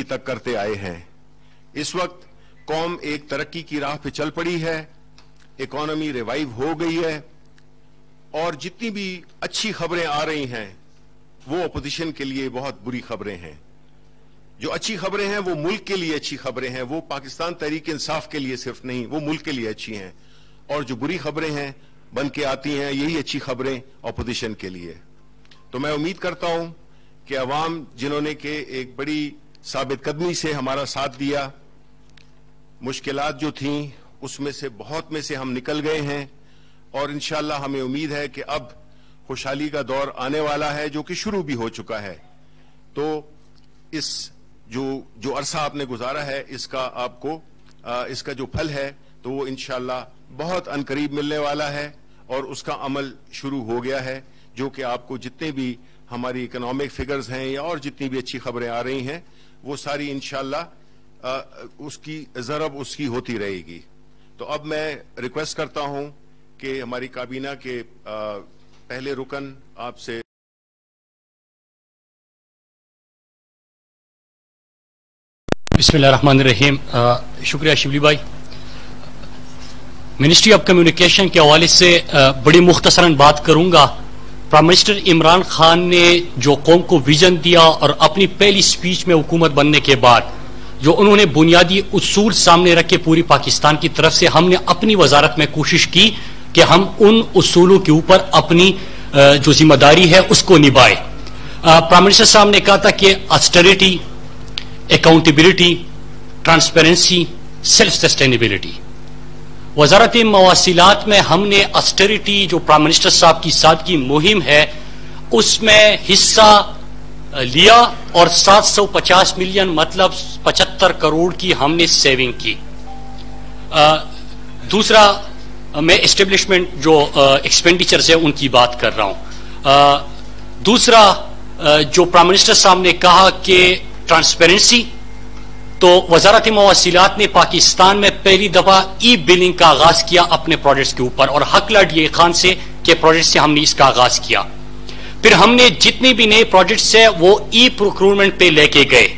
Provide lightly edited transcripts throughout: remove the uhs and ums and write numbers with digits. अभी तक करते आए हैं। इस वक्त कौम एक तरक्की की राह पे चल पड़ी है, इकोनॉमी रिवाइव हो गई है और जितनी भी अच्छी खबरें आ रही हैं वो अपोजिशन के लिए बहुत बुरी खबरें हैं। जो अच्छी खबरें हैं वो मुल्क के लिए अच्छी खबरें हैं, वो पाकिस्तान तहरीक इंसाफ के लिए सिर्फ नहीं, वो मुल्क के लिए अच्छी हैं। और जो बुरी खबरें हैं बन के आती हैं यही अच्छी खबरें अपोजिशन के लिए। तो मैं उम्मीद करता हूं कि अवाम जिन्होंने के एक बड़ी साबित कदमी से हमारा साथ दिया, मुश्किलात जो थीं उसमें से बहुत में से हम निकल गए हैं और इंशाअल्लाह हमें उम्मीद है कि अब खुशहाली का दौर आने वाला है जो कि शुरू भी हो चुका है। तो इस जो अरसा आपने गुजारा है इसका आपको इसका जो फल है तो वो इंशाअल्लाह बहुत अनकरीब मिलने वाला है और उसका अमल शुरू हो गया है, जो कि आपको जितने भी हमारी इकोनॉमिक फिगर्स हैं या और जितनी भी अच्छी खबरें आ रही हैं वो सारी इंशाअल्लाह उसकी जरब उसकी होती रहेगी। तो अब मैं रिक्वेस्ट करता हूं कि हमारी काबीना के पहले रुकन आपसे बिस्मिल्लाहिर्रहमानिर्रहीम। शुक्रिया शिबली भाई। मिनिस्ट्री ऑफ कम्युनिकेशन के हवाले से बड़ी मुख्तसरन बात करूंगा। प्राइम मिनिस्टर इमरान खान ने जो कौम को विजन दिया और अपनी पहली स्पीच में हुकूमत बनने के बाद जो उन्होंने बुनियादी उसूल सामने रखे पूरी पाकिस्तान की तरफ से, हमने अपनी वजारत में कोशिश की कि हम उन उसूलों के ऊपर अपनी जो जिम्मेदारी है उसको निभाए। प्राइम मिनिस्टर साहब ने कहा था कि austerity, accountability, transparency, self sustainability. वजारत मवासिलात में हमने ऑस्टेरिटी जो प्राइम मिनिस्टर साहब की साथ की मुहिम है उसमें हिस्सा लिया और 750 मिलियन मतलब 75 करोड़ की हमने सेविंग की। दूसरा मैं एस्टेब्लिशमेंट जो एक्सपेंडिचर्स है उनकी बात कर रहा हूं। दूसरा जो प्राइम मिनिस्टर साहब ने कहा कि ट्रांसपेरेंसी, तो वजारत मवासिलात ने पाकिस्तान में पहली दफा ई बिलिंग का आगाज किया अपने प्रोजेक्ट्स के ऊपर और हकला डी ए खान से के प्रोजेक्ट से हमने इसका आगाज किया। फिर हमने जितने भी नए प्रोजेक्ट्स है वो ई प्रोक्योरमेंट पे लेके गए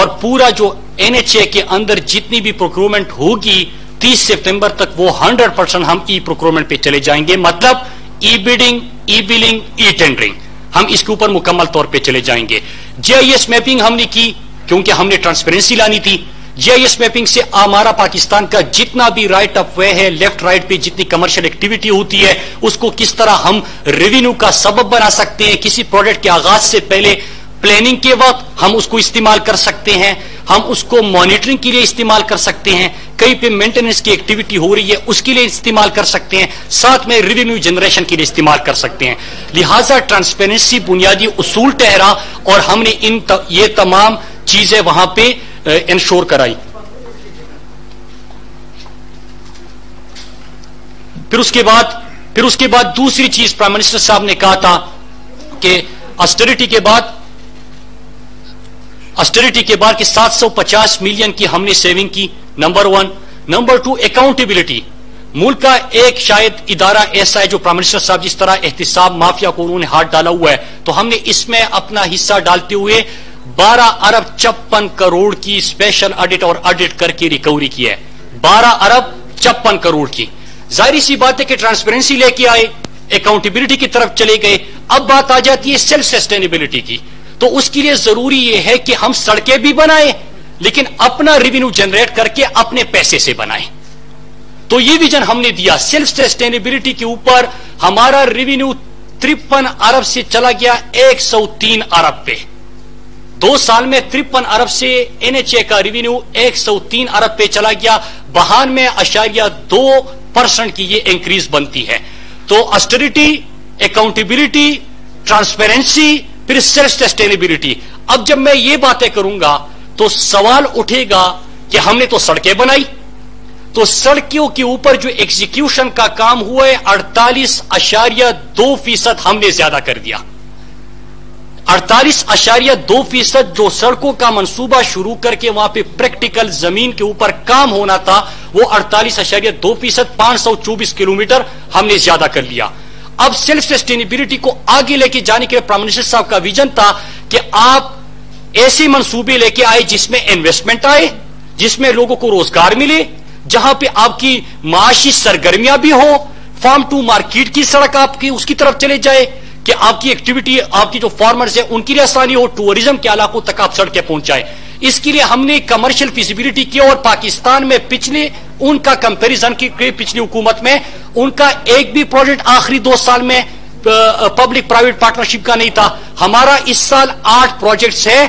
और पूरा जो NHA के अंदर जितनी भी प्रोक्योरमेंट होगी 30 सितंबर तक वो 100% हम ई प्रोक्योरमेंट पे चले जाएंगे, मतलब e bidding, e billing, e tendering हम इसके ऊपर मुकम्मल तौर पर चले जाएंगे। GIS मैपिंग हमने की क्योंकि हमने ट्रांसपेरेंसी लानी थी। GIS मैपिंग से हमारा पाकिस्तान का जितना भी राइट ऑफ वे है, लेफ्ट राइट पे जितनी कमर्शियल एक्टिविटी होती है उसको किस तरह हम रेवेन्यू का सबब बना सकते हैं, किसी प्रोजेक्ट के आगाज से पहले प्लानिंग के वक्त हम उसको इस्तेमाल कर सकते हैं, हम उसको मॉनिटरिंग के लिए इस्तेमाल कर सकते हैं, कहीं पे मेंटेनेंस की एक्टिविटी हो रही है उसके लिए इस्तेमाल कर सकते हैं, साथ में रेवेन्यू जनरेशन के लिए इस्तेमाल कर सकते हैं। लिहाजा ट्रांसपेरेंसी बुनियादी उसूल ठहरा और हमने ये तमाम चीजें वहां पे इंश्योर कराई। फिर उसके बाद दूसरी चीज प्राइम मिनिस्टर साहब ने कहा था कि ऑस्टेरिटी के बाद 750 मिलियन की हमने सेविंग की, नंबर 1। Number 2 accountability. मुल्क का एक शायद इदारा ऐसा है जो प्राइम मिनिस्टर साहब जिस तरह एहतिसाब माफिया को उन्होंने हाथ डाला हुआ है, तो हमने इसमें अपना हिस्सा डालते हुए 12 अरब 56 करोड़ की स्पेशल ऑडिट और ऑडिट करके रिकवरी की है 12 अरब 56 करोड़ की। जाहिर सी बात है कि ट्रांसपेरेंसी लेके आए, अकाउंटेबिलिटी की तरफ चले गए, अब बात आ जाती है सेल्फ सस्टेनेबिलिटी की। तो उसके लिए जरूरी यह है कि हम सड़कें भी बनाए लेकिन अपना रेवेन्यू जनरेट करके अपने पैसे से बनाए। तो ये विजन हमने दिया सेल्फ सस्टेनेबिलिटी के ऊपर। हमारा रेवेन्यू 53 अरब से चला गया 103 अरब पे। 2 साल में 53 अरब से NHA का रेवेन्यू 103 अरब पे चला गया। 92.2% की ये इंक्रीज बनती है। तो ऑस्टेरिटी, अकाउंटेबिलिटी, ट्रांसपेरेंसी, फिर सेल्फ सस्टेनेबिलिटी। अब जब मैं ये बातें करूंगा तो सवाल उठेगा कि हमने तो सड़कें बनाई, तो सड़कों के ऊपर जो एग्जीक्यूशन का काम हुआ है 48.2% हमने ज्यादा कर दिया। 48.2% जो सड़कों का मंसूबा शुरू करके वहां पे प्रैक्टिकल जमीन के ऊपर काम होना था वो 48.2% 524 किलोमीटर हमने ज्यादा कर लिया। अब सेल्फ सस्टेनेबिलिटी को आगे लेके जाने के लिए प्राइम मिनिस्टर साहब का विजन था कि आप ऐसी मंसूबे लेके आए जिसमें इन्वेस्टमेंट आए, जिसमें लोगों को रोजगार मिले, जहां पे आपकी माशी सरगर्मियां भी हो, फार्म टू मार्केट की सड़क आपकी उसकी तरफ चले जाए कि आपकी एक्टिविटी, आपकी जो फार्मर्स हैं उनकी आसानी हो, टूरिज्म के इलाकों तक आप सड़कें पहुंचाए। इसके लिए हमने कमर्शियल फिजिबिलिटी की और पाकिस्तान में पिछले उनका कंपेरिजन की पिछली हुकूमत में उनका एक भी प्रोजेक्ट आखिरी 2 साल में पब्लिक प्राइवेट पार्टनरशिप का नहीं था। हमारा इस साल 8 प्रोजेक्ट्स है।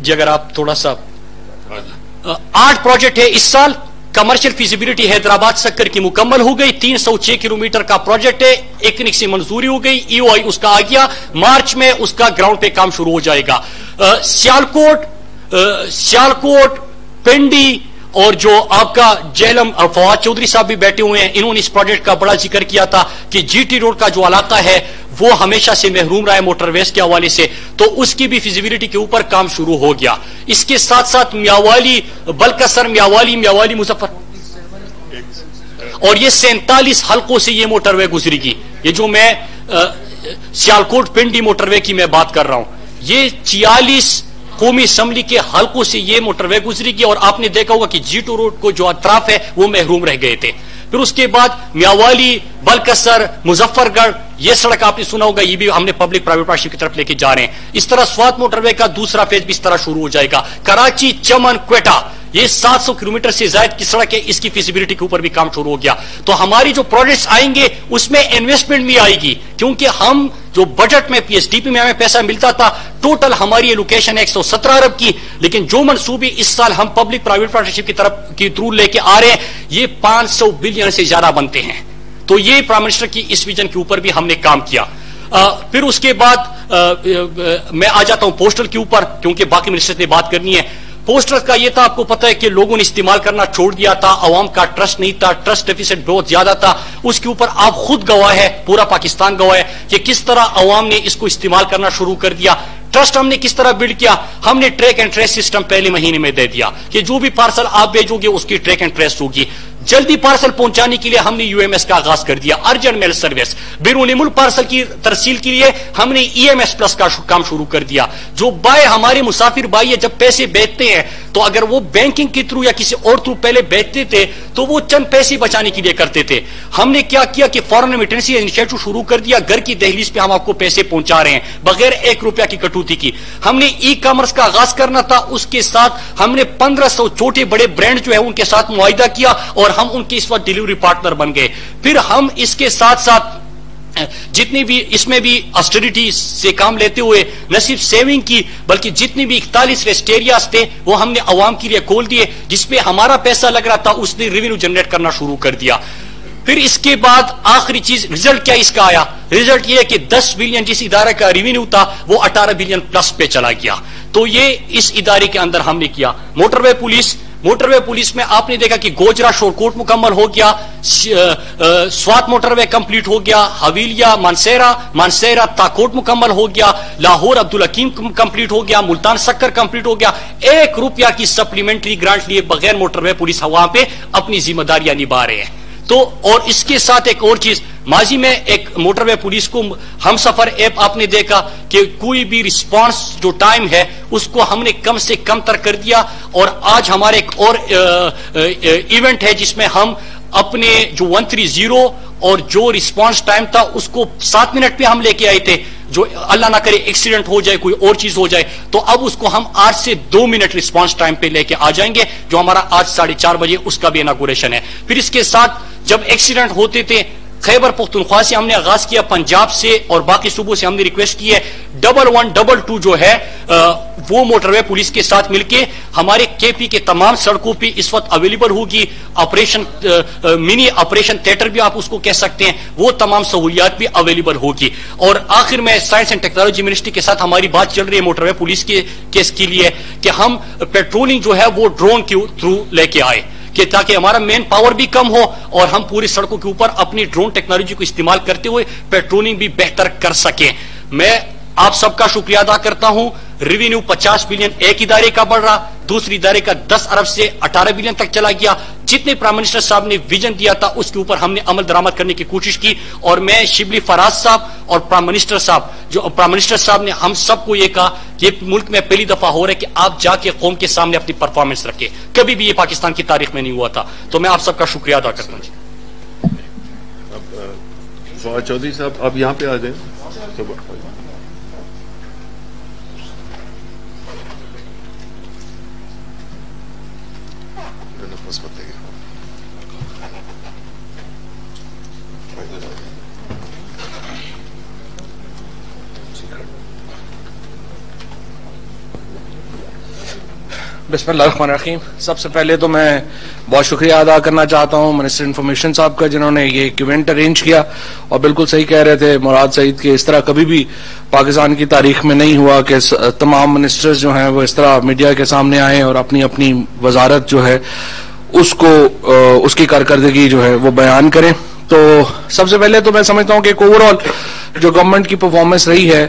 जी अगर आप थोड़ा सा 8 प्रोजेक्ट है इस साल। कमर्शियल फिजिबिलिटी हैदराबाद सक्कर की मुकम्मल हो गई, 306 किलोमीटर का प्रोजेक्ट है, एकनिक से मंजूरी हो गई, ईओआई उसका आ गया, मार्च में उसका ग्राउंड पे काम शुरू हो जाएगा। सियालकोट, पिंडी और जो आपका जेलम, फवाद चौधरी साहब भी बैठे हुए हैं, इन्होंने इस प्रोजेक्ट का बड़ा जिक्र किया था कि जीटी रोड का जो इलाका है वो हमेशा से महरूम रहा है मोटरवेज के हवाले से, तो उसकी भी फिजिबिलिटी के ऊपर काम शुरू हो गया। इसके साथ साथ मियावाली, बलकसर, मियावाली मुजफ्फर और ये 47 हलकों से ये मोटरवे गुजरेगी। ये जो मैं सियालकोट पिंडी मोटरवे की मैं बात कर रहा हूं, ये 46 कौमी असम्बली के हलकों से ये मोटरवे गुजरेगी। और आपने देखा होगा कि जीटू रोड को जो अतराफ है वो महरूम रह गए थे। फिर उसके बाद मियावाली, बलकसर, मुजफ्फरगढ़, ये सड़क आपने सुना होगा, ये भी हमने पब्लिक प्राइवेट पार्टनरशिप की तरफ लेके जा रहे हैं। इस तरह स्वात मोटरवे का दूसरा फेज भी इस तरह शुरू हो जाएगा। कराची, चमन, क्वेटा, ये 700 किलोमीटर से ज्यादा की सड़क है, इसकी फिजिबिलिटी के ऊपर भी काम शुरू हो गया। तो हमारी जो प्रोजेक्ट्स आएंगे उसमें इन्वेस्टमेंट भी आएगी, क्योंकि हम जो बजट में पीएसडीपी में हमें पैसा मिलता था, टोटल हमारी एलोकेशन है 117 अरब की, लेकिन जो मनसूबे इस साल हम पब्लिक प्राइवेट पार्टनरशिप की तरफ की थ्रू लेके आ रहे हैं ये 500 बिलियन से ज्यादा बनते हैं। तो ये प्राइम मिनिस्टर की इस विजन के ऊपर भी हमने काम किया। फिर उसके बाद मैं आ जाता हूं पोस्टल के ऊपर, क्योंकि बाकी मिनिस्टर ने बात करनी है। पोस्टर का ये था, आपको पता है कि लोगों ने इस्तेमाल करना छोड़ दिया था, अवाम का ट्रस्ट नहीं था, ट्रस्ट डेफिसिट बहुत ज्यादा था। उसके ऊपर आप खुद गवाह है, पूरा पाकिस्तान गवाह है कि किस तरह अवाम ने इसको इस्तेमाल करना शुरू कर दिया। ट्रस्ट हमने किस तरह बिल्ड किया, हमने ट्रैक एंड ट्रेस सिस्टम पहले महीने में दे दिया कि जो भी पार्सल आप भेजोगे उसकी ट्रैक एंड ट्रेस होगी। जल्दी पार्सल पहुंचाने के लिए हमने यूएमएस का आगाज कर दिया, अर्जेंट मेल सर्विस। बैरून मुल्क पार्सल की तरसील के लिए हमने ईएमएस प्लस का काम शुरू कर दिया। जो बाय हमारे मुसाफिर बाय है, जब पैसे बेचते हैं तो अगर वो बैंकिंग के थ्रू या किसी और थ्रू पहले बेचते थे तो वो चंद पैसे बचाने के लिए करते थे। हमने क्या किया कि फॉरेन रेमिटेंसी इनिशिएटिव शुरू कर दिया, घर की दहलीज पे हम आपको पैसे पहुंचा रहे हैं बगैर 1 रुपया की कटौती की। हमने ई कॉमर्स का आगाज करना था, उसके साथ हमने 1500 छोटे बड़े ब्रांड जो है उनके साथ मुआहिदा किया और हम उनके इस वक्त डिलीवरी पार्टनर बन गए। फिर हम इसके साथ साथ जितनी भी इसमें भी ऑस्टेरिटी से काम लेते हुए न सिर्फ सेविंग की बल्कि जितनी भी 41 रेस्ट एरियाज थे वो हमने अवाम के लिए खोल दिए, जिसपे हमारा पैसा लग रहा था उसने रेवेन्यू जनरेट करना शुरू कर दिया। फिर इसके बाद आखिरी चीज रिजल्ट क्या इसका आया, रिजल्ट यह है कि 10 बिलियन जिस इदारे का रेवेन्यू था वो 18 बिलियन प्लस पे चला गया। तो ये इस इदारे के अंदर हमने किया। मोटरवे पुलिस, मोटरवे पुलिस में आपने देखा कि गोजरा शोरकोट मुकम्मल हो गया, स्वात मोटरवे कंप्लीट हो गया, हवेलिया, मानसेरा ताकोट मुकम्मल हो गया, लाहौर अब्दुल हकीम कंप्लीट हो गया, मुल्तान सक्कर कंप्लीट हो गया। 1 रुपया की सप्लीमेंट्री ग्रांट लिए बगैर मोटरवे पुलिस वहां पे अपनी जिम्मेदारियां निभा रहे हैं। तो और इसके साथ एक और चीज, माजी में एक मोटरवे पुलिस को हम सफर ऐप आपने देखा कि कोई भी रिस्पांस जो टाइम है उसको हमने कम से कम तर कर दिया। और आज हमारे एक और इवेंट है जिसमें हम अपने जो 130 और जो रिस्पांस टाइम था उसको 7 मिनट पे हम लेके आए थे। जो अल्लाह ना करे एक्सीडेंट हो जाए, कोई और चीज हो जाए, तो अब उसको हम 8 से 2 मिनट रिस्पांस टाइम पे लेके आ जाएंगे, जो हमारा आज 4:30 बजे उसका भी इनॉग्रेशन है। फिर इसके साथ जब एक्सीडेंट होते थे खैबर पख्तूनख्वा से हमने आगाज किया, पंजाब से और बाकी सूबों से हमने रिक्वेस्ट की है 1112 जो है वो मोटरवे पुलिस के साथ मिलके हमारे केपी के तमाम सड़कों पे इस वक्त अवेलेबल होगी। ऑपरेशन मिनी ऑपरेशन थिएटर भी आप उसको कह सकते हैं, वो तमाम सहूलियात भी अवेलेबल होगी। और आखिर में साइंस एंड टेक्नोलॉजी मिनिस्ट्री के साथ हमारी बात चल रही है मोटरवे पुलिस के केस के लिए कि हम पेट्रोलिंग जो है वो ड्रोन के थ्रू लेके आए कि ताकि हमारा मेन पावर भी कम हो और हम पूरी सड़कों के ऊपर अपनी ड्रोन टेक्नोलॉजी को इस्तेमाल करते हुए पेट्रोलिंग भी बेहतर कर सके। मैं आप सबका शुक्रिया अदा करता हूं। रेवेन्यू 50 बिलियन एक इदारे का बढ़ रहा, दूसरे इदारे का 10 अरब से 18 बिलियन तक चला गया, जितने प्राइम मिनिस्टर साहब ने विजन दिया था उसके ऊपर हमने अमल दरामद करने की कोशिश की। और मैं शिबली फराज साहब और प्राइम मिनिस्टर साहब ने हम सबको यह कहा कि मुल्क में पहली दफा हो रहा है कि आप जाके कौम के सामने अपनी परफॉर्मेंस रखें, कभी भी ये पाकिस्तान की तारीख में नहीं हुआ था। तो मैं आप सबका शुक्रिया अदा करता हूँ। फवाद चौधरी साहब आप यहाँ पे आ जाए। बिस्मिल्लाहिर्रहमानिर्रहीम। सबसे पहले तो मैं बहुत शुक्रिया अदा करना चाहता हूँ मिनिस्टर इन्फॉर्मेशन साहब का, जिन्होंने ये इवेंट अरेंज किया। और बिल्कुल सही कह रहे थे मुराद सईद के, इस तरह कभी भी पाकिस्तान की तारीख में नहीं हुआ कि तमाम मिनिस्टर्स जो हैं वो इस तरह मीडिया के सामने आए और अपनी अपनी वजारत जो है उसको उसकी कारकर्दगी जो है वो बयान करें। तो सबसे पहले तो मैं समझता हूँ कि ओवरऑल जो गवर्नमेंट की परफॉर्मेंस रही है,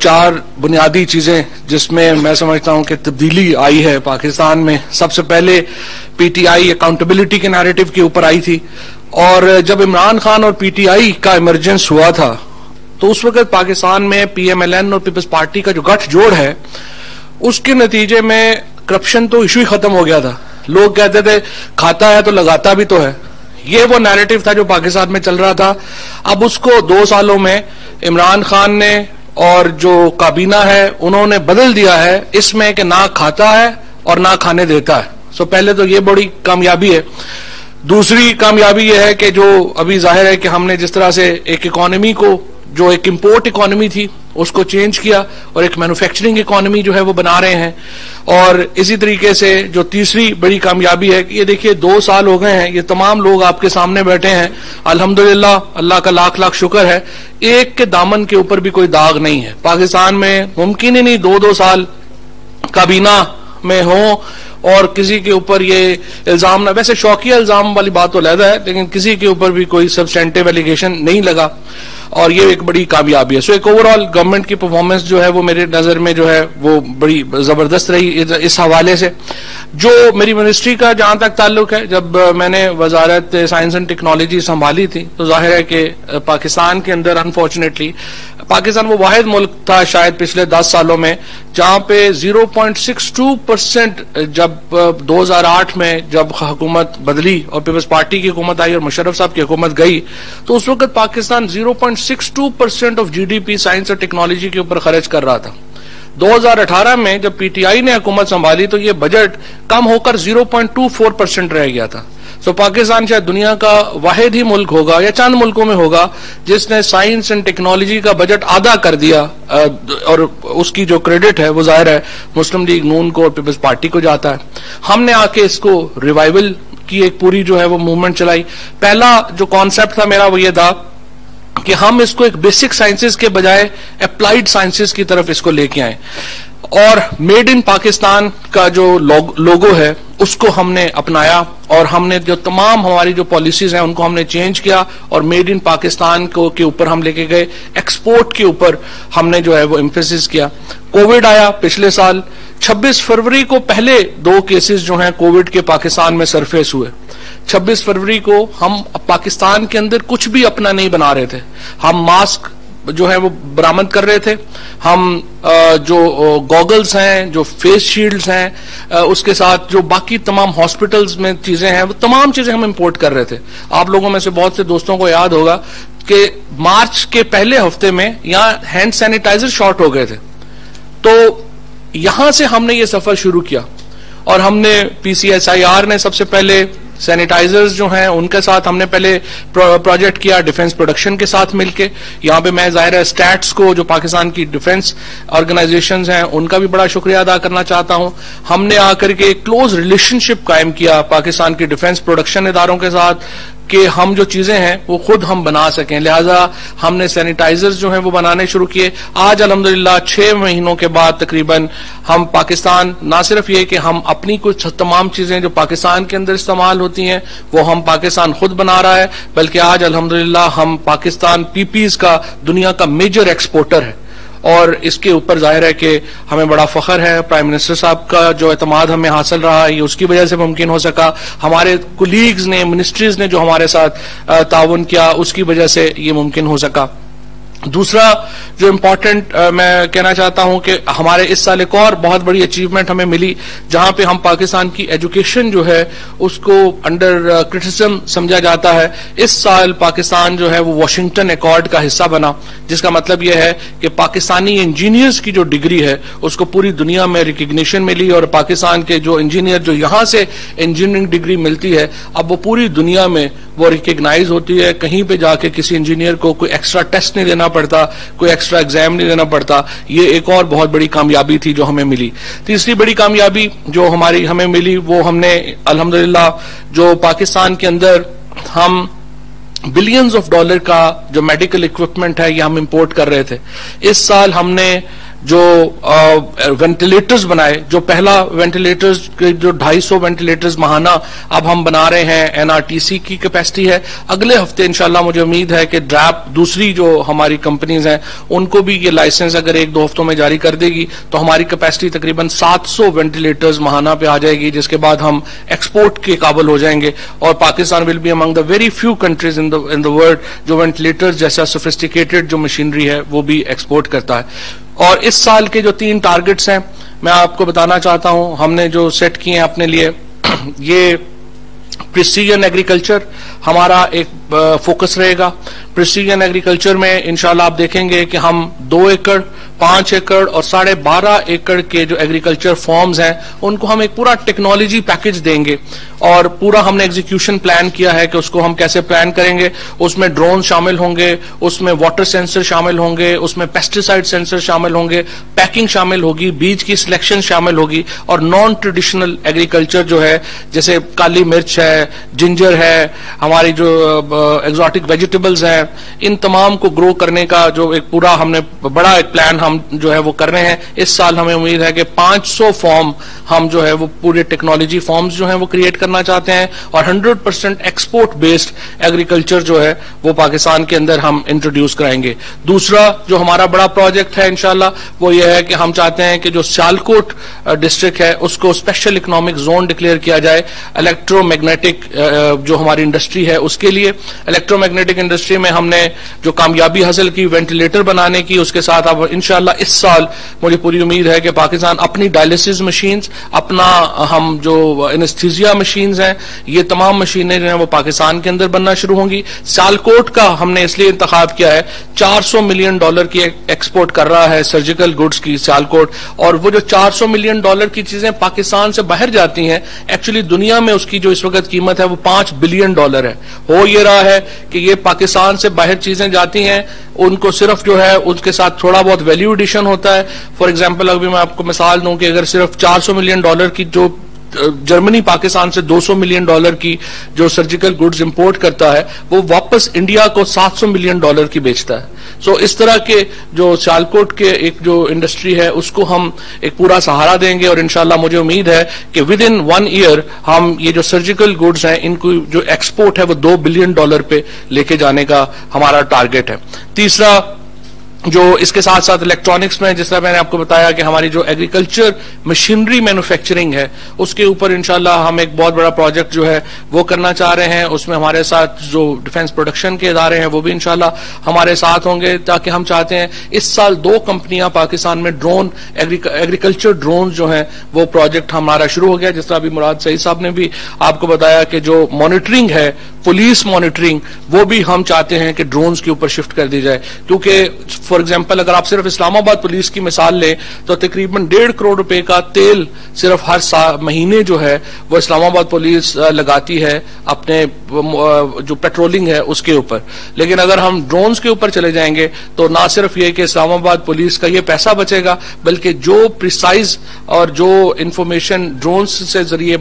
चार बुनियादी चीजें जिसमें मैं समझता हूं कि तब्दीली आई है पाकिस्तान में। सबसे पहले पीटीआई अकाउंटेबिलिटी के नैरेटिव के ऊपर आई थी, और जब इमरान खान और पीटीआई का इमरजेंस हुआ था तो उस वक्त पाकिस्तान में पीएमएलएन और पीपल्स पार्टी का जो गठजोड़ है उसके नतीजे में करप्शन तो इशू ही खत्म हो गया था। लोग कहते थे खाता है तो लगाता भी तो है, ये वो नैरेटिव था जो पाकिस्तान में चल रहा था। अब उसको 2 सालों में इमरान खान ने और जो काबीना है उन्होंने बदल दिया है इसमें कि ना खाता है और ना खाने देता है। सो पहले तो ये बड़ी कामयाबी है। दूसरी कामयाबी ये है कि जो अभी जाहिर है कि हमने जिस तरह से एक इकोनॉमी को, जो एक इंपोर्ट इकोनॉमी थी उसको चेंज किया और एक मैन्युफैक्चरिंग इकोनॉमी जो है वो बना रहे हैं। और इसी तरीके से जो तीसरी बड़ी कामयाबी है कि ये देखिए 2 साल हो गए हैं, ये तमाम लोग आपके सामने बैठे हैं, अल्हम्दुलिल्लाह, अल्लाह का लाख लाख शुक्र है एक के दामन के ऊपर भी कोई दाग नहीं है पाकिस्तान में। मुमकिन ही नहीं 2-2 साल काबीना में हो और किसी के ऊपर ये इल्जाम ना, वैसे शौकिया इल्जाम वाली बात तो अलग है, लेकिन किसी के ऊपर भी कोई सब्सटेंटिव एलिगेशन नहीं लगा और ये एक बड़ी कामयाबी है। सो एक ओवरऑल गवर्नमेंट की परफॉर्मेंस जो है वो मेरे नजर में जो है वो बड़ी जबरदस्त रही। इस हवाले से जो मेरी मिनिस्ट्री का जहां तक ताल्लुक है, जब मैंने वजारत साइंस एंड टेक्नोलॉजी संभाली थी तो जाहिर है कि पाकिस्तान के अंदर अनफॉर्चुनेटली पाकिस्तान वो वाहिद मुल्क था शायद पिछले 10 सालों में जहां पे 0.62% जब 2008 में जब हुकूमत बदली और पीपल्स पार्टी की हुकूमत आई और मुशर्रफ साहब की हुकूमत गई तो उस वक्त पाकिस्तान 0.62% ऑफ जीडीपी साइंस और टेक्नोलॉजी के ऊपर खर्च कर रहा था। 2018 में जब पीटीआई ने हुकूमत संभाली तो ये बजट कम होकर 0.24% रह गया था। तो पाकिस्तान शायद दुनिया का वाहिद ही मुल्क होगा या चंद मुल्कों में होगा जिसने साइंस एंड टेक्नोलॉजी का बजट आधा कर दिया, और उसकी जो क्रेडिट है वो जाहिर है मुस्लिम लीग नून को और पीपल्स पार्टी को जाता है। हमने आके इसको रिवाइवल की एक पूरी जो है वो मूवमेंट चलाई। पहला जो कॉन्सेप्ट था मेरा वो ये था कि हम इसको एक बेसिक साइंसेस के बजाय अप्लाइड साइंसेस की तरफ इसको लेके आए, और मेड इन पाकिस्तान का जो लोगो है उसको हमने अपनाया और हमने जो तमाम हमारी जो पॉलिसीज हैं उनको हमने चेंज किया और मेड इन पाकिस्तान को के ऊपर हम लेके गए। एक्सपोर्ट के ऊपर हमने जो है वो एम्फेसिस किया। कोविड आया पिछले साल 26 फरवरी को, पहले 2 केसेस जो हैं कोविड के पाकिस्तान में सरफेस हुए। 26 फरवरी को हम पाकिस्तान के अंदर कुछ भी अपना नहीं बना रहे थे, हम मास्क जो है वो बरामद कर रहे थे, हम जो गॉगल्स हैं, जो फेस शील्ड्स हैं, उसके साथ जो बाकी तमाम हॉस्पिटल्स में चीजें हैं वो तमाम चीजें हम इंपोर्ट कर रहे थे। आप लोगों में से बहुत से दोस्तों को याद होगा कि मार्च के पहले हफ्ते में यहाँ हैंड सैनिटाइजर शॉर्ट हो गए थे, तो यहां से हमने ये सफर शुरू किया और हमने पीसीएसआईआर ने सबसे पहले सैनिटाइजर्स जो हैं उनके साथ हमने पहले प्रोजेक्ट किया डिफेंस प्रोडक्शन के साथ मिलके। यहाँ पे मैं जाहिर है स्टैट्स को, जो पाकिस्तान की डिफेंस ऑर्गेनाइजेशंस हैं, उनका भी बड़ा शुक्रिया अदा करना चाहता हूँ। हमने आकर के एक क्लोज रिलेशनशिप कायम किया पाकिस्तान की डिफेंस प्रोडक्शन इदारों के साथ कि हम जो चीजें हैं वो खुद हम बना सकें, लिहाजा हमने सैनिटाइजर्स जो हैं वो बनाने शुरू किए। आज अल्हम्दुलिल्लाह 6 महीनों के बाद तकरीबन हम पाकिस्तान ना सिर्फ ये कि हम अपनी कुछ तमाम चीजें जो पाकिस्तान के अंदर इस्तेमाल होती हैं वो हम पाकिस्तान खुद बना रहा है, बल्कि आज अल्हम्दुलिल्लाह हम पाकिस्तान पीपीज का दुनिया का मेजर एक्सपोर्टर है। और इसके ऊपर जाहिर है कि हमें बड़ा फख्र है, प्राइम मिनिस्टर साहब का जो एतमाद हमें हासिल रहा ये उसकी वजह से मुमकिन हो सका, हमारे कुलीग्स ने, मिनिस्ट्रीज ने जो हमारे साथ ताउन किया उसकी वजह से ये मुमकिन हो सका। दूसरा जो इम्पोर्टेंट मैं कहना चाहता हूं कि हमारे इस साल एक और बहुत बड़ी अचीवमेंट हमें मिली जहां पे हम पाकिस्तान की एजुकेशन जो है उसको अंडर क्रिटिसिज्म समझा जाता है। इस साल पाकिस्तान जो है वो वाशिंगटन एकॉर्ड का हिस्सा बना, जिसका मतलब यह है कि पाकिस्तानी इंजीनियर्स की जो डिग्री है उसको पूरी दुनिया में रिकग्निशन मिली और पाकिस्तान के जो इंजीनियर जो यहाँ से इंजीनियरिंग डिग्री मिलती है अब वो पूरी दुनिया में वो रिकग्नाइज होती है। कहीं पर जाके किसी इंजीनियर को कोई एक्स्ट्रा टेस्ट नहीं देना पड़ता, कोई एक्स्ट्रा एग्जाम नहीं देना पड़ता। ये एक और बहुत बड़ी कामयाबी थी जो हमें मिली। तीसरी बड़ी कामयाबी जो हमारी हमें मिली वो हमने अल्हम्दुलिल्लाह जो पाकिस्तान के अंदर हम बिलियंस ऑफ डॉलर का जो मेडिकल इक्विपमेंट है ये हम इंपोर्ट कर रहे थे। इस साल हमने जो वेंटिलेटर्स बनाए, जो पहला वेंटिलेटर्स के जो 250 वेंटिलेटर्स महाना अब हम बना रहे हैं, एनआरटीसी की कैपेसिटी है। अगले हफ्ते इंशाल्लाह मुझे उम्मीद है कि ड्रैप दूसरी जो हमारी कंपनीज हैं उनको भी ये लाइसेंस अगर एक दो हफ्तों में जारी कर देगी तो हमारी कैपेसिटी तकरीबन 700 वेंटिलेटर्स महाना पे आ जाएगी, जिसके बाद हम एक्सपोर्ट के काबिल हो जाएंगे और Pakistan will be among the very few countries in the world जो वेंटिलेटर्स जैसा सोफिस्टिकेटेड जो मशीनरी है वो भी एक्सपोर्ट करता है। और इस साल के जो 3 टारगेट्स हैं मैं आपको बताना चाहता हूं हमने जो सेट किए हैं अपने लिए। ये प्रिसीजन एग्रीकल्चर हमारा एक फोकस रहेगा। प्रिसीजन एग्रीकल्चर में इंशाल्लाह आप देखेंगे कि हम 2 एकड़, 5 एकड़ और 12.5 एकड़ के जो एग्रीकल्चर फॉर्म्स हैं उनको हम एक पूरा टेक्नोलॉजी पैकेज देंगे और पूरा हमने एग्जीक्यूशन प्लान किया है कि उसको हम कैसे प्लान करेंगे। उसमें ड्रोन शामिल होंगे, उसमें वाटर सेंसर शामिल होंगे, उसमें पेस्टिसाइड सेंसर शामिल होंगे, पैकिंग शामिल होगी, बीज की सिलेक्शन शामिल होगी और नॉन ट्रेडिशनल एग्रीकल्चर जो है जैसे काली मिर्च है, जिंजर है, हमारी जो एक्सॉटिक वेजिटेबल्स हैं, इन तमाम को ग्रो करने का जो एक पूरा हमने बड़ा एक प्लान हम जो है वो कर रहे हैं। इस साल हमें उम्मीद है कि 500 फॉर्म हम जो है वो पूरे टेक्नोलॉजी फॉर्म्स जो हैं वो क्रिएट करना चाहते हैं और 100% एक्सपोर्ट बेस्ड एग्रीकल्चर जो है वो पाकिस्तान के अंदर हम इंट्रोड्यूस कराएंगे। दूसरा जो हमारा बड़ा प्रोजेक्ट है इंशाल्लाह वो ये है कि हम चाहते हैं कि जो सियालकोट डिस्ट्रिक्ट है उसको स्पेशल इकोनॉमिक जोन डिक्लेयर किया जाए इलेक्ट्रोमैग्नेटिक जो हमारी इंडस्ट्री है उसके लिए। इलेक्ट्रोमैग्नेटिक इंडस्ट्री में हमने जो कामयाबी हासिल की वेंटिलेटर बनाने की, उसके साथ अब इंशाल्लाह इस साल मुझे पूरी उम्मीद है कि पाकिस्तान अपनी डायलिसिस मशीन्स, अपना हम जो एनेस्थीसिया मशीन्स हैं, ये तमाम मशीनें जो हैं वो पाकिस्तान के अंदर बनना शुरू होंगी। सियालकोट का हमने इसलिए इंतखाब किया है, $400 मिलियन की एक्सपोर्ट कर रहा है सर्जिकल गुड्स की सियालकोट, और वो जो $400 मिलियन की चीजें पाकिस्तान से बाहर जाती हैं एक्चुअली दुनिया में उसकी जो इस वक्त कीमत है वो $5 बिलियन है। हो ये रहा है कि ये पाकिस्तान से बाहर चीजें जाती हैं, उनको सिर्फ जो है उसके साथ थोड़ा बहुत वैल्यू एडिशन होता है। फॉर एग्जांपल अभी मैं आपको मिसाल दूं कि अगर सिर्फ $400 मिलियन की जो जर्मनी पाकिस्तान से $200 मिलियन की जो सर्जिकल गुड्स इंपोर्ट करता है वो वापस इंडिया को $700 मिलियन की बेचता है। सो इस तरह के जो सियालकोट के एक जो इंडस्ट्री है उसको हम एक पूरा सहारा देंगे और इंशाल्लाह मुझे उम्मीद है कि विद इन 1 ईयर हम ये जो सर्जिकल गुड्स हैं इनको जो एक्सपोर्ट है वो $2 बिलियन पे लेके जाने का हमारा टारगेट है। तीसरा जो इसके साथ साथ इलेक्ट्रॉनिक्स में, जिस तरह मैंने आपको बताया कि हमारी जो एग्रीकल्चर मशीनरी मैन्युफैक्चरिंग है उसके ऊपर इंशाल्लाह हम एक बहुत बड़ा प्रोजेक्ट जो है वो करना चाह रहे हैं। उसमें हमारे साथ जो डिफेंस प्रोडक्शन के इदारे हैं वो भी इंशाल्लाह हमारे साथ होंगे, ताकि हम चाहते हैं इस साल 2 कंपनियां पाकिस्तान में ड्रोन एग्रीकल्चर ड्रोन जो हैं वो प्रोजेक्ट हमारा शुरू हो गया। जिस तरह अभी मुराद सईद साहब ने भी आपको बताया कि जो मॉनिटरिंग है, पुलिस मॉनिटरिंग, वो भी हम चाहते हैं कि ड्रोन्स के ऊपर शिफ्ट कर दी जाए, क्योंकि फॉर एग्जांपल अगर आप सिर्फ इस्लामाबाद पुलिस की मिसाल लें तो तकरीबन 1.5 करोड़ रुपए का तेल सिर्फ हर महीने जो है वो इस्लामाबाद पुलिस लगाती है अपने जो पेट्रोलिंग है उसके ऊपर। लेकिन अगर हम ड्रोन्स के ऊपर चले जाएंगे तो ना सिर्फ ये कि इस्लामाबाद पुलिस का ये पैसा बचेगा, बल्कि जो प्रिसाइज और जो इंफॉर्मेशन ड्रोन्स से जरिए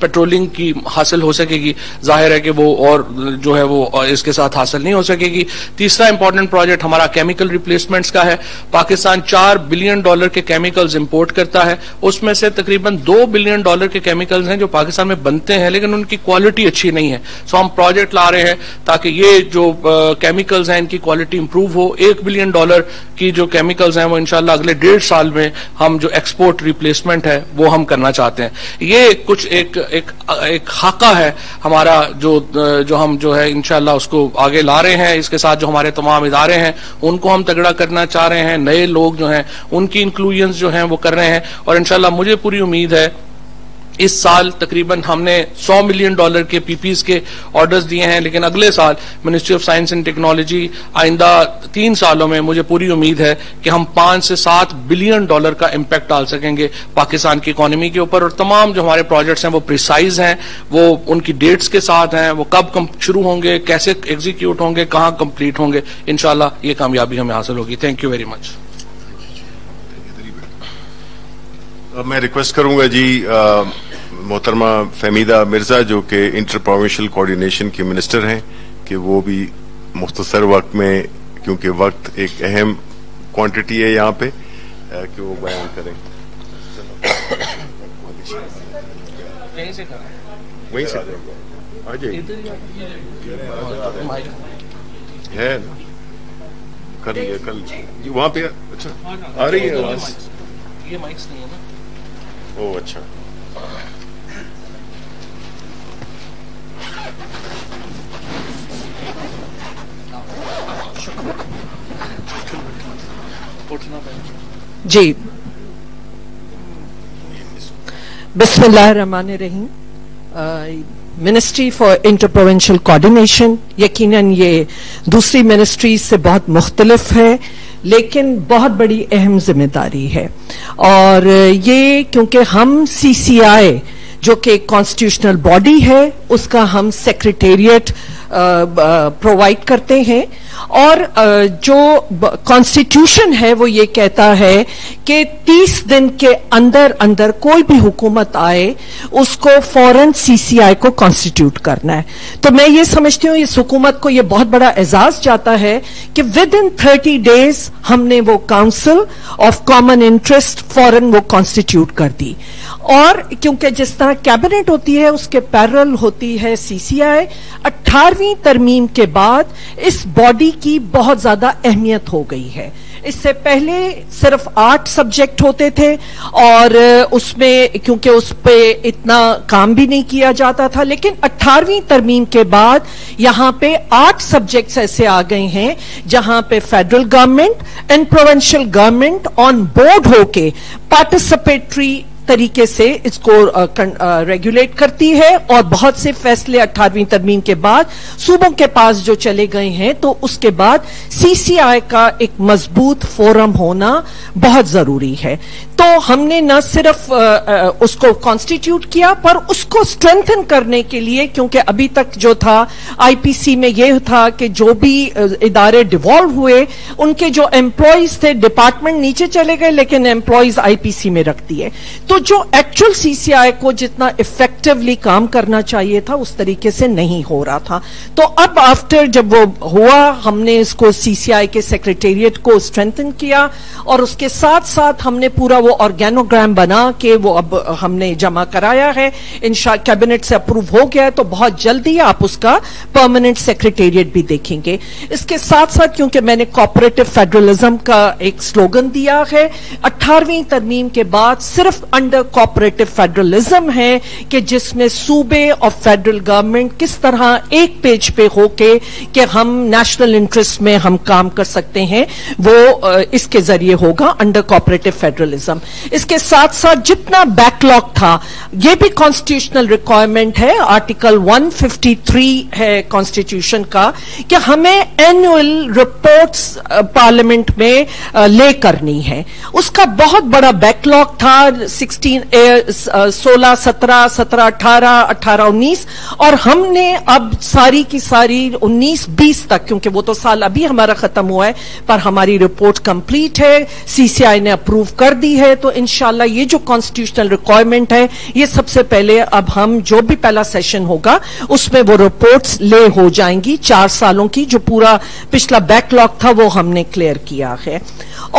पेट्रोलिंग की हासिल हो सकेगी, जाहिर है कि वो और जो है वो इसके साथ हासिल नहीं हो सकेगी। तीसरा इंपॉर्टेंट प्रोजेक्ट हमारा केमिकल रिप्लेसमेंट प्लेसमेंट्स का है। पाकिस्तान 4 बिलियन डॉलर के केमिकल्स इंपोर्ट करता है, उसमें से तकरीबन 2 बिलियन डॉलर के केमिकल्स हैं जो पाकिस्तान में बनते हैं लेकिन उनकी क्वालिटी अच्छी नहीं है। सो हम प्रोजेक्ट ला रहे हैं ताकि ये जो केमिकल्स हैं इनकी क्वालिटी इंप्रूव हो। 1 बिलियन डॉलर की जो केमिकल्स हैं वो इंशाल्लाह अगले 1.5 साल में हम जो एक्सपोर्ट रिप्लेसमेंट है वो हम करना चाहते हैं। ये कुछ एक खाका है हमारा जो हम जो है इंशाल्लाह उसको आगे ला रहे हैं। इसके साथ जो हमारे तमाम इदारे हैं उनको हम तगड़ा करना चाह रहे हैं, नए लोग जो हैं उनकी इंक्लूजन जो हैं वो कर रहे हैं। और इंशाल्लाह मुझे पूरी उम्मीद है इस साल तकरीबन हमने 100 मिलियन डॉलर के पीपीज के ऑर्डर्स दिए हैं, लेकिन अगले साल ministry of science and technology आइंदा 3 सालों में मुझे पूरी उम्मीद है कि हम 5 से 7 बिलियन डॉलर का इम्पैक्ट डाल सकेंगे पाकिस्तान की इकोनॉमी के ऊपर। और तमाम जो हमारे प्रोजेक्ट्स हैं वो प्रिसाइज हैं, वो उनकी डेट्स के साथ हैं, वो कब शुरू होंगे, कैसे एग्जीक्यूट होंगे, कहाँ कंप्लीट होंगे। इंशाल्लाह ये कामयाबी हमें हासिल होगी। Thank you very much. अब मैं रिक्वेस्ट करूंगा जी मोहतरमा फहमीदा मिर्जा जो कि इंटर प्रोविंशियल कोऑर्डिनेशन के मिनिस्टर हैं कि वो भी मुख्तसर वक्त में, क्योंकि वक्त एक अहम क्वांटिटी है यहाँ पे, कि वो बयान करें। वहीं से आ जाइए है ना, कर लिया कर लिया वहाँ पे। अच्छा आ रही है आवाज, ये माइक्स नहीं है ना। ओह अच्छा, जी बिस्मिल्लाहिर्रहमानिर्रहीम। Ministry for inter provincial coordination यकीनन ये दूसरी मिनिस्ट्री से बहुत मुख्तलिफ है लेकिन बहुत बड़ी अहम जिम्मेदारी है। और ये क्योंकि हम CCI जो कि कॉन्स्टिट्यूशनल बॉडी है उसका हम सेक्रेटेरिएट प्रोवाइड करते हैं और जो कॉन्स्टिट्यूशन है वो ये कहता है कि 30 दिन के अंदर अंदर कोई भी हुकूमत आए उसको फौरन CCI को कॉन्स्टिट्यूट करना है। तो मैं ये समझती हूँ इस हुकूमत को ये बहुत बड़ा एजाज जाता है कि विद इन 30 डेज हमने वो काउंसिल ऑफ कॉमन इंटरेस्ट फौरन वो कॉन्स्टिट्यूट कर दी। और क्योंकि जिस तरह कैबिनेट होती है उसके पैरेलल होती है CCI, 18वीं तरमीम के बाद इस बॉडी की बहुत ज्यादा अहमियत हो गई है। इससे पहले सिर्फ 8 सब्जेक्ट होते थे और उसमें क्योंकि उस पे इतना काम भी नहीं किया जाता था, लेकिन 18वीं तरमीम के बाद यहां पे 8 सब्जेक्ट्स ऐसे आ गए हैं जहां पे federal government and provincial government on board होके पार्टिसिपेटरी तरीके से इसको रेगुलेट करती है। और बहुत से फैसले 18वीं तरमीम के बाद सूबों के पास जो चले गए हैं, तो उसके बाद CCI का एक मजबूत फोरम होना बहुत जरूरी है। तो हमने न सिर्फ उसको कॉन्स्टिट्यूट किया पर उसको स्ट्रेंथन करने के लिए, क्योंकि अभी तक जो था IPC में यह था कि जो भी इदारे डिवॉल्व हुए उनके जो एम्प्लॉयज थे डिपार्टमेंट नीचे चले गए लेकिन एम्प्लॉयज IPC में रख दिए। तो जो एक्चुअल CCI को जितना इफेक्टिवली काम करना चाहिए था उस तरीके से नहीं हो रहा था। तो अब आफ्टर जब वो हुआ हमने इसको CCI के सेक्रेटेरिएट को स्ट्रेंथन किया और उसके साथ साथ हमने पूरा वो ऑर्गेनोग्राम बना के वो अब हमने जमा कराया है, इंशाल्लाह कैबिनेट से अप्रूव हो गया है। तो बहुत जल्दी आप उसका परमानेंट सेक्रेटेरिएट भी देखेंगे। इसके साथ साथ क्योंकि मैंने कॉपरेटिव फेडरलिज्म का एक स्लोगन दिया है, 18वीं तरमीम के बाद सिर्फ अंडर कॉपरेटिव फेडरलिज्म है कि जिसमें सूबे और फेडरल गवर्नमेंट किस तरह एक पेज पे होके कि हम नेशनल इंटरेस्ट में हम काम कर सकते हैं, वो इसके जरिए होगा अंडर कॉपरेटिव फेडरलिज्म। इसके साथ साथ जितना बैकलॉग था ये भी कॉन्स्टिट्यूशनल रिक्वायरमेंट है, आर्टिकल 153 है कॉन्स्टिट्यूशन का कि हमें एनुअल रिपोर्ट्स पार्लियामेंट में ले करनी है। उसका बहुत बड़ा बैकलॉग था 6 16, 17, 18, 19 और हमने अब सारी की सारी 19, 20 तक, क्योंकि वो तो साल अभी हमारा खत्म हुआ है, पर हमारी रिपोर्ट कंप्लीट है, सीसीआई ने अप्रूव कर दी है। तो इंशाल्लाह ये जो कॉन्स्टिट्यूशनल रिक्वायरमेंट है, ये सबसे पहले अब हम जो भी पहला सेशन होगा उसमें वो रिपोर्ट्स ले हो जाएंगी। 4 सालों की जो पूरा पिछला बैकलॉग था वो हमने क्लियर किया है।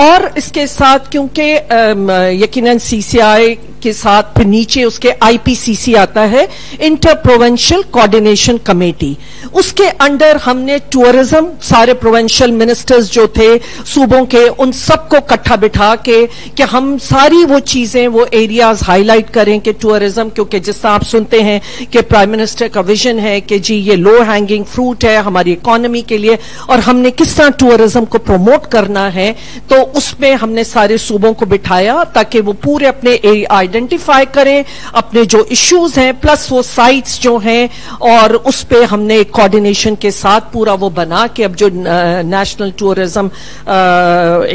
और इसके साथ क्योंकि यकीनन सीसीआई के साथ फिर नीचे उसके आईपीसीसी आता है, इंटर प्रोवेंशियल कोऑर्डिनेशन कमेटी, उसके अंडर हमने टूरिज्म सारे प्रोवेंशियल मिनिस्टर्स जो थे सूबों के उन सबको इकट्ठा बिठा के कि हम सारी वो चीजें वो एरियाज हाईलाइट करें कि टूरिज्म, क्योंकि जिस तरह आप सुनते हैं कि प्राइम मिनिस्टर का विजन है कि जी ये लो हैंगिंग फ्रूट है हमारी इकोनॉमी के लिए और हमने किस तरह टूरिज्म को प्रमोट करना है। तो उसमें हमने सारे सूबों को बिठाया ताकि वो पूरे अपने आइडेंटिफाई करें अपने जो इश्यूज हैं प्लस वो साइट्स जो हैं, और उस पर हमने कोऑर्डिनेशन के साथ पूरा वो बना के अब जो नेशनल टूरिज्म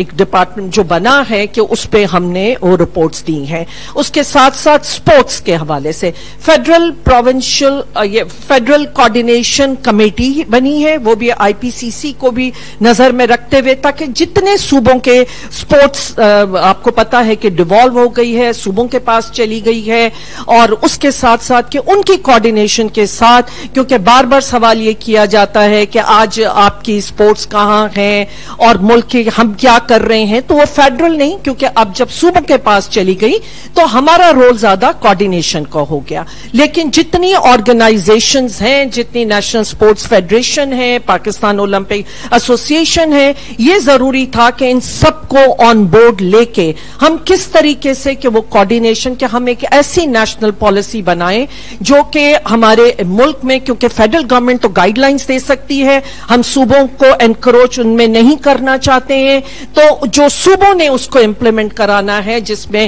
एक डिपार्टमेंट जो बना है कि उस पर हमने वो रिपोर्ट्स दी हैं। उसके साथ साथ स्पोर्ट्स के हवाले से फेडरल प्रोविंशियल ये फेडरल कोऑर्डिनेशन कमेटी बनी है, वो भी आईपीसीसी को भी नजर में रखते हुए, ताकि जितने सूबों के स्पोर्ट्स आपको पता है कि डिवॉल्व हो गई है, सूबों के पास चली गई है, और उसके साथ साथ कि उनकी कोऑर्डिनेशन के साथ, क्योंकि बार बार सवाल ये किया जाता है कि आज आपकी स्पोर्ट्स कहाँ हैं और मुल्क के हम क्या कर रहे हैं। तो वो फेडरल नहीं, क्योंकि अब जब सूबों के पास चली गई तो हमारा रोल ज्यादा कोऑर्डिनेशन का हो गया। लेकिन जितनी ऑर्गेनाइजेशंस हैं, जितनी नेशनल स्पोर्ट्स फेडरेशन है, पाकिस्तान ओलंपिक एसोसिएशन है, ये जरूरी था कि इन सबको ऑन बोर्ड लेके हम किस तरीके से कि वो कोऑर्डिनेशन कि हम एक ऐसी नेशनल पॉलिसी बनाएं जो कि हमारे मुल्क में, क्योंकि फेडरल गवर्नमेंट तो गाइडलाइंस दे सकती है, हम सूबों को एनक्रोच उनमें नहीं करना चाहते हैं, तो जो सूबों ने उसको इंप्लीमेंट कराना है, जिसमें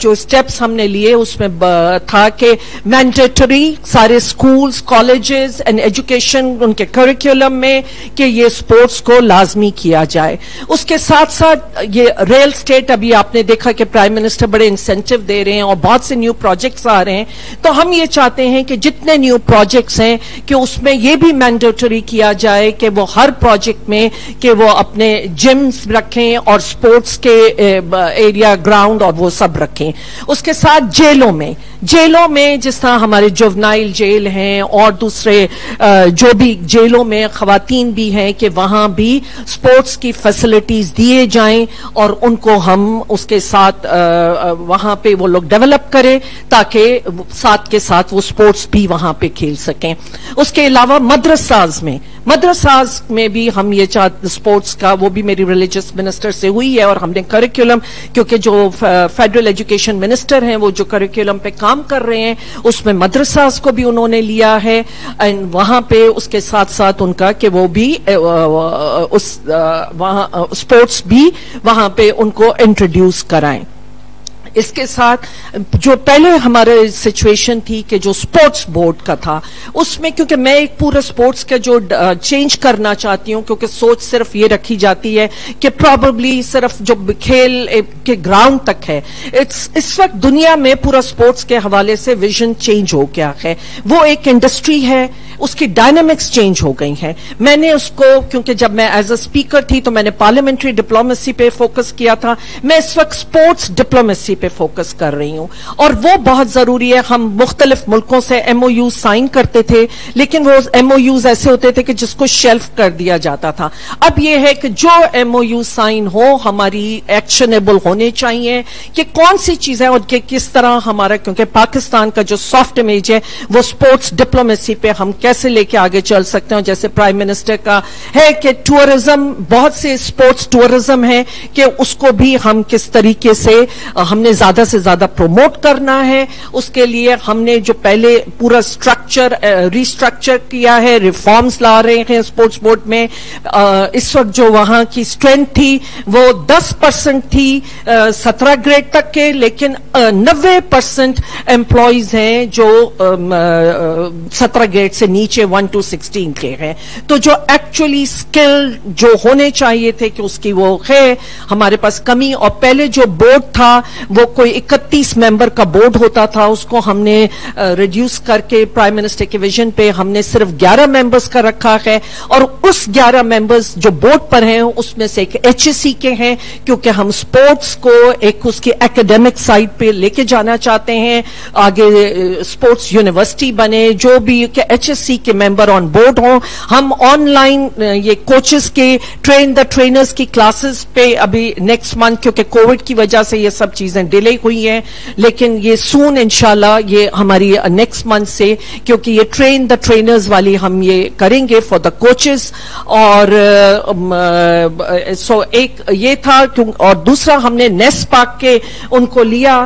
जो स्टेप्स हमने लिए उसमें था कि मैंडेटरी सारे स्कूल्स, कॉलेजेस एंड एजुकेशन उनके करिकुलम में कि ये स्पोर्ट्स को लाजमी किया जाए। उसके साथ साथ ये रियल स्टेट, अभी आपने देखा कि प्राइम मिनिस्टर बड़े इंसेंटिव दे रहे हैं और बहुत से न्यू प्रोजेक्ट्स आ रहे हैं, तो हम ये चाहते हैं कि जितने न्यू प्रोजेक्ट्स हैं कि उसमें ये भी मैंडेटरी किया जाए कि वो हर प्रोजेक्ट में कि वो अपने जिम्स रखें और स्पोर्ट्स के एरिया ग्राउंड और वो सब रखें। उसके साथ जेलों में जिस तरह हमारे जुवनाइल जेल हैं और दूसरे जो भी जेलों में खवातीन भी हैं कि वहां भी स्पोर्ट्स की फैसिलिटीज दिए जाएं और उनको हम उसके साथ वहां पे वो लोग डेवलप करें ताकि साथ के साथ वो स्पोर्ट्स भी वहां पे खेल सकें। उसके अलावा मदरसाज में भी हम ये चाहते स्पोर्ट्स का, वो भी मेरी रिलीजियस मिनिस्टर से हुई है और हमने करिकुलम, क्योंकि जो फेडरल एजुकेशन मिनिस्टर हैं वो जो करिकुलम पे काम कर रहे हैं उसमें मदरसाज को भी उन्होंने लिया है एंड वहां पे उसके साथ साथ उनका कि वो भी उस वहां स्पोर्ट्स भी वहां पे उनको इंट्रोड्यूस कराएं। इसके साथ जो पहले हमारे सिचुएशन थी कि जो स्पोर्ट्स बोर्ड का था उसमें, क्योंकि मैं एक पूरा स्पोर्ट्स का जो चेंज करना चाहती हूं, क्योंकि सोच सिर्फ ये रखी जाती है कि प्रॉबेबली सिर्फ जो खेल के ग्राउंड तक है, इस वक्त दुनिया में पूरा स्पोर्ट्स के हवाले से विजन चेंज हो गया है। वो एक इंडस्ट्री है, उसकी डायनामिक्स चेंज हो गई है। मैंने उसको, क्योंकि जब मैं एज अ स्पीकर थी तो मैंने पार्लियामेंट्री डिप्लोमेसी पे फोकस किया था, मैं इस वक्त स्पोर्ट्स डिप्लोमेसी पे फोकस कर रही हूं और वो बहुत जरूरी है। हम मुख्तलिफ मुल्कों से MOU साइन करते थे, लेकिन वो MOUs ऐसे होते थे कि जिसको शेल्फ कर दिया जाता था। अब ये है कि जो MOU साइन हो हमारी एक्शनेबल होने चाहिए कि कौन सी चीजें और किस तरह हमारा, क्योंकि पाकिस्तान का जो सॉफ्ट इमेज है वो स्पोर्ट्स डिप्लोमेसी पे हम कैसे लेके आगे चल सकते हैं। जैसे प्राइम मिनिस्टर का है कि टूरिज्म, बहुत से स्पोर्ट्स टूरिज्म है कि उसको भी हम किस तरीके से हमने ज्यादा से ज्यादा प्रमोट करना है। उसके लिए हमने जो पहले पूरा स्ट्रक्चर रिस्ट्रक्चर किया है, रिफॉर्म्स ला रहे हैं स्पोर्ट्स बोर्ड में। इस वक्त जो वहां की स्ट्रेंथ थी वो 10% थी 17 ग्रेड तक के, लेकिन 90% एम्प्लॉयज हैं जो 17 ग्रेड से नीचे 1 to 16 के हैं, तो जो एक्चुअली स्किल जो होने चाहिए थे कि उसकी वो है हमारे पास कमी। और पहले जो बोर्ड था वो कोई 31 मेंबर का बोर्ड होता था, उसको हमने रिड्यूस करके प्राइम मिनिस्टर के विजन पे हमने सिर्फ 11 मेंबर्स का रखा है। और उस 11 मेंबर्स जो बोर्ड पर हैं उसमें से एक HSC के हैं, क्योंकि हम स्पोर्ट्स को एक उसकी एकेडमिक साइड पे लेके जाना चाहते हैं, आगे स्पोर्ट्स यूनिवर्सिटी बने, जो भी HSC के मेंबर ऑन बोर्ड हों। हम ऑनलाइन ये कोचेस के ट्रेन द ट्रेनर्स की क्लासेस पे अभी नेक्स्ट मंथ, क्योंकि कोविड की वजह से ये सब चीजें डिले हुई हैं, लेकिन ये सून इंशाल्लाह ये हमारी नेक्स्ट मंथ से, क्योंकि ये ट्रेन द ट्रेनर्स वाली हम ये करेंगे फॉर द कोचेस। और सो एक ये था, और दूसरा हमने नेस्पा के उनको लिया,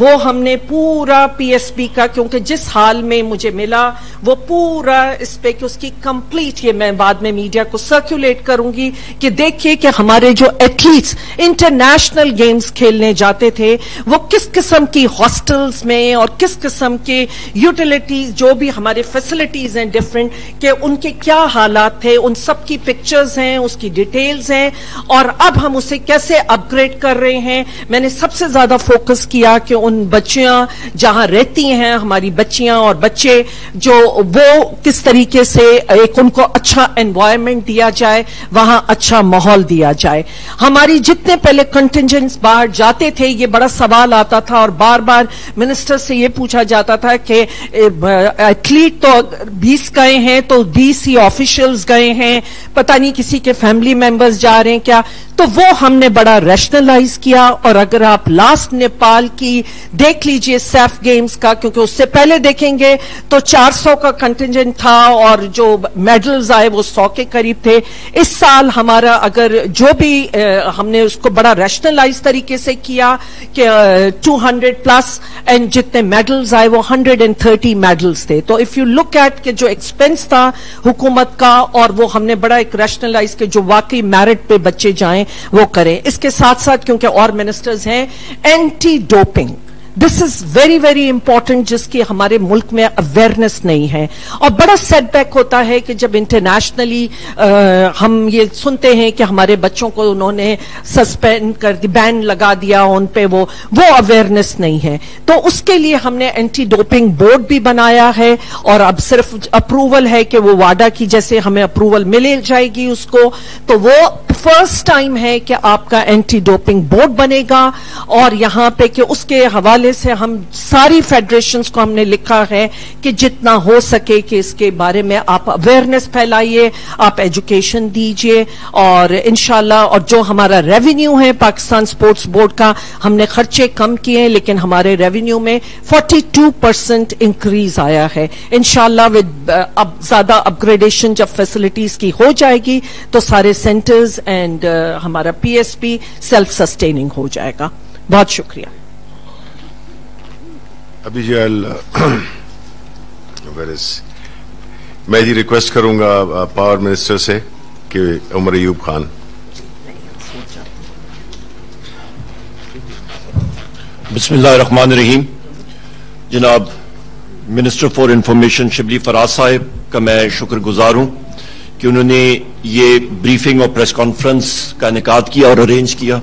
वो हमने पूरा PSP का, क्योंकि जिस हाल में मुझे मिला वो पूरा इस पे कि उसकी कंप्लीट, ये मैं बाद में मीडिया को सर्कुलेट करूंगी कि देखिए कि हमारे जो एथलीट्स इंटरनेशनल गेम्स खेलने जाते थे वो किस किस्म की हॉस्टल्स में और किस किस्म के यूटिलिटीज जो भी हमारे फैसिलिटीज हैं डिफरेंट, के उनके क्या हालात थे, उन सबकी पिक्चर्स हैं, उसकी डिटेल्स हैं, और अब हम उसे कैसे अपग्रेड कर रहे हैं। मैंने सबसे ज्यादा फोकस किया कि उन बच्चियां जहां रहती हैं, हमारी बच्चियां और बच्चे जो वो किस तरीके से एक उनको अच्छा एनवायरनमेंट दिया जाए, वहां अच्छा माहौल दिया जाए। हमारी जितने पहले कंटिजेंट्स बाहर जाते थे ये बड़ा सवाल आता था, और बार बार मिनिस्टर से ये पूछा जाता था कि एथलीट तो 20 गए हैं तो 20 ही ऑफिशियल्स गए हैं, पता नहीं किसी के फैमिली मेंबर्स जा रहे हैं क्या। तो वो हमने बड़ा रैशनलाइज किया। और अगर आप लास्ट नेपाल की देख लीजिए सैफ गेम्स का, क्योंकि उससे पहले देखेंगे तो 400 का कंटिजेंट था और जो मेडल्स आए वो 100 के करीब थे। इस साल हमारा अगर जो भी हमने उसको बड़ा रैशनलाइज तरीके से किया कि 200 प्लस एंड जितने मेडल्स आए वो 130 मेडल्स थे। तो इफ यू लुक एट के जो एक्सपेंस था हुकूमत का, और वो हमने बड़ा एक रैशनलाइज के जो वाकई मेरिट पे बच्चे जाएं वो करें। इसके साथ साथ क्योंकि और मिनिस्टर्स हैं, anti doping, this is very very important, जिसकी हमारे मुल्क में अवेयरनेस नहीं है। और बड़ा सेटबैक होता है कि जब इंटरनेशनली हम ये सुनते हैं कि हमारे बच्चों को उन्होंने सस्पेंड कर दी, बैन लगा दिया उन पे, वो अवेयरनेस नहीं है। तो उसके लिए हमने एंटी डोपिंग बोर्ड भी बनाया है, और अब सिर्फ अप्रूवल है कि वो वाडा की जैसे हमें अप्रूवल मिल जाएगी उसको, तो वो फर्स्ट टाइम है कि आपका एंटी डोपिंग बोर्ड बनेगा। और यहां पे कि उसके हवाले से हम सारी फेडरेशंस को हमने लिखा है कि जितना हो सके कि इसके बारे में आप अवेयरनेस फैलाइए, आप एजुकेशन दीजिए, और इंशाल्लाह। और जो हमारा रेवेन्यू है पाकिस्तान स्पोर्ट्स बोर्ड का, हमने खर्चे कम किए लेकिन हमारे रेवेन्यू में 42% इंक्रीज आया है इंशाल्लाह। विद अब ज्यादा अपग्रेडेशन जब फैसिलिटीज की हो जाएगी तो सारे सेंटर्स एंड हमारा PSP सेल्फ सस्टेनिंग हो जाएगा। बहुत शुक्रिया। अभी जो मैं जी रिक्वेस्ट करूंगा पावर मिनिस्टर से कि उमर अयूब खान। बिस्मिल्लाहिर्रहमानिर्रहीम। जनाब minister for information Shibli Faraz साहब का मैं शुक्रगुजार हूं कि उन्होंने ये ब्रीफिंग और प्रेस कॉन्फ्रेंस का इनेकाद किया और अरेंज किया।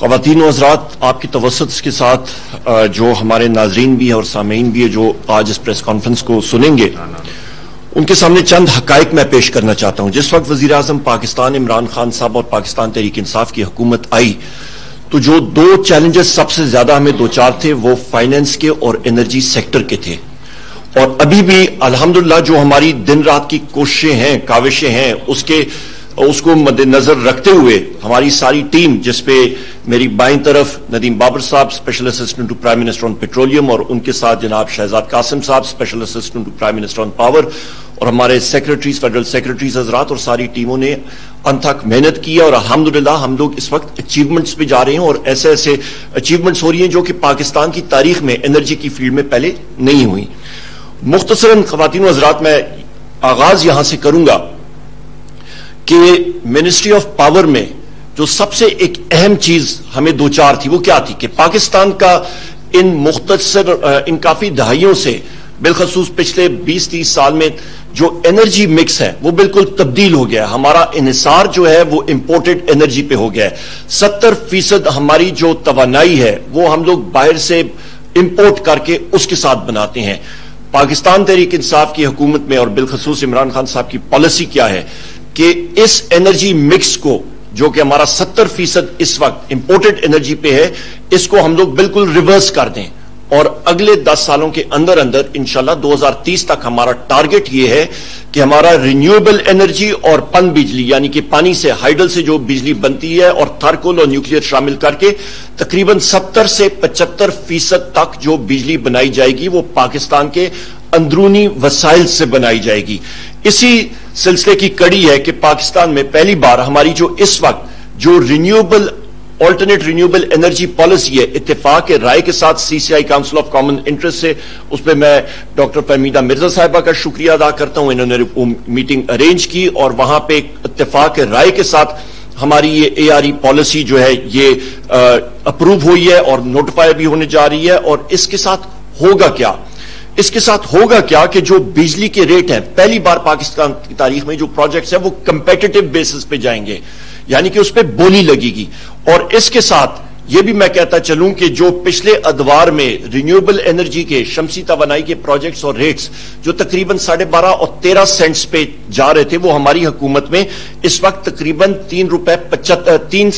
ख्वातीन और हज़रात, आपकी तवस्सुत के साथ जो हमारे नाजरीन भी हैं और सामीन भी है जो आज इस प्रेस कॉन्फ्रेंस को सुनेंगे, उनके सामने चंद हकायक मैं पेश करना चाहता हूँ। जिस वक्त वज़ीर आज़म पाकिस्तान इमरान खान साहब और पाकिस्तान तहरीक इंसाफ की हुकूमत आई तो जो दो चैलेंजेस सबसे ज्यादा हमें दो चार थे वो फाइनेंस के और एनर्जी सेक्टर के थे। और अभी भी अल्हम्दुलिल्लाह जो हमारी दिन रात की कोशिशें हैं, काविशें हैं, उसको मद्देनजर रखते हुए हमारी सारी टीम, जिसपे मेरी बाईं तरफ नदीम बाबर साहब special assistant to prime minister on petroleum, और उनके साथ जनाब शहजाद कासिम साहब special assistant to prime minister on power, और हमारे सेक्रेटरीज, फेडरल सेक्रेटरीज हजरात और सारी टीमों ने अनथक मेहनत की है। और अल्हम्दुलिल्लाह हम लोग इस वक्त अचीवमेंट्स पे जा रहे हैं और ऐसे ऐसे अचीवमेंट्स हो रही हैं जो कि पाकिस्तान की तारीख में एनर्जी की फील्ड में पहले नहीं हुई। मुख्तसरन ख्वातीन और हजरात, मैं आगाज यहां से करूंगा कि मिनिस्ट्री ऑफ पावर में जो सबसे एक अहम चीज हमें दो चार थी वो क्या थी कि पाकिस्तान का इन काफी दहाइयों से बिलखसूस पिछले 20-30 साल में जो एनर्जी मिक्स है वो बिल्कुल तब्दील हो गया है। हमारा इन्हिसार जो है वो इंपोर्टेड एनर्जी पे हो गया है। 70% हमारी जो तवानाई है वो हम लोग बाहर से इंपोर्ट करके उसके साथ बनाते हैं। पाकिस्तान तहरीक इंसाफ की हुकूमत में और बिलखसूस इमरान खान साहब की पॉलिसी क्या है कि इस एनर्जी मिक्स को जो कि हमारा 70% इस वक्त इंपोर्टेड एनर्जी पे है, इसको हम लोग बिल्कुल रिवर्स कर दें और अगले 10 सालों के अंदर अंदर इंशाल्लाह 2030 तक हमारा टारगेट ये है कि हमारा रिन्यूएबल एनर्जी और पन बिजली यानी कि पानी से, हाइडल से जो बिजली बनती है और थारकोल और न्यूक्लियर शामिल करके तकरीबन 70 से 75% तक जो बिजली बनाई जाएगी वो पाकिस्तान के अंदरूनी वसाइल से बनाई जाएगी। इसी सिलसिले की कड़ी है कि पाकिस्तान में पहली बार हमारी जो इस वक्त जो renewable alternate renewable energy policy है, इत्तेफाक के राय के साथ CCI council of common interest से, उस पर मैं डॉक्टर परमीदा मिर्जा साहिबा का शुक्रिया अदा करता हूं, इन्होंने मीटिंग अरेंज की और वहां पे इत्तेफाक के राय के साथ हमारी ये एआरई पॉलिसी जो है ये अप्रूव हुई है और नोटिफाई भी होने जा रही है। और इसके साथ होगा क्या, इसके साथ होगा क्या कि जो बिजली के रेट हैं, पहली बार पाकिस्तान की तारीख में जो प्रोजेक्ट्स हैं वो कंपेटिटिव बेसिस पे जाएंगे, यानी कि उस पर बोली लगेगी। और इसके साथ ये भी मैं कहता चलूं कि जो पिछले अदवार में रिन्यूएबल एनर्जी के शमसी तवानाई के प्रोजेक्ट्स और रेट्स जो तकरीबन 12.5 और 13 सेंट्स पे जा रहे थे, वो हमारी हुकूमत में इस वक्त तकरीबन 3.75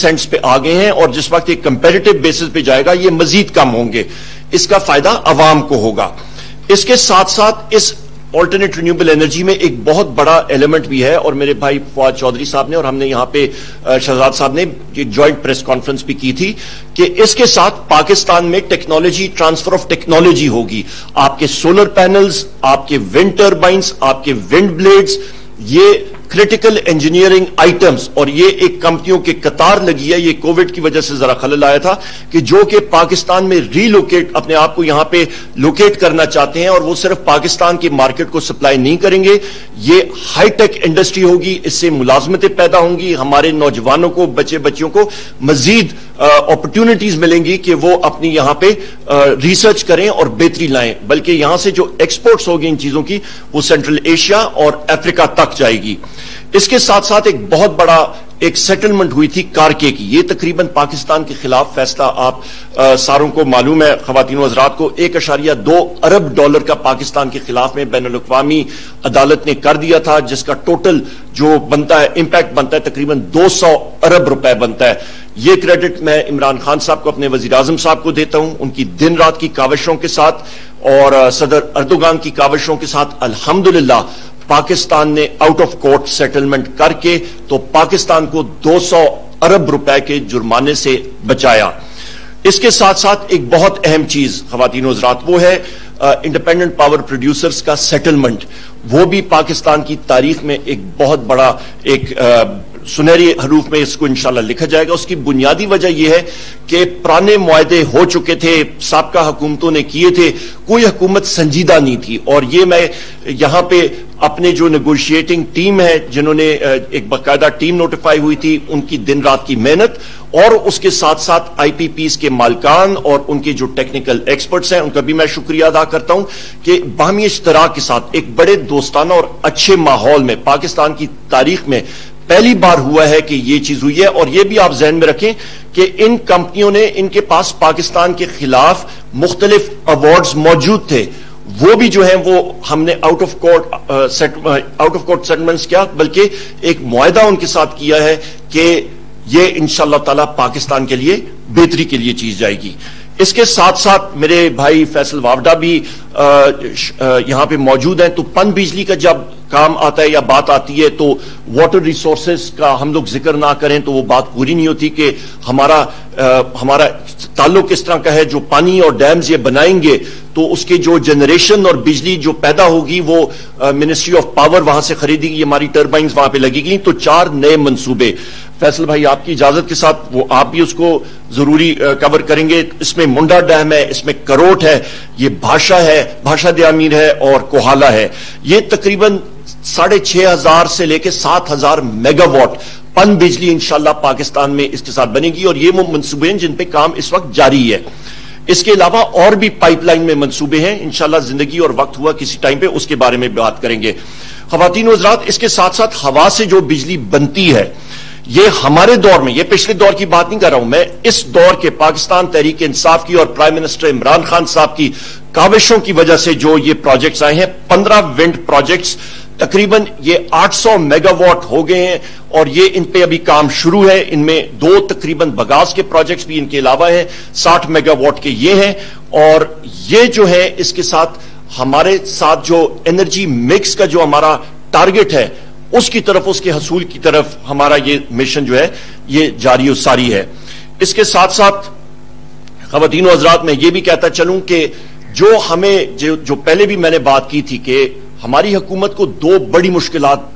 सेंट्स पे आ गए हैं और जिस वक्त एक कंपेरेटिव बेसिस पे जाएगा ये मजीद कम होंगे। इसका फायदा अवाम को होगा। इसके साथ साथ इस ऑल्टरनेट रिन्यूएबल एनर्जी में एक बहुत बड़ा एलिमेंट भी है और मेरे भाई फवाद चौधरी साहब ने और हमने यहां पे शहजाद साहब ने एक ज्वाइंट प्रेस कॉन्फ्रेंस भी की थी कि इसके साथ पाकिस्तान में टेक्नोलॉजी, ट्रांसफर ऑफ टेक्नोलॉजी होगी। आपके सोलर पैनल्स, आपके विंड टर्बाइंस, आपके विंड ब्लेड्स, ये क्रिटिकल इंजीनियरिंग आइटम्स और ये एक कंपनियों के कतार लगी है। ये कोविड की वजह से जरा खलल आया था कि जो कि पाकिस्तान में रीलोकेट, अपने आप को यहां पे लोकेट करना चाहते हैं और वो सिर्फ पाकिस्तान की मार्केट को सप्लाई नहीं करेंगे, ये हाईटेक इंडस्ट्री होगी। इससे मुलाजमतें पैदा होंगी, हमारे नौजवानों को, बच्चे बच्चियों को मजीद अपॉर्चुनिटीज मिलेंगी कि वो अपनी यहां पर रिसर्च करें और बेहतरी लाएं। बल्कि यहां से जो एक्सपोर्ट्स होगी इन चीजों की वो सेंट्रल एशिया और अफ्रीका तक जाएगी। इसके साथ साथ एक बहुत बड़ा एक सेटलमेंट हुई थी कारके की, ये तकरीबन पाकिस्तान के खिलाफ फैसला, आप सारों को मालूम है खवातीन और हजरात को, 1.2 अरब डॉलर का पाकिस्तान के खिलाफ में बैनुल अक़वामी अदालत ने कर दिया था, जिसका टोटल जो बनता है इंपैक्ट बनता है तकरीबन 200 अरब रुपए बनता है। ये क्रेडिट मैं इमरान खान साहब को, अपने वजीर आजम साहब को देता हूं, उनकी दिन रात की काविशों के साथ और सदर अर्दोगान की काविशों के साथ अल्हम्दुलिल्लाह पाकिस्तान ने आउट ऑफ कोर्ट सेटलमेंट करके तो पाकिस्तान को 200 अरब रुपए के जुर्माने से बचाया। इसके साथ साथ एक बहुत अहम चीज खवातीन और हज़रात वो है इंडिपेंडेंट पावर प्रोड्यूसर्स का सेटलमेंट, वो भी पाकिस्तान की तारीख में एक बहुत बड़ा एक सुनहरी हरूफ में इसको इंशाल्लाह लिखा जाएगा। उसकी बुनियादी वजह यह है कि पुराने मुआहदे हो चुके थे, साबका हुकूमतों ने किए थे, कोई हुकूमत संजीदा नहीं थी। और ये मैं यहां पे अपने जो नेगोशिएटिंग टीम है, जिन्होंने एक बाकायदा टीम नोटिफाई हुई थी, उनकी दिन रात की मेहनत और उसके साथ साथ आईपीपीस के मालकान और उनके जो टेक्निकल एक्सपर्ट्स हैं उनका भी मैं शुक्रिया अदा करता हूं कि बाहमी इश्तराक के साथ एक बड़े दोस्ताना और अच्छे माहौल में पाकिस्तान की तारीख में पहली बार हुआ है कि यह चीज हुई है। और यह भी आप जहन में रखें कि इन कंपनियों ने, इनके पास पाकिस्तान के खिलाफ मुख्तलिफ अवार्ड्स मौजूद थे, वो भी जो है वो हमने आउट ऑफ कोर्ट सेटलमेंट्स किया, बल्कि एक मुआहदा उनके साथ किया है कि ये इंशाल्लाह ताला पाकिस्तान के लिए बेहतरी के लिए चीज जाएगी। इसके साथ साथ मेरे भाई फैसल वावडा भी यहां पे मौजूद हैं, तो पन बिजली का जब काम आता है या बात आती है तो वाटर रिसोर्सेज का हम लोग जिक्र ना करें तो वो बात पूरी नहीं होती कि हमारा ताल्लुक किस तरह का है। जो पानी और डैम्स ये बनाएंगे तो उसके जो जनरेशन और बिजली जो पैदा होगी वो मिनिस्ट्री ऑफ पावर वहां से खरीदेगी, हमारी टर्बाइंस वहां पे लगेगी। तो 4 नए मंसूबे, फैसल भाई आपकी इजाजत के साथ वो आप भी उसको जरूरी कवर करेंगे। इसमें मुंडा डैम है, इसमें करोट है, ये भाषा है, भाषा द्यामीर है और कोहाला है। ये तकरीबन 6,500 से लेकर 7,000 मेगावाट पन बिजली इंशाल्लाह पाकिस्तान में इसके साथ बनेगी और ये वो मंसूबे हैं जिन पे काम इस वक्त जारी है। इसके अलावा और भी पाइपलाइन में मंसूबे हैं, इंशाल्लाह जिंदगी और वक्त हुआ किसी टाइम पे उसके बारे में बात करेंगे। खवातीन और हज़रात, इसके साथ साथ हवा से जो बिजली बनती है, ये हमारे दौर में, ये पिछले दौर की बात नहीं कर रहा हूं मैं, इस दौर के पाकिस्तान तहरीक इंसाफ की और प्राइम मिनिस्टर इमरान खान साहब की काविशों की वजह से जो ये प्रोजेक्ट्स आए हैं, 15 विंड प्रोजेक्ट्स तकरीबन ये 800 मेगावाट हो गए हैं और ये इन पे अभी काम शुरू है। इनमें 2 तकरीबन बगास के प्रोजेक्ट्स भी इनके अलावा हैं, 60 मेगावाट के ये हैं। और ये जो है इसके साथ हमारे साथ जो एनर्जी मिक्स का जो हमारा टारगेट है उसकी तरफ, उसके हसूल की तरफ हमारा ये मिशन जो है ये जारी और सारी है। इसके साथ साथ खवातीन और हज़रात मैं ये भी कहता चलूं कि जो हमें जो पहले भी मैंने बात की थी कि हमारी हुकूमत को दो बड़ी मुश्किलात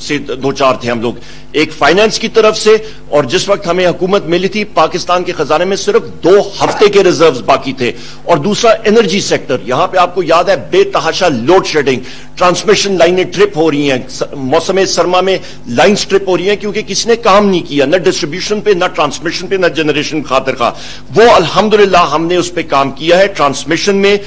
से दो चार थे हम लोग, एक फाइनेंस की तरफ से, और जिस वक्त हमें हुकूमत मिली थी पाकिस्तान के खजाने में सिर्फ 2 हफ्ते के रिजर्व्स बाकी थे, और दूसरा एनर्जी सेक्टर। यहां पे आपको याद है बेतहाशा लोड शेडिंग, ट्रांसमिशन लाइनें ट्रिप हो रही हैं, मौसम सरमा में लाइन ट्रिप हो रही हैं क्योंकि किसी ने काम नहीं किया, ना डिस्ट्रीब्यूशन पे, ना ट्रांसमिशन पे, ना जनरेशन खातिर का। वो अल्हम्दुलिल्लाह हमने उस पर काम किया है। ट्रांसमिशन में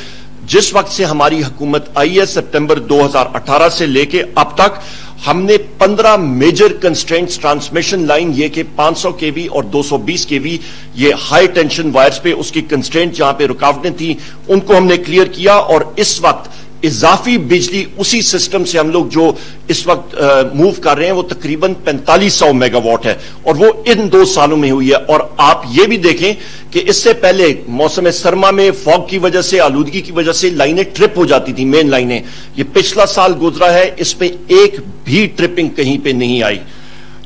जिस वक्त से हमारी हुकूमत आई है सितंबर 2018 से लेके अब तक हमने 15 मेजर कंस्ट्रेंट्स ट्रांसमिशन लाइन, ये कि 500 केवी और 220 केवी ये हाई टेंशन वायर्स पे उसकी कंस्ट्रेंट जहां पे रुकावटें थी उनको हमने क्लियर किया। और इस वक्त इजाफी बिजली उसी सिस्टम से हम लोग जो इस वक्त मूव कर रहे हैं वो तकरीबन 4500 मेगावाट है, और वो इन 2 सालों में हुई है। और आप ये भी देखें कि इससे पहले मौसम सरमा में फॉग की वजह से, आलूदगी की वजह से लाइनें ट्रिप हो जाती थी, मेन लाइनें। ये पिछला साल गुजरा है, इसमें एक भी ट्रिपिंग कहीं पे नहीं आई।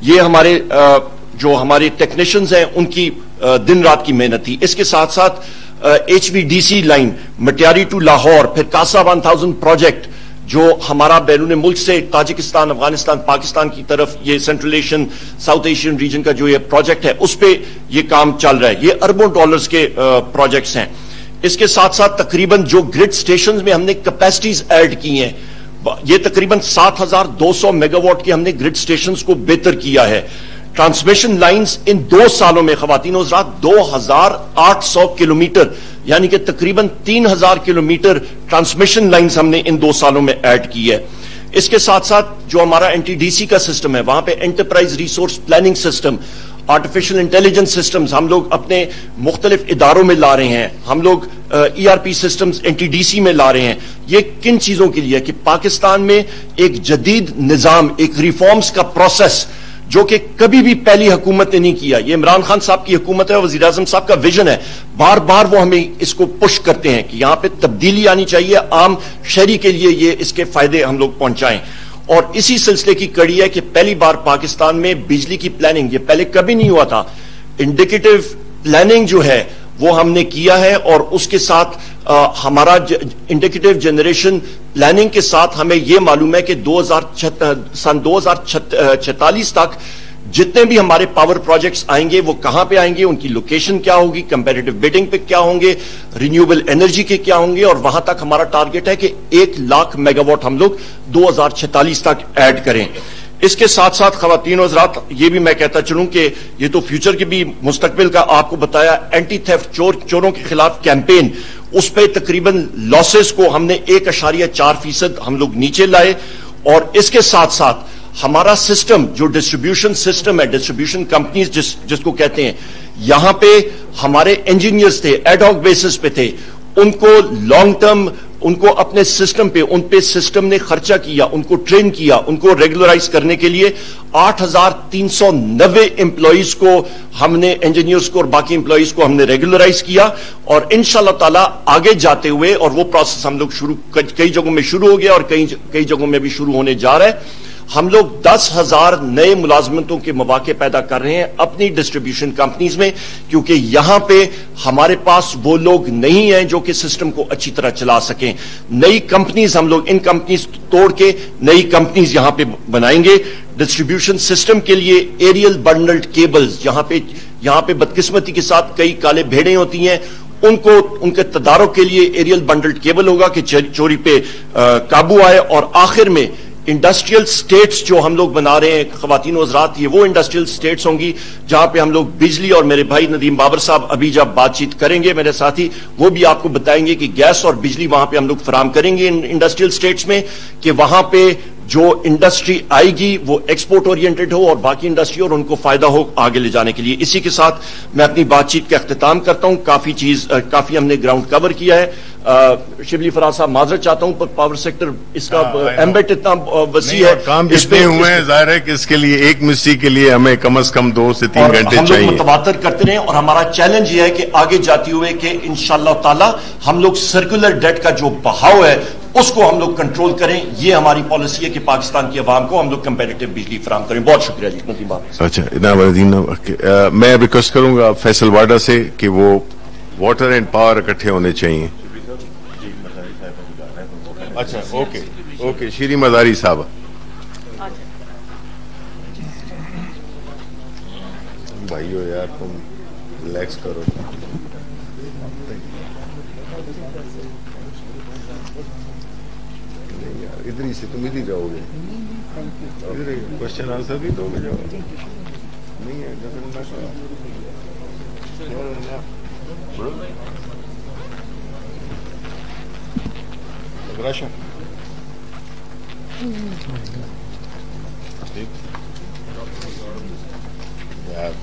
ये हमारे जो हमारे टेक्नीशियंस हैं उनकी दिन रात की मेहनत थी। इसके साथ साथ HVDC line Matiari to Lahore, फिर कासा 1000 प्रोजेक्ट जो हमारा बैरून मुल्क से ताजिकिस्तान, अफगानिस्तान, पाकिस्तान की तरफ ये central Asian, south Asian region का जो ये प्रोजेक्ट है उस पर यह काम चल रहा है। ये अरबों डॉलर्स के प्रोजेक्ट्स हैं। इसके साथ साथ तकरीबन जो ग्रिड स्टेशन में हमने कैपेसिटीज ऐड की हैं, ये तकरीबन 7200 मेगावाट के हमने ग्रिड स्टेशन को बेहतर किया है। ट्रांसमिशन लाइंस इन 2 सालों में खवातीन और हज़रात 2800 किलोमीटर यानी कि तकरीबन 3000 किलोमीटर ट्रांसमिशन लाइंस हमने इन 2 सालों में ऐड की है। इसके साथ साथ जो हमारा NTDC का सिस्टम है वहां पे enterprise resource planning system, artificial intelligence systems हम लोग अपने मुख्तलिफ इदारों में ला रहे हैं, हम लोग ERP सिस्टम्स NTDC में ला रहे हैं। ये किन चीजों के लिए कि पाकिस्तान में एक जदीद निजाम, एक रिफॉर्म्स का प्रोसेस जो कि कभी भी पहली हुकूमत ने नहीं किया। ये इमरान खान साहब की हुकूमत है, वज़ीर आज़म साहब का विजन है, बार बार वो हमें इसको पुश करते हैं कि यहां पे तब्दीली आनी चाहिए, आम शहरी के लिए ये इसके फायदे हम लोग पहुंचाएं। और इसी सिलसिले की कड़ी है कि पहली बार पाकिस्तान में बिजली की प्लानिंग, ये पहले कभी नहीं हुआ था, इंडिकेटिव प्लानिंग जो है वो हमने किया है। और उसके साथ हमारा इंडिकेटिव जनरेशन प्लानिंग के साथ हमें यह मालूम है कि सन 2046 तक जितने भी हमारे पावर प्रोजेक्ट्स आएंगे वो कहां पे आएंगे, उनकी लोकेशन क्या होगी, कंपेरेटिव बिडिंग पे क्या होंगे, रिन्यूएबल एनर्जी के क्या होंगे, और वहां तक हमारा टारगेट है कि 1 लाख मेगावाट हम लोग 2046 तक ऐड करें। इसके साथ साथ खवातीन और हज़रात ये भी मैं कहता चलूं कि ये तो फ्यूचर के भी मुस्तकबिल का आपको बताया। एंटी थेफ्ट, चोरों के खिलाफ कैंपेन, उस पर तकरीबन लॉसेस को हमने 1.4% हम लोग नीचे लाए। और इसके साथ साथ हमारा सिस्टम जो डिस्ट्रीब्यूशन सिस्टम है, डिस्ट्रीब्यूशन कंपनीज जिसको कहते हैं, यहां पे हमारे इंजीनियर्स थे, एडहॉक बेसिस पे थे, उनको लॉन्ग टर्म, उनको अपने सिस्टम पे, उन पे सिस्टम ने खर्चा किया, उनको ट्रेन किया, उनको रेगुलराइज करने के लिए 8390 एम्प्लॉइज को हमने, इंजीनियर्स को और बाकी एम्प्लॉइज को हमने रेगुलराइज किया। और इंशाल्लाह ताला आगे जाते हुए, और वो प्रोसेस हम लोग शुरू कई जगहों में शुरू हो गया और कई जगहों में भी शुरू होने जा रहा है, हम लोग 10,000 नए मुलाजमतों के मौके पैदा कर रहे हैं अपनी डिस्ट्रीब्यूशन कंपनीज में, क्योंकि यहां पे हमारे पास वो लोग नहीं हैं जो कि सिस्टम को अच्छी तरह चला सकें। नई कंपनीज हम लोग, इन कंपनीज तोड़ के नई कंपनीज यहां पे बनाएंगे। डिस्ट्रीब्यूशन सिस्टम के लिए एरियल बंडल्ड केबल्स, यहां पे बदकिस्मती के साथ कई काले भेड़ें होती हैं, उनको उनके तदारों के लिए एरियल बंडल्ड केबल होगा कि चोरी पे काबू आए। और आखिर में इंडस्ट्रियल स्टेट्स जो हम लोग बना रहे हैं ख्वातीन और हज़रात, ये वो इंडस्ट्रियल स्टेट्स होंगी जहां पे हम लोग बिजली, और मेरे भाई नदीम बाबर साहब अभी जब बातचीत करेंगे मेरे साथी वो भी आपको बताएंगे कि गैस और बिजली वहां पे हम लोग फराम करेंगे इन इंडस्ट्रियल स्टेट्स में, कि वहां पे जो इंडस्ट्री आएगी वो एक्सपोर्ट ओरिएंटेड हो और बाकी इंडस्ट्री और उनको फायदा हो आगे ले जाने के लिए। इसी के साथ मैं अपनी बातचीत का अख्तिताम करता हूं। काफी हमने ग्राउंड कवर किया है। शिबली फराज साहब माजरत चाहता हूं, पर पावर सेक्टर इसका एम्बेट इतना वसी है, काम इसमें हुए हैं, जाहिर है कि इसके लिए एक मिस्सी के लिए हमें कम से कम 2 से 3 घंटे चाहिए। मुतवातर करते रहे और हमारा चैलेंज यह है कि आगे जाते हुए कि इंशाअल्लाह ताला हम लोग सर्कुलर डेट का जो बहाव है उसको हम लोग कंट्रोल करें। ये हमारी पॉलिसी है कि पाकिस्तान की आवाम को हम लोग कंपेरेटिव बिजली फराम करें। बहुत शुक्रिया जी। अच्छा, इनाम मैं रिक्वेस्ट करूंगा फैसल वाडा से कि वो वाटर एंड पावर इकट्ठे होने चाहिए। अच्छा, ओके ओके, शीरी मज़ारी साहब। भाई हो यार, तुम रिलैक्स करो। इधर ही से तुम इधर जाओगे, इधर क्वेश्चन आंसर भी दोगे, नहीं है राशन यार।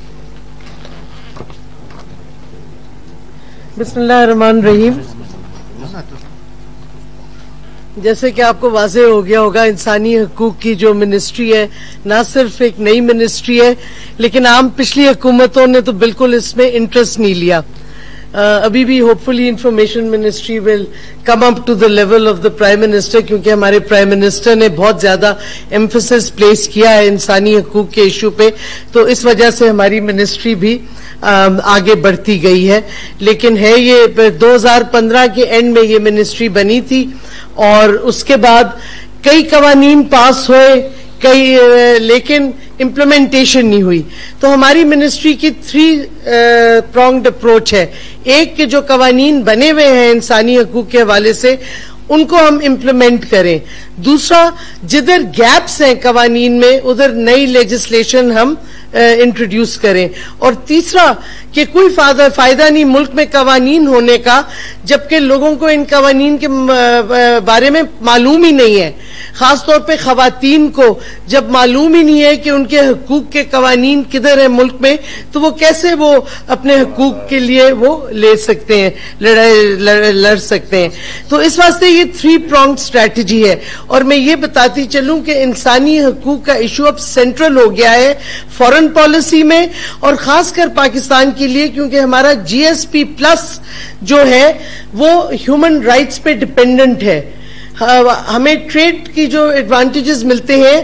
बिस्मिल्लाह रहमान रहीम। जैसे कि आपको वाज़े हो गया होगा, इंसानी हकूक़ की जो मिनिस्ट्री है ना सिर्फ एक नई मिनिस्ट्री है, लेकिन आम पिछली हुकूमतों ने तो बिल्कुल इसमें इंटरेस्ट नहीं लिया। अभी भी hopefully information ministry will come up to the level of the prime minister, क्योंकि हमारे प्राइम मिनिस्टर ने बहुत ज्यादा एम्फेसिस प्लेस किया है इंसानी हकूक़ के इशू पे, तो इस वजह से हमारी मिनिस्ट्री भी आगे बढ़ती गई है। लेकिन है ये 2015 के एंड में ये मिनिस्ट्री बनी थी और उसके बाद कई कवानीन पास हुए, कई लेकिन इम्प्लीमेंटेशन नहीं हुई। तो हमारी मिनिस्ट्री की 3 pronged अप्रोच है। एक के जो कवानीन बने हुए हैं इंसानी हकूक़ के हवाले से उनको हम इम्प्लीमेंट करें, दूसरा जिधर गैप्स हैं कवानीन में उधर नई लेजिस्लेशन हम इंट्रोड्यूस करें, और तीसरा कि कोई फायदा नहीं मुल्क में कवानीन होने का जबकि लोगों को इन कवानीन के बारे में मालूम ही नहीं है। खासतौर पर खवातीन को जब मालूम ही नहीं है कि उनके हकूक़ के कवानीन किधर है मुल्क में, तो वो कैसे वो अपने हकूक़ के लिए वो ले सकते हैं, लड़ाई लड़ सकते हैं। तो इस वास्ते ये 3 pronged स्ट्रैटेजी है। और मैं ये बताती चलूं कि इंसानी हकूक़ का इशू अब सेंट्रल हो गया है फॉरेन पॉलिसी में और खासकर पाकिस्तान के लिए, क्योंकि हमारा GSP+ जो है वो ह्यूमन राइट्स पे डिपेंडेंट है। हमें ट्रेड की जो एडवांटेजेस मिलते हैं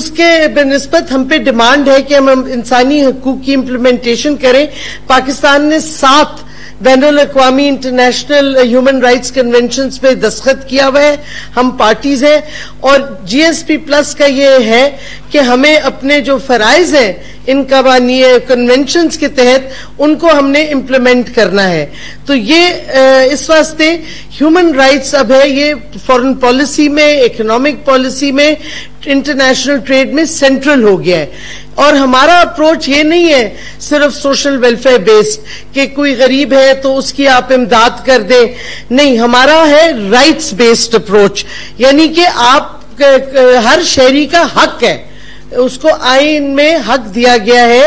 उसके बनिस्बत हम पे डिमांड है कि हम इंसानी हकूक़ की इम्प्लीमेंटेशन करें। पाकिस्तान ने 7 बैनुल-अक़वामी इंटरनेशनल ह्यूमन राइट्स कन्वेंशन पे दस्तखत किया हुआ है, हम पार्टीज हैं, और GSP+ का ये है कि हमें अपने जो फराइज हैं इन कन्वेंशंस के तहत उनको हमने इम्प्लीमेंट करना है। तो ये इस वास्ते ह्यूमन राइट्स अब है, ये फॉरेन पॉलिसी में, इकोनॉमिक पॉलिसी में, इंटरनेशनल ट्रेड में सेंट्रल हो गया है। और हमारा अप्रोच ये नहीं है सिर्फ सोशल वेलफेयर बेस्ड कि कोई गरीब है तो उसकी आप इमदाद कर दें, नहीं, हमारा है राइट्स बेस्ड अप्रोच, यानी कि आप हर शहरी का हक है, उसको आईन में हक दिया गया है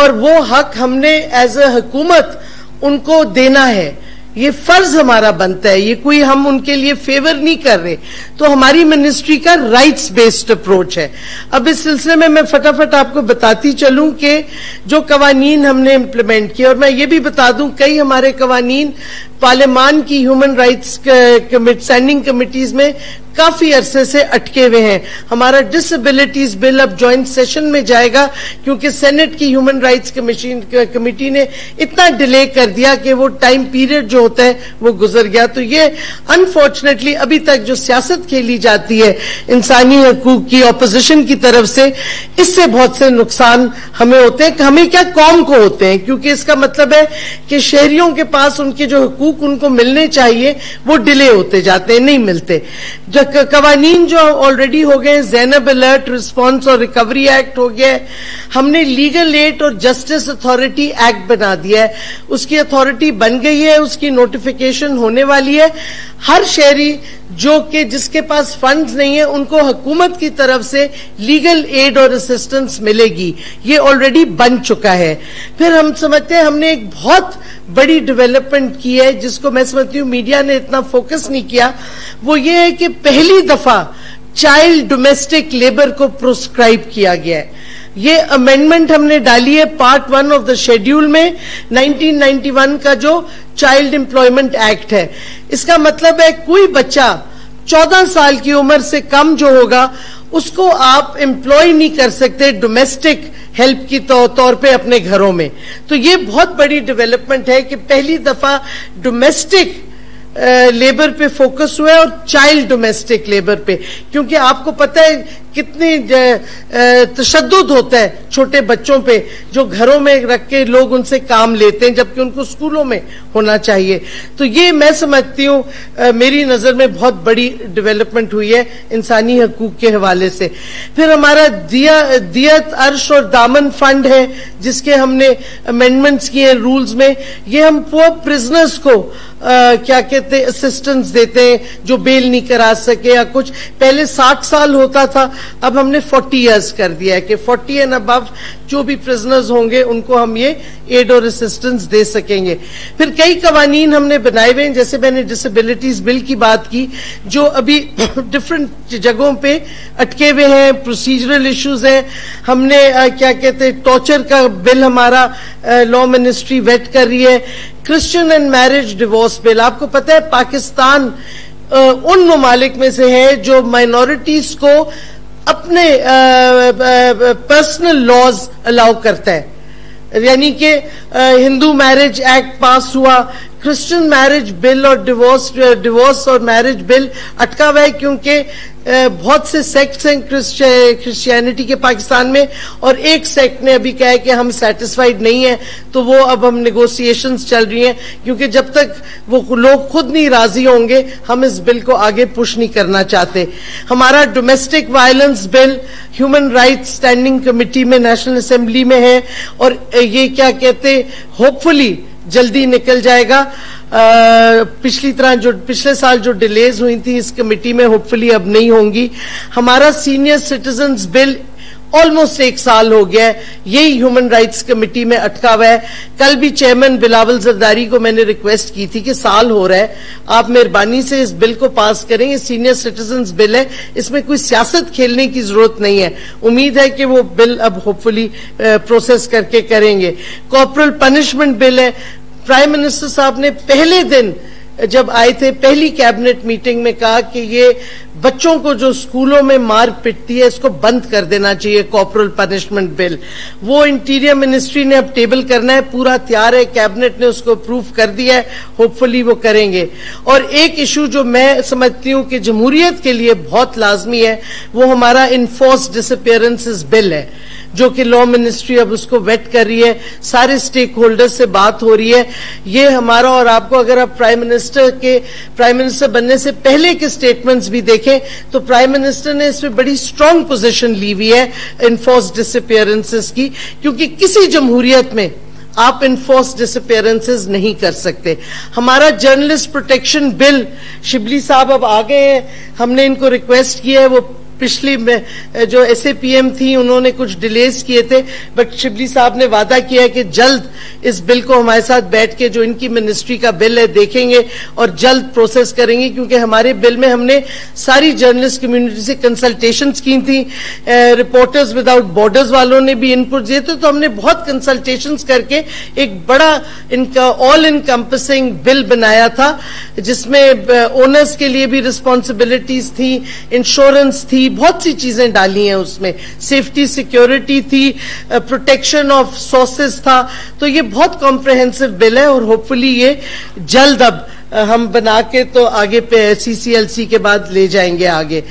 और वो हक हमने एज ए हुकूमत उनको देना है, ये फर्ज हमारा बनता है, ये कोई हम उनके लिए फेवर नहीं कर रहे। तो हमारी मिनिस्ट्री का राइट्स बेस्ड अप्रोच है। अब इस सिलसिले में मैं फटाफट आपको बताती चलूं कि जो कवानीन हमने इम्प्लीमेंट किए, और मैं ये भी बता दूं कई हमारे कवानीन पार्लियामान की ह्यूमन राइट्स स्टैंडिंग कमिटीज में काफी अरसे से अटके हुए हैं। हमारा डिसेबिलिटीज बिल अब ज्वाइंट सेशन में जाएगा क्योंकि सेनेट की ह्यूमन राइट्स कमेटी ने इतना डिले कर दिया कि वो टाइम पीरियड जो होता है वो गुजर गया। तो ये अनफॉर्चुनेटली अभी तक जो सियासत खेली जाती है इंसानी हकूक की ऑपोजिशन की तरफ से, इससे बहुत से नुकसान हमें होते हैं, हमें क्या कौम को होते हैं, क्योंकि इसका मतलब है कि शहरियों के पास उनके जो हकूक हकूक उनको मिलने चाहिए वो डिले होते जाते हैं, नहीं मिलते। कवानीन जो ऑलरेडी हो गए, ज़ैनब अलर्ट, रिस्पॉन्स और रिकवरी एक्ट हो गया है, हमने लीगल एड और जस्टिस अथॉरिटी एक्ट बना दिया है, उसकी अथॉरिटी बन गई है, उसकी नोटिफिकेशन होने वाली है। हर शहरी जो कि जिसके पास फंड्स नहीं है उनको हुकूमत की तरफ से लीगल एड और असिस्टेंस मिलेगी, ये ऑलरेडी बन चुका है। फिर हम समझते हैं हमने एक बहुत बड़ी डेवलपमेंट की है जिसको मैं समझती हूँ मीडिया ने इतना फोकस नहीं किया, वो ये है कि पहली दफा चाइल्ड डोमेस्टिक लेबर को प्रोस्क्राइब किया गया है। ये अमेंडमेंट हमने डाली है Part 1 ऑफ द शेड्यूल में 1991 का जो चाइल्ड एम्प्लॉयमेंट एक्ट है। इसका मतलब है कोई बच्चा 14 साल की उम्र से कम जो होगा उसको आप एम्प्लॉय नहीं कर सकते डोमेस्टिक हेल्प की तौर पे अपने घरों में। तो ये बहुत बड़ी डेवलपमेंट है कि पहली दफा डोमेस्टिक लेबर पे फोकस हुआ है और चाइल्ड डोमेस्टिक लेबर पे, क्योंकि आपको पता है कितनी तशद्दुद होता है छोटे बच्चों पे जो घरों में रख के लोग उनसे काम लेते हैं जबकि उनको स्कूलों में होना चाहिए। तो ये मैं समझती हूँ मेरी नज़र में बहुत बड़ी डेवलपमेंट हुई है इंसानी हकूक के हवाले से। फिर हमारा दियत अर्श और दामन फंड है जिसके हमने अमेंडमेंट्स किए हैं रूल्स में। ये हम पुअर प्रिजनर्स को क्या कहते हैं असिस्टेंस देते हैं जो बेल नहीं करा सके या कुछ। पहले 60 साल होता था, अब हमने 40 इयर्स कर दिया है कि 40 एंड अबव जो भी प्रिजनर्स होंगे उनको हम ये एड और असिस्टेंस दे सकेंगे। फिर कई कवानीन हमने बनाए हुए हैं, जैसे मैंने डिसेबिलिटीज बिल की बात की जो अभी डिफरेंट जगहों पे अटके हुए हैं, प्रोसीजरल इश्यूज हैं। हमने क्या कहते हैं टॉर्चर का बिल हमारा लॉ मिनिस्ट्री वेट कर रही है। Christian and marriage divorce bill, आपको पता है पाकिस्तान उन ममालिक में से है जो माइनॉरिटीज को अपने पर्सनल लॉज अलाउ करता है, यानी कि हिंदू मैरिज एक्ट पास हुआ, क्रिश्चियन मैरिज बिल और डिवोर्स और मैरिज बिल अटका हुआ है क्योंकि बहुत से सेक्ट्स हैं क्रिश्चियनिटी के पाकिस्तान में और एक सेक्ट ने अभी कहा है कि हम सेटिस्फाइड नहीं है, तो वो अब हम नेगोशिएशंस चल रही हैं क्योंकि जब तक वो लोग खुद नहीं राजी होंगे हम इस बिल को आगे पुश नहीं करना चाहते। हमारा domestic violence bill human rights standing committee में नेशनल असेंबली में है और ये क्या कहते होपफुली जल्दी निकल जाएगा। पिछले साल जो डिलेज हुई थी इस कमेटी में होपफुली अब नहीं होंगी। हमारा सीनियर सिटीजन्स बिल ऑलमोस्ट एक साल हो गया है, यही ह्यूमन राइट्स कमेटी में अटका हुआ है। कल भी चेयरमैन बिलावल जरदारी को मैंने रिक्वेस्ट की थी कि साल हो रहा है, आप मेहरबानी से इस बिल को पास करें, ये सीनियर सिटीजन्स बिल है, इसमें कोई सियासत खेलने की जरूरत नहीं है। उम्मीद है कि वो बिल अब होपफुली प्रोसेस करके करेंगे। कॉर्पोरल पनिशमेंट बिल है, प्राइम मिनिस्टर साहब ने पहले दिन जब आए थे पहली कैबिनेट मीटिंग में कहा कि ये बच्चों को जो स्कूलों में मार पिटती है इसको बंद कर देना चाहिए कॉर्पोरल पनिशमेंट बिल। वो इंटीरियर मिनिस्ट्री ने अब टेबल करना है, पूरा तैयार है, कैबिनेट ने उसको अप्रूव कर दिया है, होपफुली वो करेंगे। और एक इशू जो मैं समझती हूँ कि जमहूरियत के लिए बहुत लाजमी है वो हमारा इनफोर्स डिसअपीयरेंसेस बिल है जो कि लॉ मिनिस्ट्री अब उसको वेट कर रही है, सारे स्टेक होल्डर से बात हो रही है। ये हमारा और आपको अगर आप प्राइम मिनिस्टर बनने से पहले के स्टेटमेंट्स भी देखें तो प्राइम मिनिस्टर ने इसमें बड़ी स्ट्रांग पोजीशन ली हुई है इनफोर्स डिसअपीयरेंसेस की, क्योंकि किसी जमहूरियत में आप इनफोर्स डिसअपीयरेंसेस नहीं कर सकते। हमारा जर्नलिस्ट प्रोटेक्शन बिल, शिबली साहब अब आ गए हैं, हमने इनको रिक्वेस्ट किया है, वो पिछली जो SAPM थी उन्होंने कुछ डिलेज किए थे बट शिबली साहब ने वादा किया है कि जल्द इस बिल को हमारे साथ बैठ के जो इनकी मिनिस्ट्री का बिल है देखेंगे और जल्द प्रोसेस करेंगे, क्योंकि हमारे बिल में हमने सारी जर्नलिस्ट कम्युनिटी से कंसल्टेशंस की थी, रिपोर्टर्स विदाउट बॉर्डर्स वालों ने भी इनपुट दिए थे, तो हमने बहुत कंसल्टेशंस करके एक बड़ा इनका ऑल इनकम्पसिंग बिल बनाया था जिसमें ओनर्स के लिए भी रिस्पॉन्सिबिलिटीज थी, इंश्योरेंस थी, बहुत सी चीजें डाली हैं उसमें, सेफ्टी सिक्योरिटी थी, प्रोटेक्शन ऑफ सोर्सेस था। तो ये बहुत कॉम्प्रहेंसिव बिल है और होपफुली ये जल्द अब हम बना के तो आगे पे CCLC के बाद ले जाएंगे आगे।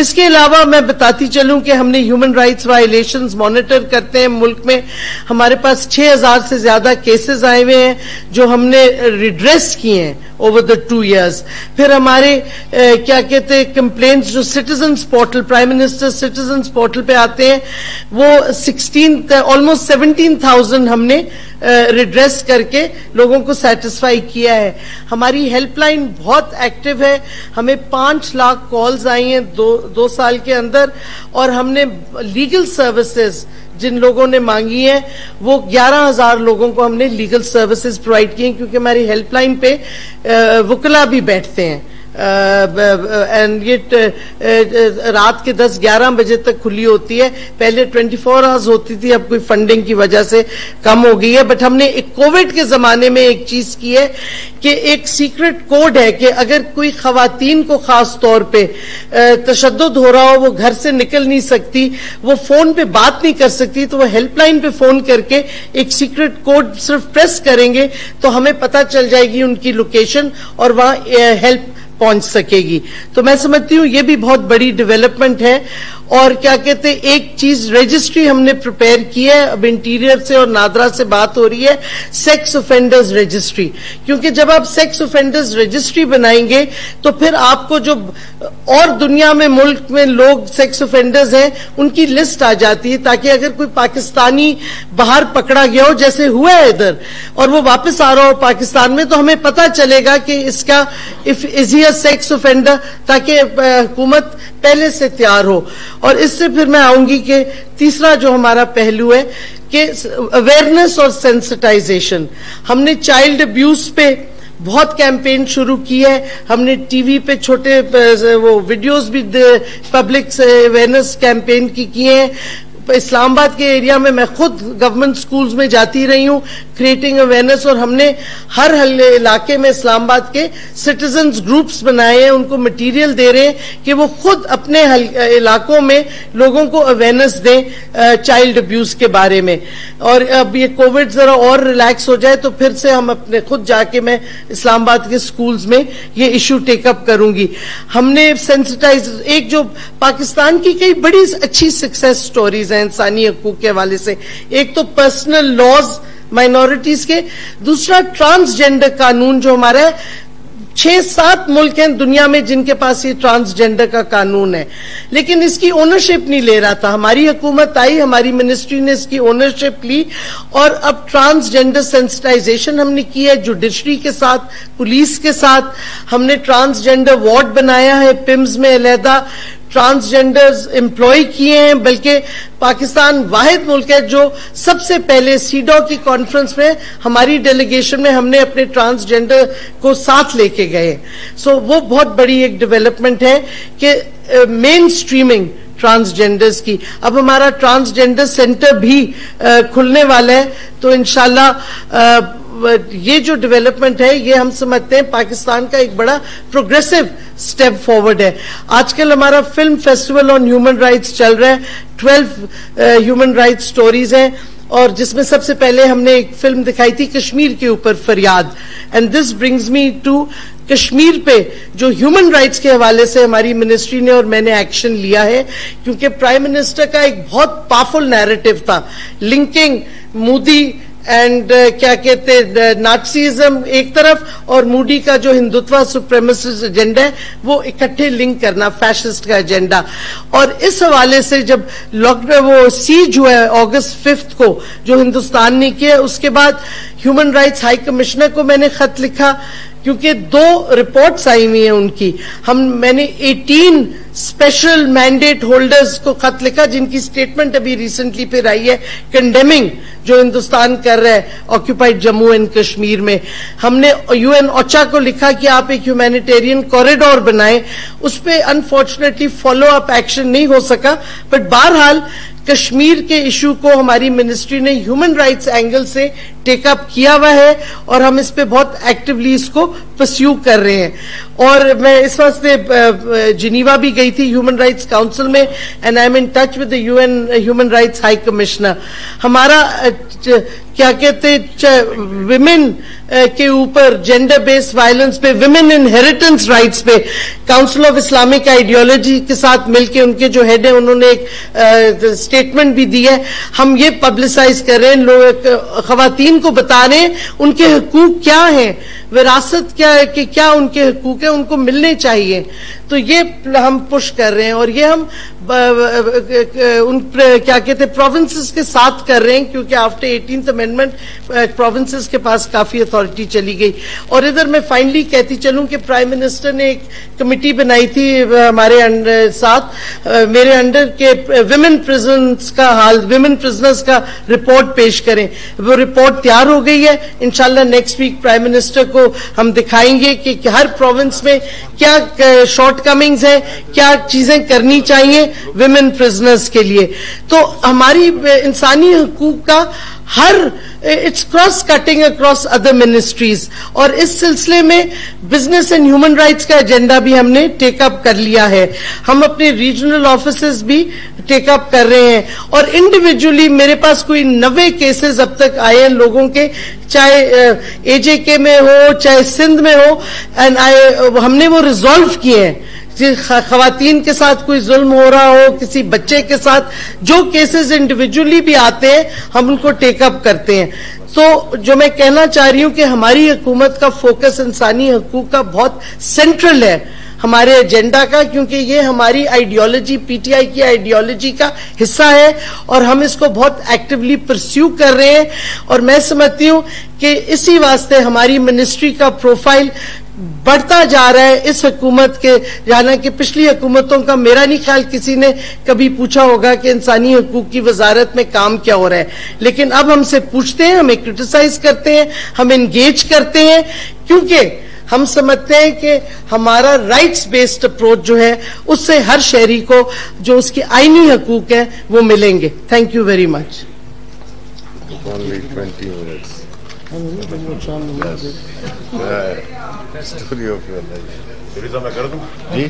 इसके अलावा मैं बताती चलूं कि हमने ह्यूमन राइट्स वायलेशंस मॉनिटर करते हैं मुल्क में। हमारे पास 6000 से ज्यादा केसेस आए हुए हैं जो हमने रिड्रेस किए हैं ओवर द 2 years। फिर हमारे क्या कहते हैं कंप्लेंट्स जो citizens portal, prime minister citizens portal पे आते हैं, वो 17,000 हमने रिड्रेस करके लोगों को सेटिस्फाई किया है। हमारी हेल्पलाइन बहुत एक्टिव है, हमें 5 लाख कॉल्स आई हैं दो साल के अंदर, और हमने लीगल सर्विसेज जिन लोगों ने मांगी है वो 11,000 लोगों को हमने लीगल सर्विसेज प्रोवाइड की हैं, क्योंकि हमारी हेल्पलाइन पे वुकला भी बैठते हैं। ये रात के 10-11 बजे तक खुली होती है, पहले 24 hours होती थी, अब कोई फंडिंग की वजह से कम हो गई है। बट हमने कोविड के जमाने में एक चीज की है कि एक सीक्रेट कोड है कि अगर कोई खवातीन को खास तौर पे तशद्दुद हो रहा हो, वो घर से निकल नहीं सकती, वो फोन पे बात नहीं कर सकती, तो वो हेल्पलाइन पे फोन करके एक सीक्रेट कोड सिर्फ प्रेस करेंगे तो हमें पता चल जाएगी उनकी लोकेशन और वहां हेल्प पहुंच सकेगी। तो मैं समझती हूँ ये भी बहुत बड़ी डेवलपमेंट है। और क्या कहते हैं, एक चीज रजिस्ट्री हमने प्रिपेयर की है, अब इंटीरियर से और नादरा से बात हो रही है, सेक्स ऑफेंडर्स रजिस्ट्री, क्योंकि जब आप सेक्स ऑफेंडर्स रजिस्ट्री बनाएंगे तो फिर आपको जो और दुनिया में मुल्क में लोग सेक्स ऑफेंडर्स हैं उनकी लिस्ट आ जाती है, ताकि अगर कोई पाकिस्तानी बाहर पकड़ा गया हो जैसे हुआ है इधर और वो वापस आ रहा हो पाकिस्तान में, तो हमें पता चलेगा कि इसका इफ सेक्स ऑफेंडर, ताकि हुकूमत पहले से तैयार हो। और इससे फिर मैं आऊंगी कि तीसरा जो हमारा पहलू है कि अवेयरनेस और सेंसिटाइजेशन। हमने चाइल्ड अब्यूज पे बहुत कैंपेन शुरू की है, हमने टीवी पे छोटे वो वीडियोस भी पब्लिक अवेयरनेस कैंपेन की किए हैं। इस्लामाबाद के एरिया में मैं खुद गवर्नमेंट स्कूल्स में जाती रही हूँ क्रिएटिंग अवेयरनेस, और हमने हर इलाके में इस्लामाबाद के सिटीजन्स ग्रुप्स बनाए हैं, उनको मटेरियल दे रहे हैं कि वो खुद अपने इलाकों में लोगों को अवेयरनेस दें चाइल्ड अब्यूज के बारे में। और अब ये कोविड जरा और रिलैक्स हो जाए तो फिर से हम अपने खुद जाके मैं इस्लामाबाद के स्कूल्स में ये इशू टेकअप करूंगी। हमने सेंसिटाइज, एक जो पाकिस्तान की कई बड़ी अच्छी सक्सेस स्टोरीज इंसानी हकूक के हवाले से, एक तो पर्सनल लॉज माइनॉरिटीज के, दूसरा ट्रांसजेंडर कानून जो हमारा है, 6-7 मुल्क हैं दुनिया में जिनके पास ये ट्रांसजेंडर का कानून है, लेकिन इसकी ओनरशिप नहीं ले रहा था। हमारी हुकूमत आई, हमारी मिनिस्ट्री ने इसकी ओनरशिप ली और अब ट्रांसजेंडर सेंसिटाइजेशन हमने की है जुडिशरी के साथ, पुलिस के साथ। हमने ट्रांसजेंडर वार्ड बनाया है पिम्स में, अलहदा ट्रांसजेंडर्स एम्प्लॉय किए हैं, बल्कि पाकिस्तान वाहिद मुल्क है जो सबसे पहले सीडो की कॉन्फ्रेंस में हमारी डेलीगेशन में हमने अपने ट्रांसजेंडर को साथ लेके गए। सो वो बहुत बड़ी एक डेवलपमेंट है कि मेन स्ट्रीमिंग ट्रांसजेंडर्स की। अब हमारा ट्रांसजेंडर सेंटर भी खुलने वाला है, तो इंशाल्लाह ये जो डेवलपमेंट है ये हम समझते हैं पाकिस्तान का एक बड़ा प्रोग्रेसिव स्टेप फॉरवर्ड है। आजकल हमारा film festival on human rights चल रहा है, 12 ह्यूमन राइट्स स्टोरीज हैं, और जिसमें सबसे पहले हमने एक फिल्म दिखाई थी कश्मीर के ऊपर फरियाद। And this brings me to Kashmir पे जो ह्यूमन राइट्स के हवाले से हमारी मिनिस्ट्री ने और मैंने एक्शन लिया है, क्योंकि प्राइम मिनिस्टर का एक बहुत पावरफुल नैरेटिव था लिंकिंग मोदी एंड क्या कहते नाटसीज्म एक तरफ और मोदी का जो हिंदुत्व सुप्रेमिस्ट एजेंडा है वो इकट्ठे लिंक करना, फैशिस्ट का एजेंडा। और इस हवाले से जब लॉकडाउन वो सीज हुआ है August 5 को जो हिंदुस्तान ने किया, उसके बाद ह्यूमन राइट्स हाई कमिश्नर को मैंने खत लिखा, क्योंकि 2 रिपोर्ट्स आई हुई हैं उनकी। मैंने 18 स्पेशल मैंडेट होल्डर्स को खत लिखा जिनकी स्टेटमेंट अभी रिसेंटली फिर आई है कंडेमिंग जो हिंदुस्तान कर रहा है ऑक्यूपाइड जम्मू एंड कश्मीर में। हमने UN ओचा को लिखा कि आप एक ह्यूमैनिटेरियन कॉरिडोर बनाएं, उस पर अनफॉर्चुनेटली फॉलो अप एक्शन नहीं हो सका, बट बहरहाल कश्मीर के इशू को हमारी मिनिस्ट्री ने ह्यूमन राइट्स एंगल से टेकअप किया हुआ है और हम इस पे बहुत एक्टिवली इसको परस्यू कर रहे हैं। और मैं इस वास्ते जिनीवा भी गई थी ह्यूमन राइट्स काउंसिल में, and I am in touch with the UN human rights high commissioner. हमारा क्या कहते विमेन के ऊपर जेंडर बेस्ड वायलेंस पे, विमेन इनहेरिटेंस राइट्स पे काउंसिल ऑफ इस्लामिक आइडियोलॉजी के साथ मिलकर उनके जो हेड है उन्होंने एक स्टेटमेंट भी दी है। हम ये पब्लिसाइज कर रहे हैं, लोग खवातीन को बता रहे हैं उनके हकूक क्या हैं, विरासत क्या है कि क्या उनके हकूक है, उनको मिलने चाहिए। तो ये हम पुश कर रहे हैं और ये हम उन क्या कहते हैं प्रोविंसेस के साथ कर रहे हैं, क्योंकि आफ्टर 18th अमेंडमेंट प्रोविंसेस के पास काफी अथॉरिटी चली गई। और इधर मैं फाइनली कहती चलूं कि प्राइम मिनिस्टर ने एक कमेटी बनाई थी हमारे अंडर साथ मेरे अंडर के विमेन प्रिजनर्स का हाल, विमेन प्रिजनर्स का रिपोर्ट पेश करें। वो रिपोर्ट तैयार हो गई है, इंशाल्लाह नेक्स्ट वीक प्राइम मिनिस्टर को हम दिखाएंगे कि हर प्रोविंस में क्या शॉर्टकमिंग्स है, क्या चीजें करनी चाहिए विमेन प्रिजनर्स के लिए। तो हमारी इंसानी हकूक का हर it's cross cutting across other ministries और इस सिलसिले में बिजनेस एंड ह्यूमन राइट्स का एजेंडा भी हमने टेकअप कर लिया है। हम अपने रीजनल ऑफिसेज भी टेकअप कर रहे हैं और इंडिविजुअली मेरे पास कोई 90 केसेस अब तक आए हैं लोगों के, चाहे एजेके में हो चाहे सिंध में हो, एंड हमने वो रिजॉल्व किए हैं। खवातीन के साथ कोई जुल्म हो रहा हो, किसी बच्चे के साथ, जो केसेस इंडिविजुअली भी आते हैं हम उनको टेकअप करते हैं। तो जो मैं कहना चाह रही हूं कि हमारी हुकूमत का फोकस इंसानी हकूक का बहुत सेंट्रल है हमारे एजेंडा का, क्योंकि ये हमारी आइडियोलॉजी पीटीआई की आइडियोलॉजी का हिस्सा है और हम इसको बहुत एक्टिवली परस्यू कर रहे हैं। और मैं समझती हूं कि इसी वास्ते हमारी मिनिस्ट्री का प्रोफाइल बढ़ता जा रहा है इस हुकूमत के, यानी कि पिछली हुकूमतों का मेरा नहीं ख्याल किसी ने कभी पूछा होगा कि इंसानी हकूक की वजारत में काम क्या हो रहा है, लेकिन अब हमसे पूछते हैं, हमें क्रिटिसाइज करते हैं, हम इंगेज करते हैं, क्योंकि हम समझते हैं कि हमारा राइट्स बेस्ड अप्रोच जो है उससे हर शहरी को जो उसके आईनी हकूक है वो मिलेंगे। Thank you very much. Story of your life फिर मैं कर दूं जी,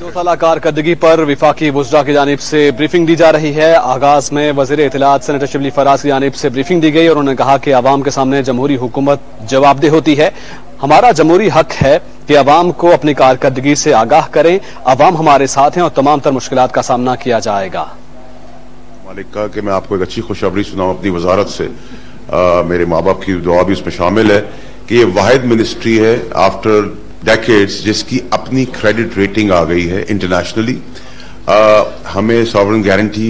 दो साल कारकर्दगी पर विफाकी वुज़रा की जानिब से ब्रीफिंग दी जा रही है। आगाज में वज़ीर इत्तलाआत सेनेटर शिबली फराज की जानिब से ब्रीफिंग दी गई और उन्होंने कहा कि आवाम के सामने जमहूरी हुकूमत जवाबदेह होती है। हमारा जमहूरी हक है कि आवाम को अपनी कारकर्दगी से आगाह करें, आवाम हमारे साथ हैं और तमाम तर मुश्किलात का सामना किया जाएगा। मालिक का कि मैं आपको एक अच्छी खुशखबरी सुनाऊं अपनी वजारत से, मेरे माँ बाप की दुआ भी उसमें शामिल है कि ये वाहिद मिनिस्ट्री है आफ्टर डेकेड्स जिसकी अपनी क्रेडिट रेटिंग आ गई है इंटरनेशनली। हमें सॉवरेन गारंटी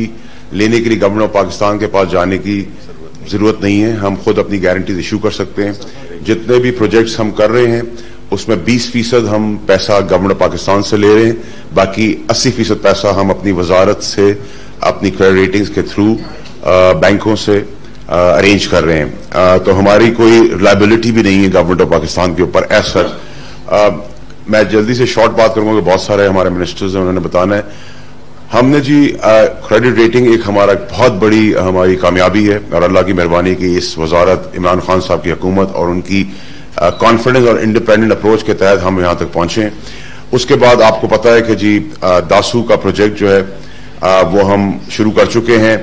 लेने के लिए गवर्नमेंट ऑफ पाकिस्तान के पास जाने की जरूरत नहीं है, हम खुद अपनी गारंटीज इशू कर सकते हैं। जितने भी प्रोजेक्ट्स हम कर रहे हैं उसमें 20% हम पैसा गवर्नमेंट ऑफ पाकिस्तान से ले रहे हैं, बाकी 80% पैसा हम अपनी वजारत से अपनी क्रेडिट रेटिंग्स के थ्रू बैंकों से अरेंज कर रहे हैं। तो हमारी कोई लायबिलिटी भी नहीं है गवर्नमेंट ऑफ पाकिस्तान के ऊपर एज सच। मैं जल्दी से शॉर्ट बात करूंगा कि बहुत सारे हमारे मिनिस्टर्स हैं उन्होंने बताना है। हमने जी क्रेडिट रेटिंग एक हमारा बहुत बड़ी हमारी कामयाबी है और अल्लाह की मेहरबानी की इस वजारत इमरान खान साहब की हुकूमत और उनकी कॉन्फिडेंस और इंडिपेंडेंट अप्रोच के तहत हम यहां तक पहुंचे। उसके बाद आपको पता है कि जी दासू का प्रोजेक्ट जो है वो हम शुरू कर चुके हैं।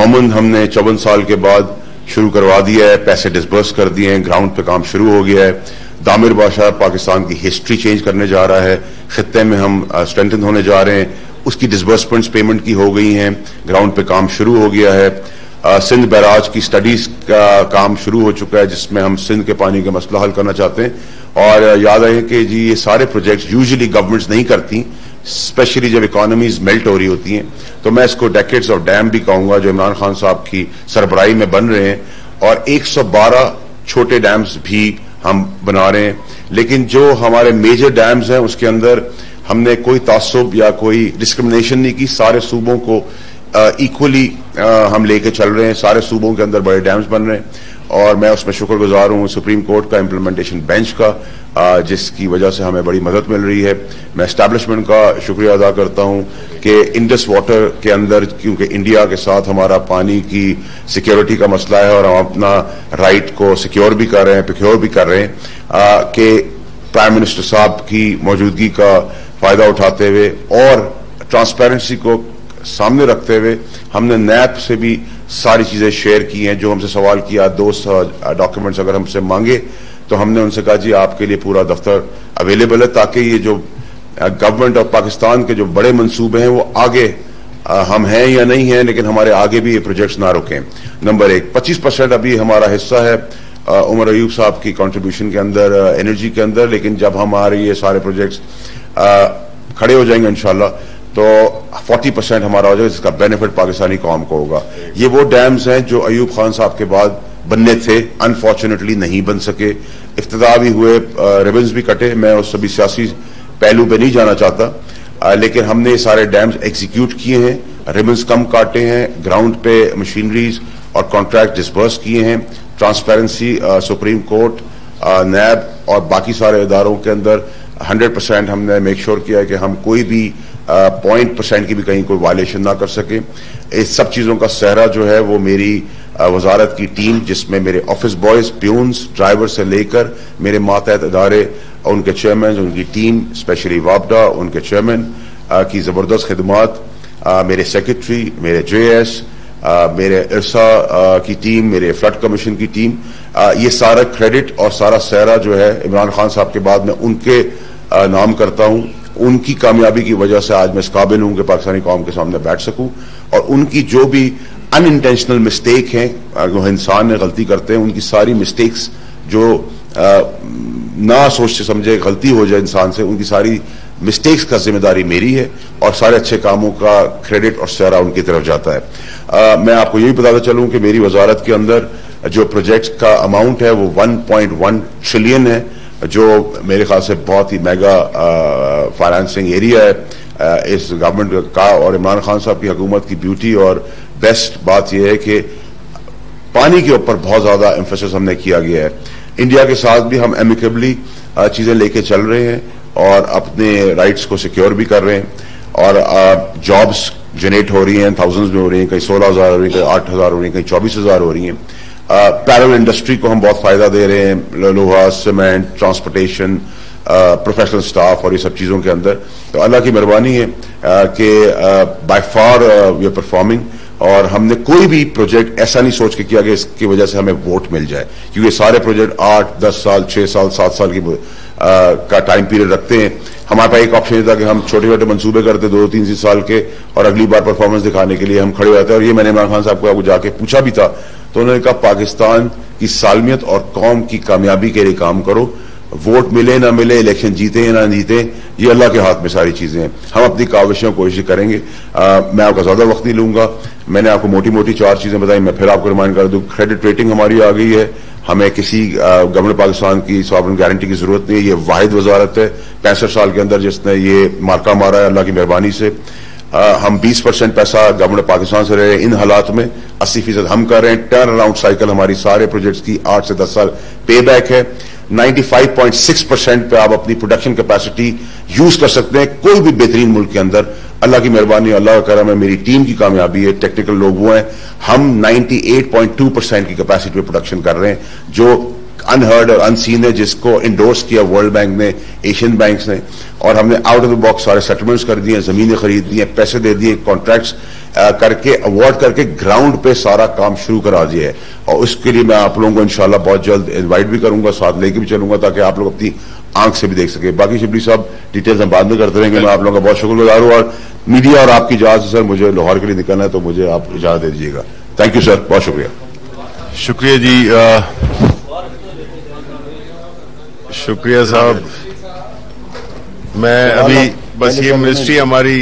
मोमन हमने 54 साल के बाद शुरू करवा दिया है, पैसे डिसबर्स कर दिए हैं, ग्राउंड पे काम शुरू हो गया है। दामिर बादशाह पाकिस्तान की हिस्ट्री चेंज करने जा रहा है, खित्ते में हम स्ट्रेंथन होने जा रहे हैं, उसकी डिसबर्समेंट्स पेमेंट की हो गई हैं, ग्राउंड पे काम शुरू हो गया है। सिंध बैराज की स्टडीज का काम शुरू हो चुका है जिसमें हम सिंध के पानी का मसला हल करना चाहते हैं। और याद आए कि जी ये सारे प्रोजेक्ट्स यूजुअली गवर्नमेंट्स नहीं करती, स्पेशली जब इकोनॉमीज मेल्ट हो रही होती हैं, तो मैं इसको डेकेड्स ऑफ डैम भी कहूंगा जो इमरान खान साहब की सरबराही में बन रहे हैं। और 112 छोटे डैम्स भी हम बना रहे हैं, लेकिन जो हमारे मेजर डैम्स हैं उसके अंदर हमने कोई तासुब या कोई डिस्क्रिमिनेशन नहीं की, सारे सूबों को इक्वली हम लेके चल रहे हैं। सारे सूबों के अंदर बड़े डैम्स बन रहे हैं और मैं उसमें शुक्रगुजार हूं सुप्रीम कोर्ट का इम्प्लीमेंटेशन बेंच का, जिसकी वजह से हमें बड़ी मदद मिल रही है। मैं एस्टैब्लिशमेंट का शुक्रिया अदा करता हूं कि इंडस वाटर के अंदर, क्योंकि इंडिया के साथ हमारा पानी की सिक्योरिटी का मसला है और हम अपना राइट को सिक्योर भी कर रहे हैं, प्रोक्योर भी कर रहे हैं, कि प्राइम मिनिस्टर साहब की मौजूदगी का फायदा उठाते हुए और ट्रांसपेरेंसी को सामने रखते हुए हमने नैप से भी सारी चीज़ें शेयर की हैं। जो हमसे सवाल किया, दोस्त डॉक्यूमेंट्स अगर हमसे मांगे तो हमने उनसे कहा जी आपके लिए पूरा दफ्तर अवेलेबल है, ताकि ये जो गवर्नमेंट ऑफ पाकिस्तान के जो बड़े मंसूबे हैं वो आगे हम हैं या नहीं हैं, लेकिन हमारे आगे भी ये प्रोजेक्ट्स ना रुकें। नंबर एक, 25% अभी हमारा हिस्सा है उमर अयूब साहब की कंट्रीब्यूशन के अंदर, एनर्जी के अंदर, लेकिन जब हमारे ये सारे प्रोजेक्ट्स खड़े हो जाएंगे इंशाल्लाह तो 40% हमारा हो जाएगा, जिसका बेनिफिट पाकिस्तानी कौम को होगा। ये वो डैम्स हैं जो अयूब खान साहब के बाद बनने थे, अनफॉर्चुनेटली नहीं बन सके, इफ्तिदा भी हुए, रिबन्स भी कटे। मैं उस सभी सियासी पहलू पे नहीं जाना चाहता, लेकिन हमने ये सारे डैम्स एग्जीक्यूट किए हैं, रिबन्स कम काटे हैं, ग्राउंड पे मशीनरीज और कॉन्ट्रैक्ट डिस्पर्स किए हैं। ट्रांसपेरेंसी, सुप्रीम कोर्ट, नैब और बाकी सारे इदारों के अंदर 100% हमने मेक श्योर किया कि हम कोई भी पॉइंट परसेंट की भी कहीं कोई वायलेशन ना कर सके। इस सब चीज़ों का सहरा जो है वो मेरी वजारत की टीम, जिसमें मेरे ऑफिस बॉयज, प्यून्स, ड्राइवर से लेकर मेरे मातहत इदारे, उनके चेयरमैन, उनकी टीम, स्पेशली वापडा, उनके चेयरमैन की ज़बरदस्त खिदमत, मेरे सेक्रेटरी, मेरे JS, मेरे इरसा की टीम, मेरे फ्लड कमीशन की टीम, ये सारा क्रेडिट और सारा सहरा जो है इमरान खान साहब के बाद मैं उनके नाम करता हूँ। उनकी कामयाबी की वजह से आज मैं इस काबिल हूँ कि पाकिस्तानी कौम के सामने बैठ सकूं, और उनकी जो भी अनइंटेंशनल मिस्टेक हैं, जो इंसान ने गलती करते हैं, उनकी सारी मिस्टेक्स जो ना सोचते समझे गलती हो जाए इंसान से, उनकी सारी मिस्टेक्स का जिम्मेदारी मेरी है, और सारे अच्छे कामों का क्रेडिट और सहरा उनकी तरफ जाता है। मैं आपको ये भी बताता चलूँ कि मेरी वजारत के अंदर जो प्रोजेक्ट का अमाउंट है वो 1.1 ट्रिलियन है, जो मेरे ख्याल से बहुत ही मेगा फाइनेंसिंग एरिया है इस गवर्नमेंट का। और इमरान खान साहब की हुकूमत की ब्यूटी और बेस्ट बात यह है कि पानी के ऊपर बहुत ज़्यादा एम्फेसिस हमने किया गया है। इंडिया के साथ भी हम एमिकेबली चीज़ें लेके चल रहे हैं और अपने राइट्स को सिक्योर भी कर रहे हैं, और जॉब्स जनरेट हो रही हैं, थाउजेंड्स में हो रही हैं, कहीं 16,000 हो रही हैं, कहीं 8,000 हो रही हैं, कहीं 24,000 हो रही हैं। पैरल इंडस्ट्री को हम बहुत फायदा दे रहे हैं, लोहा, सीमेंट, ट्रांसपोर्टेशन, प्रोफेशनल स्टाफ और ये सब चीज़ों के अंदर। तो अल्लाह की मेहरबानी है कि by far we are performing, और हमने कोई भी प्रोजेक्ट ऐसा नहीं सोच के किया कि इसकी वजह से हमें वोट मिल जाए, क्योंकि सारे प्रोजेक्ट 8, 10 साल, 6 साल, 7 साल की का टाइम पीरियड रखते हैं। हमारे पास एक ऑप्शन ये था कि हम छोटे छोटे मंसूबे करते 2-3 साल के, और अगली बार परफॉर्मेंस दिखाने के लिए हम खड़े होते हैं। और ये मैंने इमरान खान साहब को जाके पूछा भी था, तो उन्होंने कहा पाकिस्तान की सालमियत और कौम की कामयाबी के लिए काम करो, वोट मिले ना मिले, इलेक्शन जीते या ना जीते, ये अल्लाह के हाथ में सारी चीज़ें हैं। हम अपनी काविशों कोशिश करेंगे। मैं आपका ज़्यादा वक्त नहीं लूँगा, मैंने आपको मोटी मोटी 4 चीज़ें बताई। मैं फिर आपको रिमाइंड कर दूँ, क्रेडिट रेटिंग हमारी आ गई है, हमें किसी गवर्नमेंट पाकिस्तान की सॉवरेन गारंटी की ज़रूरत नहीं है। ये वाहिद वजारत है 65 साल के अंदर जिसने ये मार्का मारा है, अल्लाह की मेहरबानी से। हम 20% पैसा गवर्नमेंट पाकिस्तान से रहे हैं, इन हालात में 80% हम कर रहे हैं। टर्न अराउंड साइकिल हमारी सारे प्रोजेक्ट्स की 8 से 10 साल पे बैक है। 95.6% पे आप अपनी प्रोडक्शन कैपेसिटी यूज कर सकते हैं कोई भी बेहतरीन मुल्क के अंदर। अल्लाह की मेहरबानी, अल्लाह का करम है, मेरी टीम की कामयाबी है, टेक्निकल लोग वो हैं। हम 98.2% की कैपेसिटी पे प्रोडक्शन कर रहे हैं, जो अनहर्ड और अनसीन है, जिसको इंडोर्स किया वर्ल्ड बैंक ने, एशियन बैंक्स ने। और हमने आउट ऑफ द बॉक्स सारे सेटलमेंट्स कर दिए, ज़मीनें खरीद दी हैं, पैसे दे दिए, कॉन्ट्रैक्ट्स करके अवार्ड करके ग्राउंड पे सारा काम शुरू करा दिया है। और उसके लिए मैं आप लोगों को इंशाल्लाह बहुत जल्द इन्वाइट भी करूंगा, साथ लेके भी चलूंगा, ताकि आप लोग अपनी आंख से भी देख सके। बाकी शिबली साहब डिटेल्स हम बाद में करते रहेंगे। मैं आप लोगों का बहुत शुक्रगुजार हूँ, और मीडिया और आपकी इजाज़त है सर, मुझे लाहौर के लिए निकलना है, तो मुझे आप इजाज़त दे दीजिएगा। थैंक यू सर, बहुत शुक्रिया। शुक्रिया जी, शुक्रिया साहब। मैं अभी बस ये मिनिस्ट्री हमारी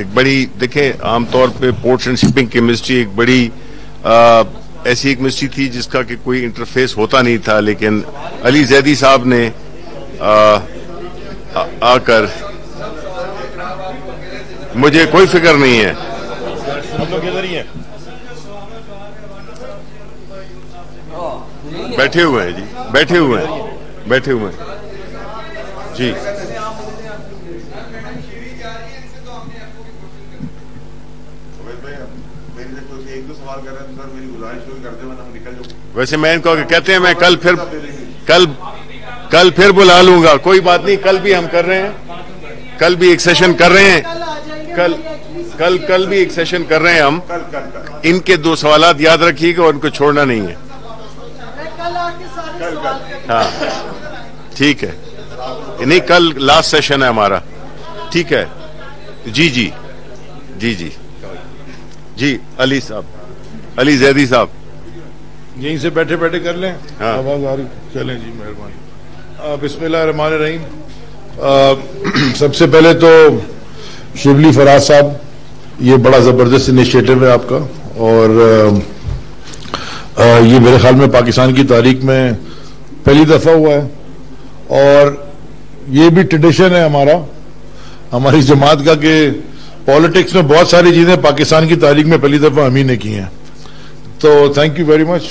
एक बड़ी, देखें आमतौर पे पोर्ट्स एंड शिपिंग की मिनिस्ट्री एक बड़ी ऐसी एक मिनिस्ट्री थी जिसका कि कोई इंटरफेस होता नहीं था, लेकिन अली जैदी साहब ने आकर, मुझे कोई फिक्र नहीं है, हम लोग इधर ही हैं, बैठे हुए हैं जी, बैठे हुए हैं, बैठे हुए जी। वैसे मैं इनको कहते हैं मैं कल फिर बुला लूंगा, कोई बात नहीं, कल भी हम कर रहे हैं, कल भी एक सेशन कर रहे हैं। कल भी एक सेशन कर रहे हैं हम। इनके दो सवाल याद रखिएगा और इनको छोड़ना नहीं है। हाँ ठीक है, नहीं कल लास्ट सेशन है हमारा, ठीक है। जी जी जी जी जी अली साहब, अली जैदी साहब यहीं से बैठे बैठे कर लें। हाँ। आवाज आ रही, चलें जी, मेहरबानी। बिस्मिल्लाहिर्रहमानिर्रहीम। सबसे पहले तो शिबली फराज साहब, ये बड़ा ज़बरदस्त इनिशिएटिव है आपका और ये मेरे ख्याल में पाकिस्तान की तारीख में पहली दफ़ा हुआ है और ये भी ट्रेडिशन है हमारा, हमारी जमात का, कि पॉलिटिक्स में बहुत सारी चीज़ें पाकिस्तान की तारीख में पहली दफ़ा हम ही ने की हैं। तो थैंक यू वेरी मच।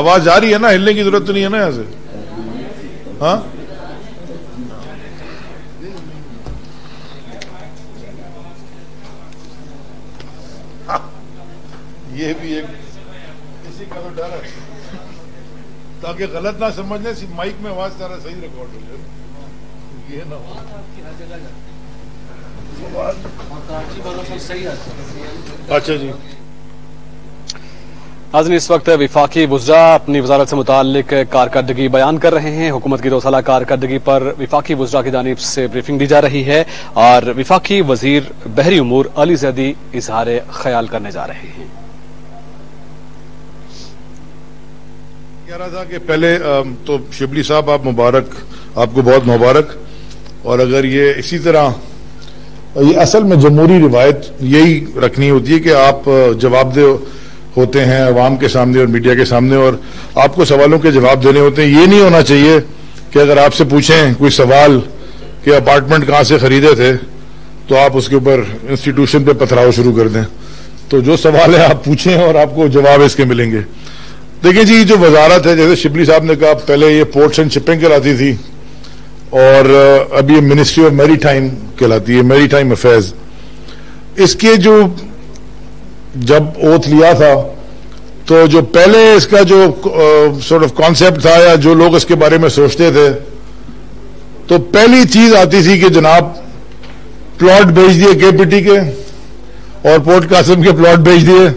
आवाज़ आ रही है ना? हिलने की जरूरत तो नहीं है ना यहाँ से? हाँ ये भी एक इसी का तो डर है ताकि गलत ना समझ लें, माइक में आवाज सारा सही रिकॉर्ड हो जाए, ये ना हो। अच्छा जी हाज़रीन, इस वक्त वफाकी वुज़रा अपनी वजारत से मुतालिक कारकर्दगी बयान कर रहे हैं। हुकूमत की 2 साल कारकर्दगी पर वफाकी वुज़रा की जानिब से ब्रीफिंग दी जा रही है और वफाकी वजीर बहरी उमूर अली ज़ैदी इजहार ख्याल करने जा रहे हैं। कह रहा था कि पहले तो शिबली साहब आप मुबारक, आपको बहुत मुबारक। और अगर ये इसी तरह, ये असल में जमहूरी रिवायत यही रखनी होती है कि आप जवाबदेह होते हैं अवाम के सामने और मीडिया के सामने और आपको सवालों के जवाब देने होते हैं। ये नहीं होना चाहिए कि अगर आपसे पूछें कोई सवाल कि अपार्टमेंट कहाँ से खरीदे थे तो आप उसके ऊपर इंस्टीट्यूशन पे पथराव शुरू कर दें। तो जो सवाल है आप पूछें और आपको जवाब इसके मिलेंगे। देखिए जी, जो वजारत है, जैसे शिबली साहब ने कहा, पहले ये पोर्ट्स एंड शिपिंग कहलाती थी और अब ये मिनिस्ट्री ऑफ मेरी टाइम कहलाती है, मेरी टाइम अफेयर्स। इसके जो जब ओथ लिया था तो जो पहले इसका जो सॉर्ट ऑफ कॉन्सेप्ट था या जो लोग इसके बारे में सोचते थे, तो पहली चीज आती थी कि जनाब प्लॉट बेच दिए केपीटी के और पोर्ट कासिम के प्लॉट बेच दिए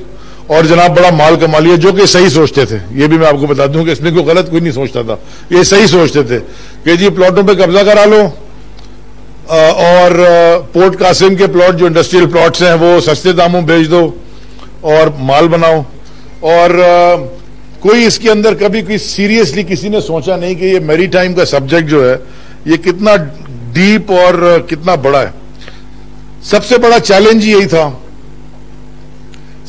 और जनाब बड़ा माल कमा लिया, जो कि सही सोचते थे। ये भी मैं आपको बता दूं कि इसमें कोई गलत कोई नहीं सोचता था, ये सही सोचते थे कि जी प्लॉटों पर कब्जा करा लो और पोर्ट कासिम के प्लॉट जो इंडस्ट्रियल प्लॉट्स हैं वो सस्ते दामों बेच दो और माल बनाओ। और कोई इसके अंदर कभी कोई सीरियसली किसी ने सोचा नहीं कि ये मेरी टाइम का सब्जेक्ट जो है ये कितना डीप और कितना बड़ा है। सबसे बड़ा चैलेंज यही था,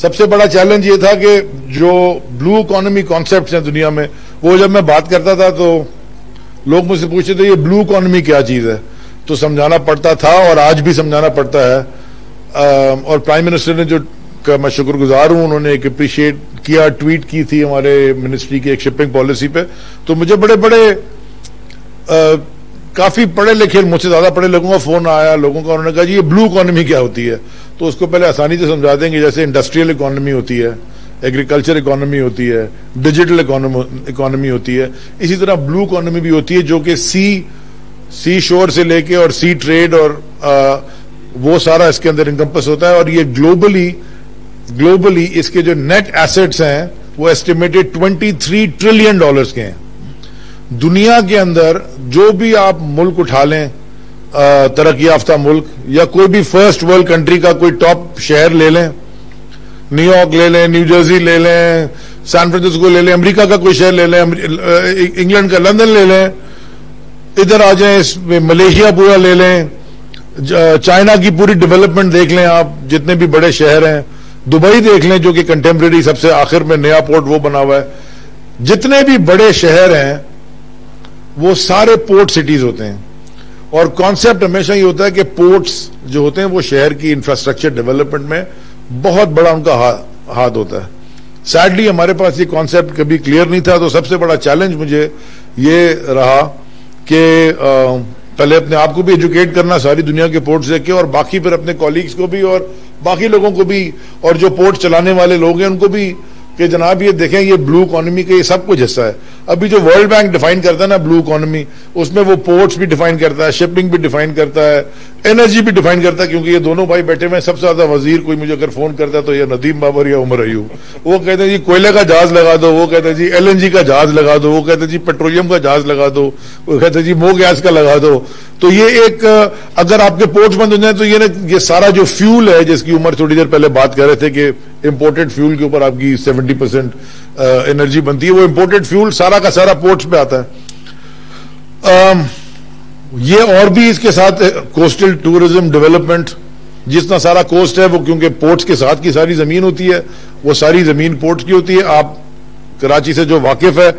सबसे बड़ा चैलेंज ये था कि जो ब्लू इकोनॉमी कॉन्सेप्ट्स हैं दुनिया में, वो जब मैं बात करता था तो लोग मुझसे पूछते थे ये ब्लू इकोनॉमी क्या चीज़ है, तो समझाना पड़ता था और आज भी समझाना पड़ता है। और प्राइम मिनिस्टर ने, जो का मैं शुक्रगुजार हूं, उन्होंने एक अप्रिशिएट किया, ट्वीट की थी हमारे मिनिस्ट्री की एक शिपिंग पॉलिसी पे। तो मुझे बड़े बड़े काफी पढ़े लिखे, मुझसे ज्यादा पढ़े लोगों का फोन आया, लोगों का, उन्होंने कहा जी ये ब्लू इकोनॉमी क्या होती है, तो उसको पहले आसानी से समझा देंगे जैसे इंडस्ट्रियल इकोनॉमी होती है, एग्रीकल्चर इकोनॉमी होती है, डिजिटल इकोनॉमी होती है, इसी तरह ब्लू इकोनॉमी भी होती है जो कि सी शोर से लेके और सी ट्रेड और वो सारा इसके अंदर इनकम्पस होता है। और ये ग्लोबली इसके जो नेट एसेट्स हैं वो एस्टिमेटेड 23 ट्रिलियन डॉलर्स के हैं। दुनिया के अंदर जो भी आप मुल्क उठा लें, तरक्की याफ्ता मुल्क या कोई भी फर्स्ट वर्ल्ड कंट्री का कोई टॉप शहर ले लें, न्यूयॉर्क ले लें, न्यू जर्सी ले लें, सैन फ्रांसिस्को ले लें, अमेरिका का कोई शहर ले लें, इंग्लैंड का लंदन ले लें, इधर आ जाए इसमें मलेशिया पूरा ले लें, चाइना की पूरी डेवलपमेंट देख लें आप, जितने भी बड़े शहर हैं, दुबई देख लें जो कि कंटेम्प्रेरी सबसे आखिर में नया पोर्ट वो बना हुआ है, जितने भी बड़े शहर हैं वो सारे पोर्ट सिटीज होते हैं। और कॉन्सेप्ट हमेशा ये होता है कि पोर्ट्स जो होते हैं वो शहर की इंफ्रास्ट्रक्चर डेवलपमेंट में बहुत बड़ा उनका हाथ होता है। सैडली हमारे पास ये कॉन्सेप्ट कभी क्लियर नहीं था, तो सबसे बड़ा चैलेंज मुझे ये रहा कि पहले अपने आप को भी एजुकेट करना, सारी दुनिया के पोर्ट्स देखे, और बाकी फिर अपने कॉलीग्स को भी और बाकी लोगों को भी, और जो पोर्ट चलाने वाले लोग हैं उनको भी कि जनाब ये देखें ये ब्लू इकॉनमी के ये सब कुछ हिस्सा है। अभी जो वर्ल्ड बैंक डिफाइन करता है ना ब्लू इकॉनमी, उसमें वो पोर्ट्स भी डिफाइन करता है, शिपिंग भी डिफाइन करता है, एनर्जी भी डिफाइन करता है, क्योंकि ये दोनों भाई बैठे हुए हैं। सबसे ज्यादा वजीर कोई मुझे अगर फोन करता है तो ये नदीम बाबर या उमर अयूब, वो कहते हैं जी कोयले का जहाज लगा दो, वो कहते हैं जी LNG का जहाज लगा दो, वो कहते हैं जी पेट्रोलियम का जहाज लगा दो, वो कहते हैं जी मो गैस का लगा दो। तो ये एक अगर आपके पोर्ट्स बंद हो जाए तो ये सारा जो फ्यूल है, जिसकी उम्र थोड़ी देर पहले बात कर रहे थे कि इंपोर्टेड फ्यूल के ऊपर आपकी 70% एनर्जी बनती है, वो इंपोर्टेड फ्यूल सारा का सारा पोर्ट्स पे आता है। ये और भी इसके साथ कोस्टल टूरिज्म डेवलपमेंट, जितना सारा कोस्ट है वो क्योंकि पोर्ट्स के साथ की सारी जमीन होती है, वो सारी जमीन पोर्ट्स की होती है। आप कराची से जो वाकिफ है,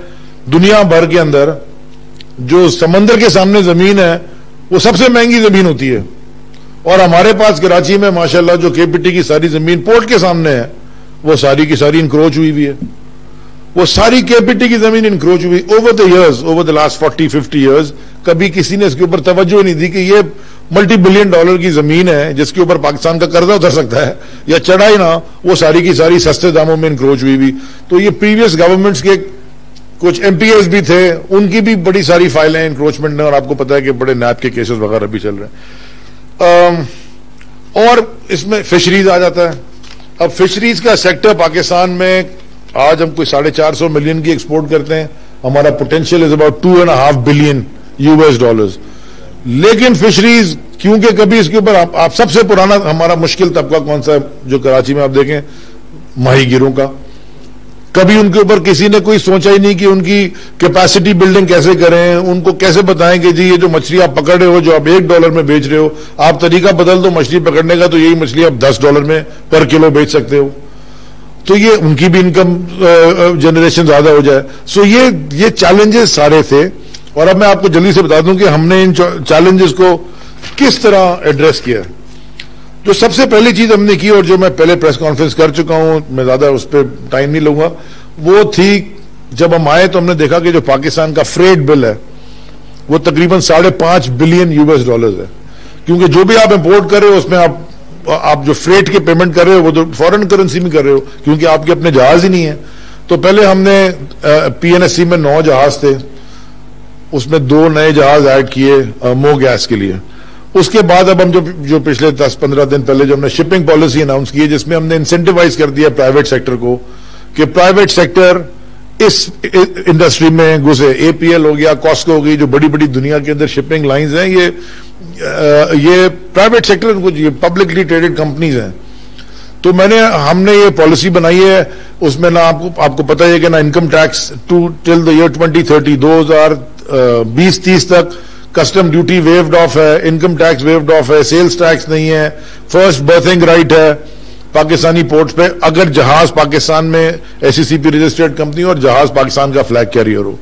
दुनिया भर के अंदर जो समंदर के सामने जमीन है वो सबसे महंगी जमीन होती है, और हमारे पास कराची में माशाल्लाह जो KPT की सारी जमीन पोर्ट के सामने है वो सारी की सारी इंक्रोच हुई भी है। वो सारी KPT की जमीन इंक्रोच हुई over the years, over the last 40-50 years. कभी किसी ने इसके ऊपर तवज्जो नहीं दी कि ये multi-billion dollar की जमीन है जिसके ऊपर पाकिस्तान का कर्जा उतर सकता है या चढ़ा ही ना, वो सारी की सारी सस्ते दामों में इंक्रोच हुई भी। तो ये प्रीवियस गवर्नमेंट्स के कुछ MPAs भी थे, उनकी भी बड़ी सारी फाइलें इंक्रोचमेंट ने, और आपको पता है कि बड़े नैब के केसेस वगैरह भी चल रहे हैं। और इसमें फिशरीज आ जाता है। अब फिशरीज का सेक्टर पाकिस्तान में आज हम कोई 450 मिलियन की एक्सपोर्ट करते हैं, हमारा potential is about $2.5 billion US। लेकिन फिशरीज क्योंकि कभी इसके ऊपर आप सबसे पुराना हमारा मुश्किल तबका कौन सा है जो कराची में आप देखें, माहीगिरों का, कभी उनके ऊपर किसी ने कोई सोचा ही नहीं कि उनकी कैपेसिटी बिल्डिंग कैसे करें, उनको कैसे बताएं कि जी ये जो मछली आप पकड़ रहे हो जो आप $1 में बेच रहे हो, आप तरीका बदल दो मछली पकड़ने का तो यही मछली आप $10 में पर किलो बेच सकते हो, तो ये उनकी भी इनकम जनरेशन ज्यादा हो जाए। सो ये चैलेंजेस सारे थे, और अब मैं आपको जल्दी से बता दूं कि हमने इन चैलेंजेस को किस तरह एड्रेस किया। जो सबसे पहली चीज हमने की, और जो मैं पहले प्रेस कॉन्फ्रेंस कर चुका हूं, मैं ज्यादा उस पर टाइम नहीं लूंगा, वो थी जब हम आए तो हमने देखा कि जो पाकिस्तान का फ्रेट बिल है वो तकरीबन $5.5 billion है, क्योंकि जो भी आप इंपोर्ट कर रहे हो उसमें आप जो फ्रेट के पेमेंट कर रहे हो वो तो फॉरेन करेंसी में कर रहे हो, क्योंकि आपके अपने जहाज ही नहीं है। तो पहले हमने PNSC में 9 जहाज थे, उसमें 2 नए जहाज ऐड किए मो गैस के लिए। उसके बाद अब हम जो पिछले 10-15 दिन पहले जो हमने शिपिंग पॉलिसी अनाउंस की है, जिसमें हमने इंसेंटिवाइज कर दिया प्राइवेट सेक्टर को कि प्राइवेट सेक्टर इस इंडस्ट्री में घुसे। APL हो गया, कॉस्को हो गई, जो बड़ी बड़ी दुनिया के अंदर शिपिंग लाइंस हैं, ये प्राइवेट सेक्टर, ये पब्लिकली ट्रेडेड कंपनीज हैं। तो हमने ये पॉलिसी बनाई है, उसमें ना आपको पता है कि ना income tax till the year 2030 2020-30 तक, कस्टम ड्यूटी वेव्ड ऑफ है, इनकम टैक्स वेव्ड ऑफ है, सेल्स टैक्स नहीं है, फर्स्ट बर्थिंग राइट है पाकिस्तानी पोर्ट्स पे अगर जहाज पाकिस्तान में SECP रजिस्टर्ड कंपनी और जहाज पाकिस्तान का फ्लैग कैरियर हो।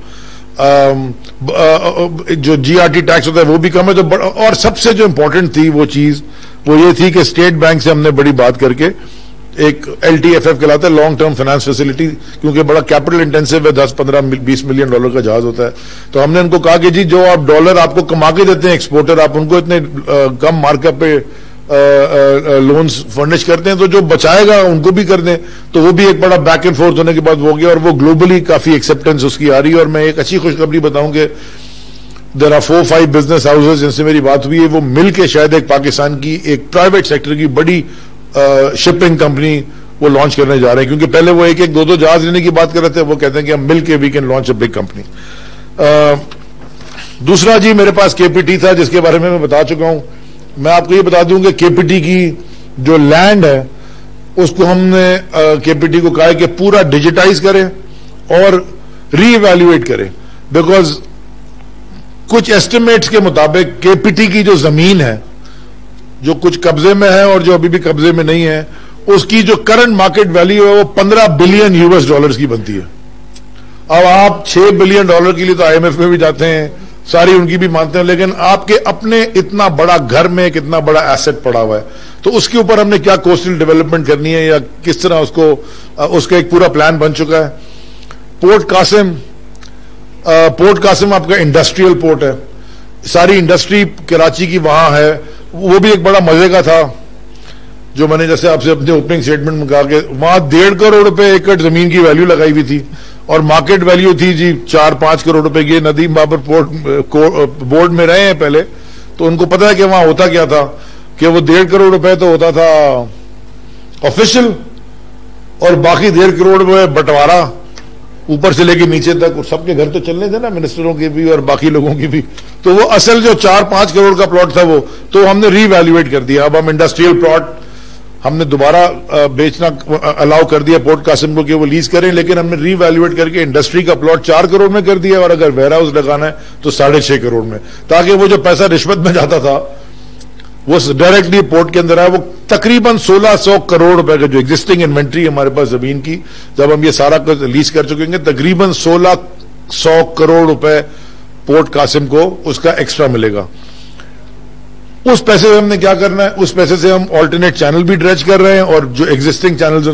जो GRT टैक्स होता है वो भी कम है। तो और सबसे जो इंपॉर्टेंट थी वो चीज वो ये थी कि स्टेट बैंक से हमने बड़ी बात करके एक LTFF कहलाता है, लॉन्ग टर्म फाइनेंस फैसिलिटी, क्योंकि बड़ा कैपिटल इंटेंसिव है, 10-15-20 मिलियन डॉलर का जहाज होता है। तो हमने उनको कहा कि जी जो आप डॉलर आपको कमा के देते हैं एक्सपोर्टर, आप उनको इतने कम मार्कअप पे लोन्स फर्निश करते हैं, तो जो बचाएगा उनको भी कर दें। तो वो भी एक बड़ा बैक एंड फोर्थ होने के बाद वो गया, और वो ग्लोबली काफी एक्सेप्टेंस उसकी आ रही है। और मैं एक अच्छी खुशखबरी बताऊं कि देर आर 4-5 बिजनेस हाउसेज जिनसे मेरी बात हुई है, वो मिलकर शायद एक पाकिस्तान की एक प्राइवेट सेक्टर की बड़ी शिपिंग कंपनी वो लॉन्च करने जा रहे हैं, क्योंकि पहले वो 1-2 जहाज लेने की बात कर रहे थे, वो कहते हैं कि हम मिलके we can launch a big company. दूसरा जी मेरे पास KPT था, जिसके बारे में मैं बता चुका हूं। मैं आपको ये बता दूं कि KPT की जो लैंड है उसको हमने KPT को कहा कि पूरा डिजिटाइज करें और रीइवैल्यूएट करें, बिकॉज कुछ एस्टिमेट्स के मुताबिक KPT की जो जमीन है, जो कुछ कब्जे में है और जो अभी भी कब्जे में नहीं है, उसकी जो करंट मार्केट वैल्यू है वो $15 billion की बनती है। अब आप $6 billion के लिए तो IMF में भी जाते हैं, सारी उनकी भी मानते हैं, लेकिन आपके अपने इतना बड़ा घर में कितना बड़ा एसेट पड़ा हुआ है, तो उसके ऊपर हमने क्या कोस्टल डेवलपमेंट करनी है या किस तरह उसका एक पूरा प्लान बन चुका है। पोर्ट कासिम आपका इंडस्ट्रियल पोर्ट है, सारी इंडस्ट्री कराची की वहां है, वो भी एक बड़ा मजे का था। जो मैंने जैसे आपसे अपने ओपनिंग स्टेटमेंट में कहा कि वहां 1.5 करोड़ रुपए एकड़ जमीन की वैल्यू लगाई हुई थी और मार्केट वैल्यू थी जी 4-5 करोड़ रुपए की। नदीम बाबर बोर्ड में रहे हैं पहले, तो उनको पता है कि वहां होता क्या था, कि वो 1.5 करोड़ रुपए तो होता था ऑफिशियल और बाकी 1.5 करोड़ में बंटवारा ऊपर से लेके नीचे तक। और सबके घर तो चलने थे ना, मिनिस्टरों के भी और बाकी लोगों की भी। तो वो असल जो 4-5 करोड़ का प्लॉट था वो तो हमने रीवैल्यूएट कर दिया। अब हम इंडस्ट्रियल प्लॉट हमने दोबारा बेचना अलाउ कर दिया पोर्ट कासिम को कि वो लीज करें, लेकिन हमने रीवैल्यूएट करके इंडस्ट्री का प्लॉट 4 करोड़ में कर दिया और अगर वेयर हाउस लगाना है तो 6.5 करोड़ में, ताकि वो जो पैसा रिश्वत में जाता था वो डायरेक्टली पोर्ट के अंदर आया। वो तकरीबन 1600 करोड़ रुपए का जो एग्जिस्टिंग इन्वेंट्री हमारे पास जमीन की, जब हम ये सारा लीज कर चुकेंगे, तकरीबन 1600 करोड़ रुपए पोर्ट कासिम को उसका एक्स्ट्रा मिलेगा। उस पैसे से हमने क्या करना है, उस पैसे से हम ऑल्टरनेट चैनल भी ड्रेच कर रहे हैं और जो एग्जिस्टिंग चैनल्स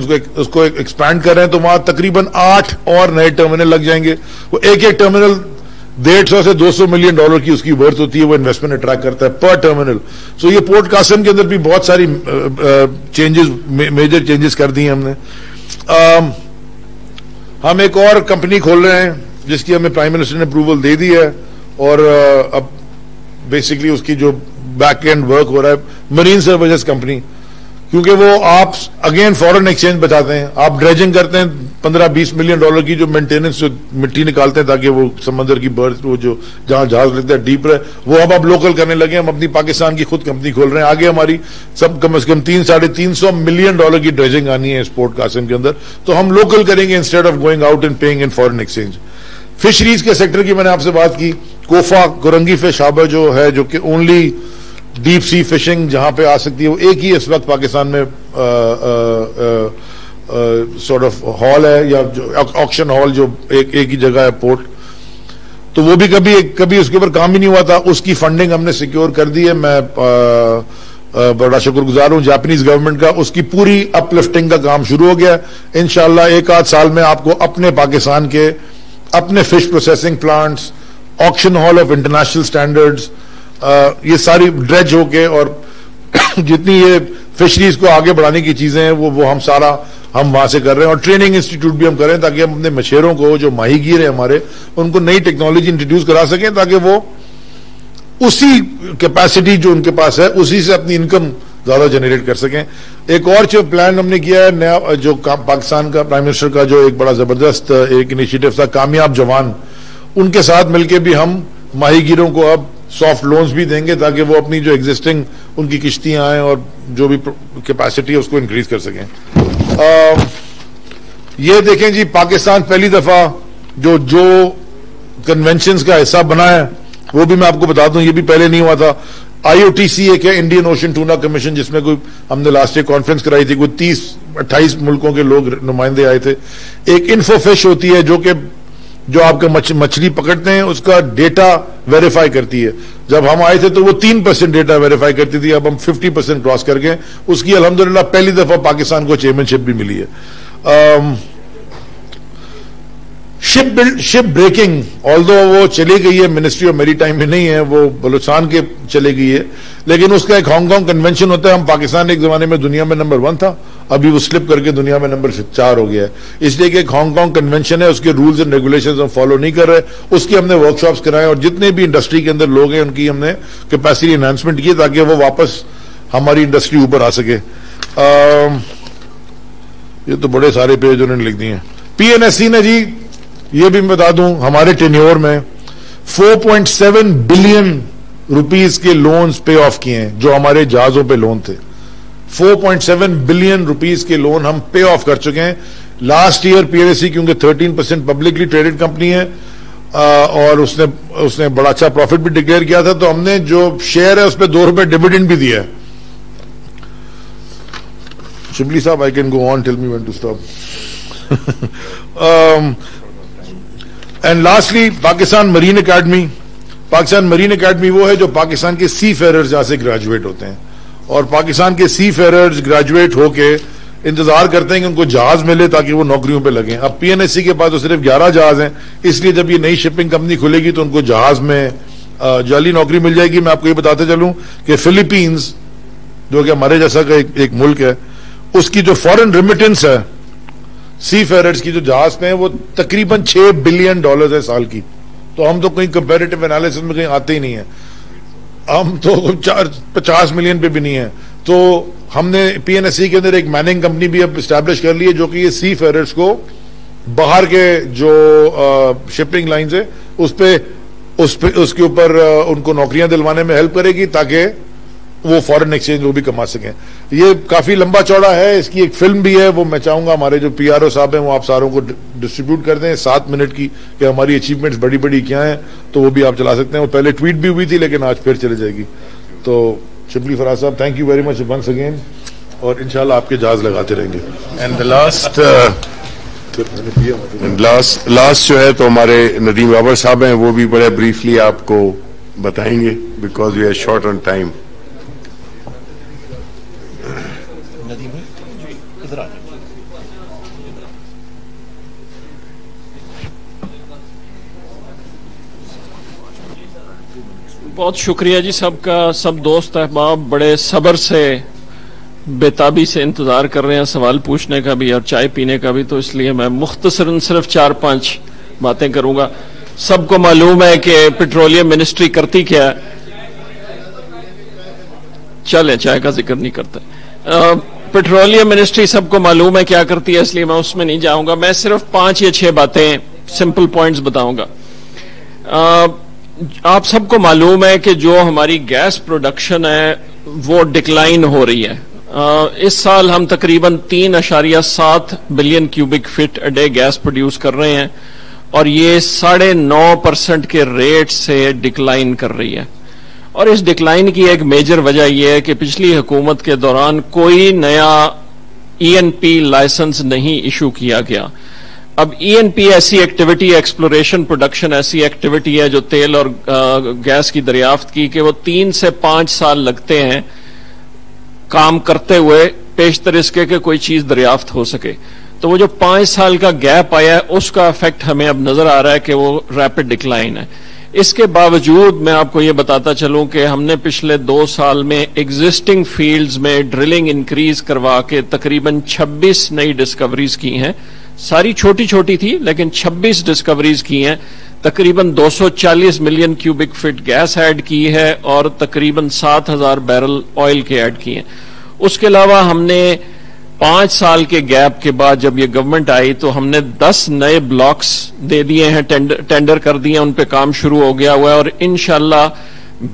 उसको एक्सपैंड कर रहे हैं। तो वहां तकरीबन 8 और नए टर्मिनल लग जाएंगे। वो एक टर्मिनल 150 से 200 मिलियन डॉलर की उसकी वर्थ होती है, वो इन्वेस्टमेंट अट्रैक्ट करता है पर टर्मिनल। सो ये पोर्ट कासिम के अंदर भी बहुत सारी चेंजेस, मेजर चेंजेस कर दी हमने। हम एक और कंपनी खोल रहे हैं जिसकी हमें प्राइम मिनिस्टर ने अप्रूवल दे दी है और अब बेसिकली उसकी जो बैक एंड वर्क हो रहा है, मरीन सर्विसेज कंपनी, क्योंकि वो आप अगेन फॉरेन एक्सचेंज बचाते हैं। आप ड्रेजिंग करते हैं 15-20 मिलियन डॉलर की जो मेंटेनेंस मिट्टी निकालते हैं ताकि वो समंदर की बर्थ, वो जो जहां जहाज लगता है डीप रहे, वो अब आप लोकल करने लगे। हम अपनी पाकिस्तान की खुद कंपनी खोल रहे हैं। आगे हमारी सब कम से कम 3-3.5 मिलियन डॉलर की ड्रेजिंग आनी है इस पोर्ट कासिम के अंदर, तो हम लोकल करेंगे instead of going out and paying in foreign exchange. Fisheries के सेक्टर की मैंने आपसे बात की। कोफा कोरंगी फिश हार्बर जो है, जो कि ओनली डीप सी फिशिंग जहां पे आ सकती है, वो एक ही इस वक्त पाकिस्तान में सॉर्ट ऑफ हॉल है या ऑक्शन हॉल जो एक ही जगह है पोर्ट, तो वो भी कभी उसके ऊपर काम ही नहीं हुआ था। उसकी फंडिंग हमने सिक्योर कर दी है। मैं बड़ा शुक्रगुजार हूं जापानीज गवर्नमेंट का। उसकी पूरी अपलिफ्टिंग का काम शुरू हो गया। इंशाल्लाह 1-2 साल में आपको अपने पाकिस्तान के अपने fish processing plants, auction hall of international standards, ये सारी ड्रेज होके और जितनी ये फिशरीज को आगे बढ़ाने की चीजें हैं वो हम वहां से कर रहे हैं। और ट्रेनिंग इंस्टीट्यूट भी हम कर रहे हैं ताकि हम अपने मछेरों को, जो माहीगीर है हमारे, उनको नई टेक्नोलॉजी इंट्रोड्यूस करा सकें ताकि वो उसी कैपेसिटी जो उनके पास है उसी से अपनी इनकम ज्यादा जनरेट कर सकें। एक और जो प्लान हमने किया है नया, जो पाकिस्तान का प्राइम मिनिस्टर का जो एक बड़ा जबरदस्त एक इनिशिएटिव था, कामयाब जवान, उनके साथ मिलकर भी हम माहीगीरों को अब सॉफ्ट लोन्स भी देंगे ताकि वो अपनी जो एग्जिस्टिंग उनकी किश्तियां आए और जो भी कैपेसिटी है उसको इंक्रीज कर सकें। ये देखें जी, पाकिस्तान पहली दफा जो कन्वेंशंस का हिस्सा बना है, वो भी मैं आपको बता दूं, ये भी पहले नहीं हुआ था। IOTC एक है, इंडियन ओशन टूना कमीशन, जिसमें कोई हमने लास्ट ईयर कॉन्फ्रेंस कराई थी, कोई 30-28 मुल्कों के लोग नुमाइंदे आए थे। एक इन्फोफिश होती है जो आपका मछली पकड़ते हैं उसका डेटा वेरीफाई करती है। जब हम आए थे तो वो 3% डेटा वेरीफाई करती थी, अब हम 50% क्रॉस कर गए। उसकी अल्हम्दुलिल्लाह पहली दफा पाकिस्तान को चेयरमैनशिप भी मिली है। शिप ब्रेकिंग, ऑल्दो वो चली गई है, मिनिस्ट्री ऑफ मैरीटाइम में नहीं है, वो बलूचिस्तान के चली गई है, लेकिन उसका एक हांगकांग कन्वेंशन होता है। हम पाकिस्तान एक जमाने में दुनिया में नंबर 1 था, अभी वो स्लिप करके दुनिया में नंबर 4 हो गया है, इसलिए कि एक हांगकांग कन्वेंशन है, उसके रूल्स एंड रेगुलेशंस हम फॉलो नहीं कर रहे। उसकी हमने वर्कशॉप्स कराए और जितने भी इंडस्ट्री के अंदर लोग हैं उनकी हमने कैपेसिटी एनहांसमेंट की ताकि वो वापस हमारी इंडस्ट्री ऊपर आ सके। ये तो बड़े सारे पेज उन्होंने लिख दिए हैं। PNSC ने जी, ये भी मैं बता दूं, हमारे टेन्योर में 4.7 बिलियन रुपीस के लोन्स पे ऑफ किए हैं, जो हमारे जहाजों पे लोन थे। 4.7 बिलियन रुपीस के लोन हम पे ऑफ कर चुके हैं लास्ट ईयर। PNSC क्योंकि 13% पब्लिकली ट्रेडेड कंपनी है और उसने बड़ा अच्छा प्रॉफिट भी डिक्लेयर किया था, तो हमने जो शेयर है उस पर ₹2 डिविडेंड भी दिया है। शिबली साहब, I can go on, tell me when to stop. And lastly, Pakistan marine academy वो है जो पाकिस्तान के सी फेयरर्स जहां से ग्रेजुएट होते हैं, और पाकिस्तान के सी फेयरर्स ग्रेजुएट होके इंतजार करते हैं कि उनको जहाज मिले ताकि वो नौकरियों पे लगें। अब PNSC के पास तो सिर्फ 11 जहाज हैं, इसलिए जब ये नई शिपिंग कंपनी खुलेगी तो उनको जहाज में जाली नौकरी मिल जाएगी। मैं आपको ये बताते चलूं कि फिलीपींस जो कि हमारे जैसा का एक मुल्क है, उसकी जो फॉरेन रिमिटेंस है सी फेरेट्स की, जो जहाज पे है, वो तकरीबन $6 बिलियन है साल की। तो हम तो कहीं कंपेरेटिव एनालिसिस में कहीं आते ही नहीं है, हम तो 50 मिलियन पे भी नहीं है। तो हमने PNSE के अंदर एक मैनिंग कंपनी भी अब इस्टेब्लिश कर ली है जो कि ये सी फेरेट्स को बाहर के जो शिपिंग लाइंस है उसके ऊपर उनको नौकरियां दिलवाने में हेल्प करेगी ताकि वो फॉरेन एक्सचेंज वो भी कमा सकें। ये काफी लंबा चौड़ा है, इसकी एक फिल्म भी है, वो मैं चाहूंगा हमारे जो PRO साहब हैं वो आप सारों को डिस्ट्रीब्यूट कर दें 7 मिनट की कि हमारी अचीवमेंट्स बड़ी बड़ी क्या हैं, तो वो भी आप चला सकते हैं। वो पहले ट्वीट भी हुई थी लेकिन आज फिर चले जाएगी। तो शिबली फराज साहब, thank you very much once again, और इंशाल्लाह आपके जहाज लगाते रहेंगे। एंड लास्ट जो है तो हमारे नदीम बाबर साहब हैं, वो भी बड़े ब्रीफली आपको बताएंगे because we are short on time. बहुत शुक्रिया जी सबका, सब दोस्त अहबाब बड़े सब्र से बेताबी से इंतज़ार कर रहे हैं सवाल पूछने का भी और चाय पीने का भी, तो इसलिए मैं मुख्तसरन सिर्फ 4-5 बातें करूंगा। सबको मालूम है कि पेट्रोलियम मिनिस्ट्री करती क्या है, चलें चाय का जिक्र नहीं करते। पेट्रोलियम मिनिस्ट्री सबको मालूम है क्या करती है, इसलिए मैं उसमें नहीं जाऊंगा। मैं सिर्फ 5 या 6 बातें, सिंपल पॉइंट्स बताऊंगा। आप सबको मालूम है कि जो हमारी गैस प्रोडक्शन है वो डिक्लाइन हो रही है। इस साल हम तकरीबन 3.7 billion cubic feet a day gas produce कर रहे हैं और ये 9.5% के रेट से डिक्लाइन कर रही है। और इस डिक्लाइन की एक मेजर वजह यह है कि पिछली हुकूमत के दौरान कोई नया ENP लाइसेंस नहीं इशू किया गया। अब ENP ऐसी एक्टिविटी, एक्सप्लोरेशन प्रोडक्शन ऐसी एक्टिविटी है जो तेल और गैस की दरियाफ्त की, कि वो 3 से 5 साल लगते हैं काम करते हुए पेशतर इसके कि कोई चीज दरियाफ्त हो सके। तो वो जो 5 साल का गैप आया है उसका इफेक्ट हमें अब नजर आ रहा है कि वो रैपिड डिक्लाइन है। इसके बावजूद मैं आपको ये बताता चलूं कि हमने पिछले 2 साल में एग्जिस्टिंग फील्ड्स में ड्रिलिंग इंक्रीज करवा के तकरीबन 26 नई डिस्कवरीज की हैं। सारी छोटी छोटी थी लेकिन 26 डिस्कवरीज की हैं। तकरीबन 240 million cubic feet gas add की है और तकरीबन 7000 बैरल ऑयल के ऐड किए हैं। उसके अलावा हमने 5 साल के गैप के बाद जब ये गवर्नमेंट आई तो हमने 10 नए ब्लॉक्स दे दिए हैं, टेंडर कर दिए, उन पे काम शुरू हो गया हुआ है और इंशाल्लाह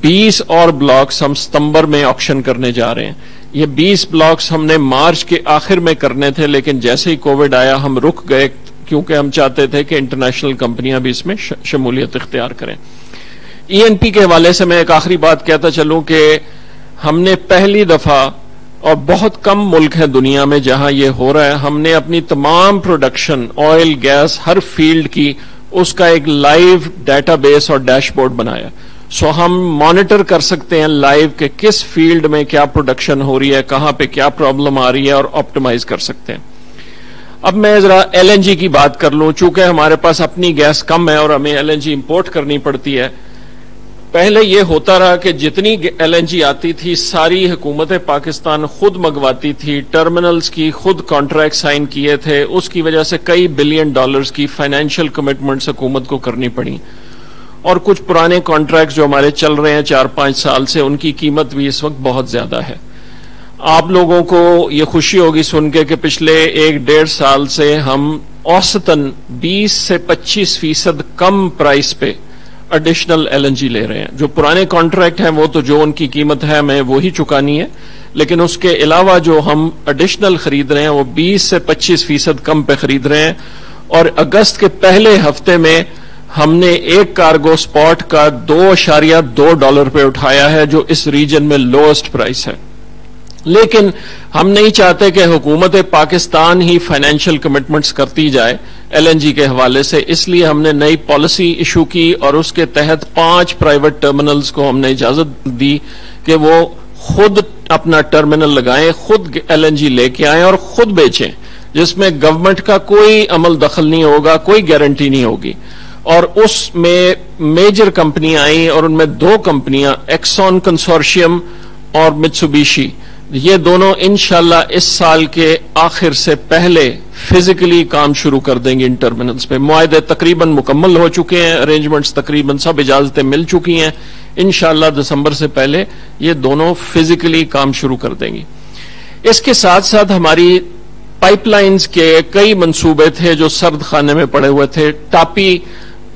20 और ब्लॉक्स हम सितंबर में ऑक्शन करने जा रहे हैं। ये 20 ब्लॉक्स हमने मार्च के आखिर में करने थे लेकिन जैसे ही कोविड आया हम रुक गए क्योंकि हम चाहते थे कि इंटरनेशनल कंपनियां भी इसमें शमूलियत इख्तियार करें। ENP के हवाले से मैं एक आखिरी बात कहता चलूं कि हमने पहली दफा, और बहुत कम मुल्क है दुनिया में जहां ये हो रहा है, हमने अपनी तमाम प्रोडक्शन ऑयल गैस हर फील्ड की उसका एक लाइव डेटाबेस और डैशबोर्ड बनाया। सो हम मॉनिटर कर सकते हैं लाइव के किस फील्ड में क्या प्रोडक्शन हो रही है, कहां पे क्या प्रॉब्लम आ रही है और ऑप्टिमाइज कर सकते हैं। अब मैं जरा LNG की बात कर लूं, चूंकि हमारे पास अपनी गैस कम है और हमें LNG इंपोर्ट करनी पड़ती है। पहले यह होता रहा कि जितनी LNG आती थी सारी हुकूमत पाकिस्तान खुद मंगवाती थी, टर्मिनल्स की खुद कॉन्ट्रैक्ट साइन किए थे, उसकी वजह से कई $billions की फाइनेंशियल कमिटमेंट्स हुकूमत को करनी पड़ी। और कुछ पुराने कॉन्ट्रैक्ट जो हमारे चल रहे हैं 4-5 साल से, उनकी कीमत भी इस वक्त बहुत ज्यादा है। आप लोगों को ये खुशी होगी सुन के कि पिछले 1-1.5 साल से हम औसतन 20 से 25% कम प्राइस पे एडिशनल LNG ले रहे हैं। जो पुराने कॉन्ट्रैक्ट हैं वो तो जो उनकी कीमत है हमें वो ही चुकानी है, लेकिन उसके अलावा जो हम एडिशनल खरीद रहे हैं वो 20 से 25% कम पे खरीद रहे हैं। और अगस्त के पहले हफ्ते में हमने एक कार्गो स्पॉट का $2.2 पे उठाया है जो इस रीजन में लोएस्ट प्राइस है। लेकिन हम नहीं चाहते कि हुकूमत पाकिस्तान ही फाइनेंशियल कमिटमेंट्स करती जाए LNG के हवाले से, इसलिए हमने नई पॉलिसी इशू की और उसके तहत 5 प्राइवेट टर्मिनल्स को हमने इजाजत दी कि वो खुद अपना टर्मिनल लगाएं, खुद LNG लेके आएं और खुद बेचें, जिसमें गवर्नमेंट का कोई अमल दखल नहीं होगा, कोई गारंटी नहीं होगी। और उसमें मेजर कंपनियां आई और उनमें 2 कंपनियां, एक्सॉन कंसोर्शियम और मित्सुबिशी, ये दोनों इंशाल्लाह इस साल के आखिर से पहले फिजिकली काम शुरू कर देंगे। इन टर्मिनल्स पे मुआहदे तकरीबन मुकम्मल हो चुके हैं, अरेंजमेंट्स तकरीबन सब इजाजतें मिल चुकी हैं। इंशाल्लाह दिसंबर से पहले ये दोनों फिजिकली काम शुरू कर देंगी। इसके साथ साथ हमारी पाइपलाइंस के कई मंसूबे थे जो सर्द खाने में पड़े हुए थे। टापी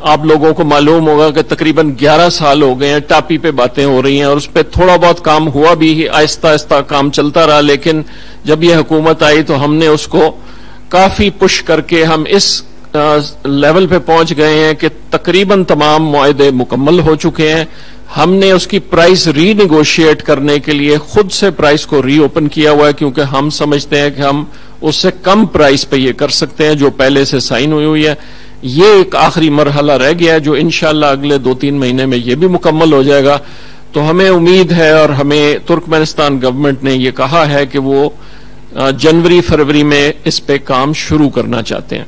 आप लोगों को मालूम होगा कि तकरीबन 11 साल हो गए हैं टापी पे बातें हो रही हैं, और उस पर थोड़ा बहुत काम हुआ भी, आहिस्ता आहिस्ता काम चलता रहा। लेकिन जब यह हुकूमत आई तो हमने उसको काफी पुश करके हम इस लेवल पे पहुंच गए हैं कि तकरीबन तमाम मुआहदे मुकम्मल हो चुके हैं। हमने उसकी प्राइस रीनिगोशिएट करने के लिए खुद से प्राइस को रीओपन किया हुआ है, क्योंकि हम समझते हैं कि हम उससे कम प्राइस पे ये कर सकते हैं जो पहले से साइन हुई है। ये एक आखिरी मरहला रह गया है जो इंशाल्लाह अगले 2-3 महीने में ये भी मुकम्मल हो जाएगा। तो हमें उम्मीद है, और हमें तुर्कमेनिस्तान गवर्नमेंट ने ये कहा है कि वो जनवरी फरवरी में इस पे काम शुरू करना चाहते हैं।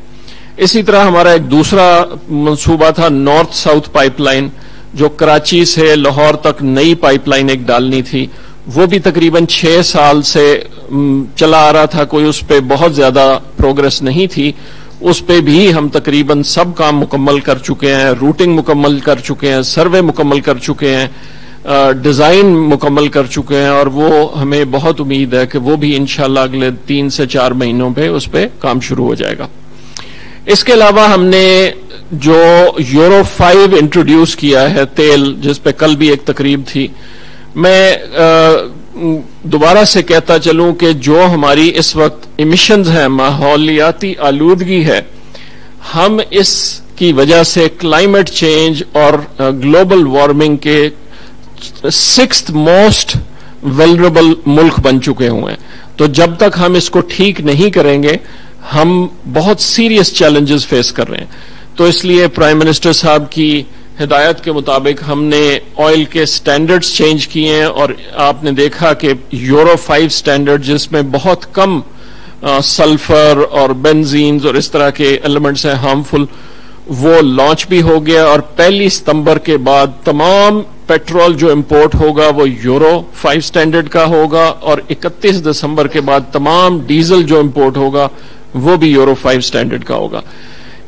इसी तरह हमारा एक दूसरा मंसूबा था नॉर्थ साउथ पाइपलाइन, जो कराची से लाहौर तक नई पाइपलाइन एक डालनी थी। वो भी तकरीबन 6 साल से चला आ रहा था, कोई उस पर बहुत ज्यादा प्रोग्रेस नहीं थी। उस पे भी हम तकरीबन सब काम मुकम्मल कर चुके हैं, रूटिंग मुकम्मल कर चुके हैं, सर्वे मुकम्मल कर चुके हैं, डिजाइन मुकम्मल कर चुके हैं, और वो हमें बहुत उम्मीद है कि वो भी इंशाल्लाह अगले 3 से 4 महीनों पे उस पे काम शुरू हो जाएगा। इसके अलावा हमने जो यूरो 5 इंट्रोड्यूस किया है तेल, जिस पे कल भी एक तकरीब थी। मैं दोबारा से कहता चलूं कि जो हमारी इस वक्त इमिशंस हैं, माहौलियाती आलूदगी है, हम इसकी वजह से क्लाइमेट चेंज और ग्लोबल वार्मिंग के 6th मोस्ट वेलरेबल मुल्क बन चुके हुए हैं। तो जब तक हम इसको ठीक नहीं करेंगे, हम बहुत सीरियस चैलेंजेस फेस कर रहे हैं। तो इसलिए प्राइम मिनिस्टर साहब की हिदायत के मुताबिक हमने ऑयल के स्टैंडर्ड्स चेंज किए हैं, और आपने देखा कि यूरो 5 स्टैंडर्ड, जिसमें बहुत कम सल्फर और बेंजीन्स और इस तरह के एलिमेंट्स हैं हार्मफुल, वो लॉन्च भी हो गया। और 1 सितंबर के बाद तमाम पेट्रोल जो इंपोर्ट होगा वो यूरो 5 स्टैंडर्ड का होगा, और 31 दिसंबर के बाद तमाम डीजल जो इंपोर्ट होगा वो भी यूरो 5 स्टैंडर्ड का होगा।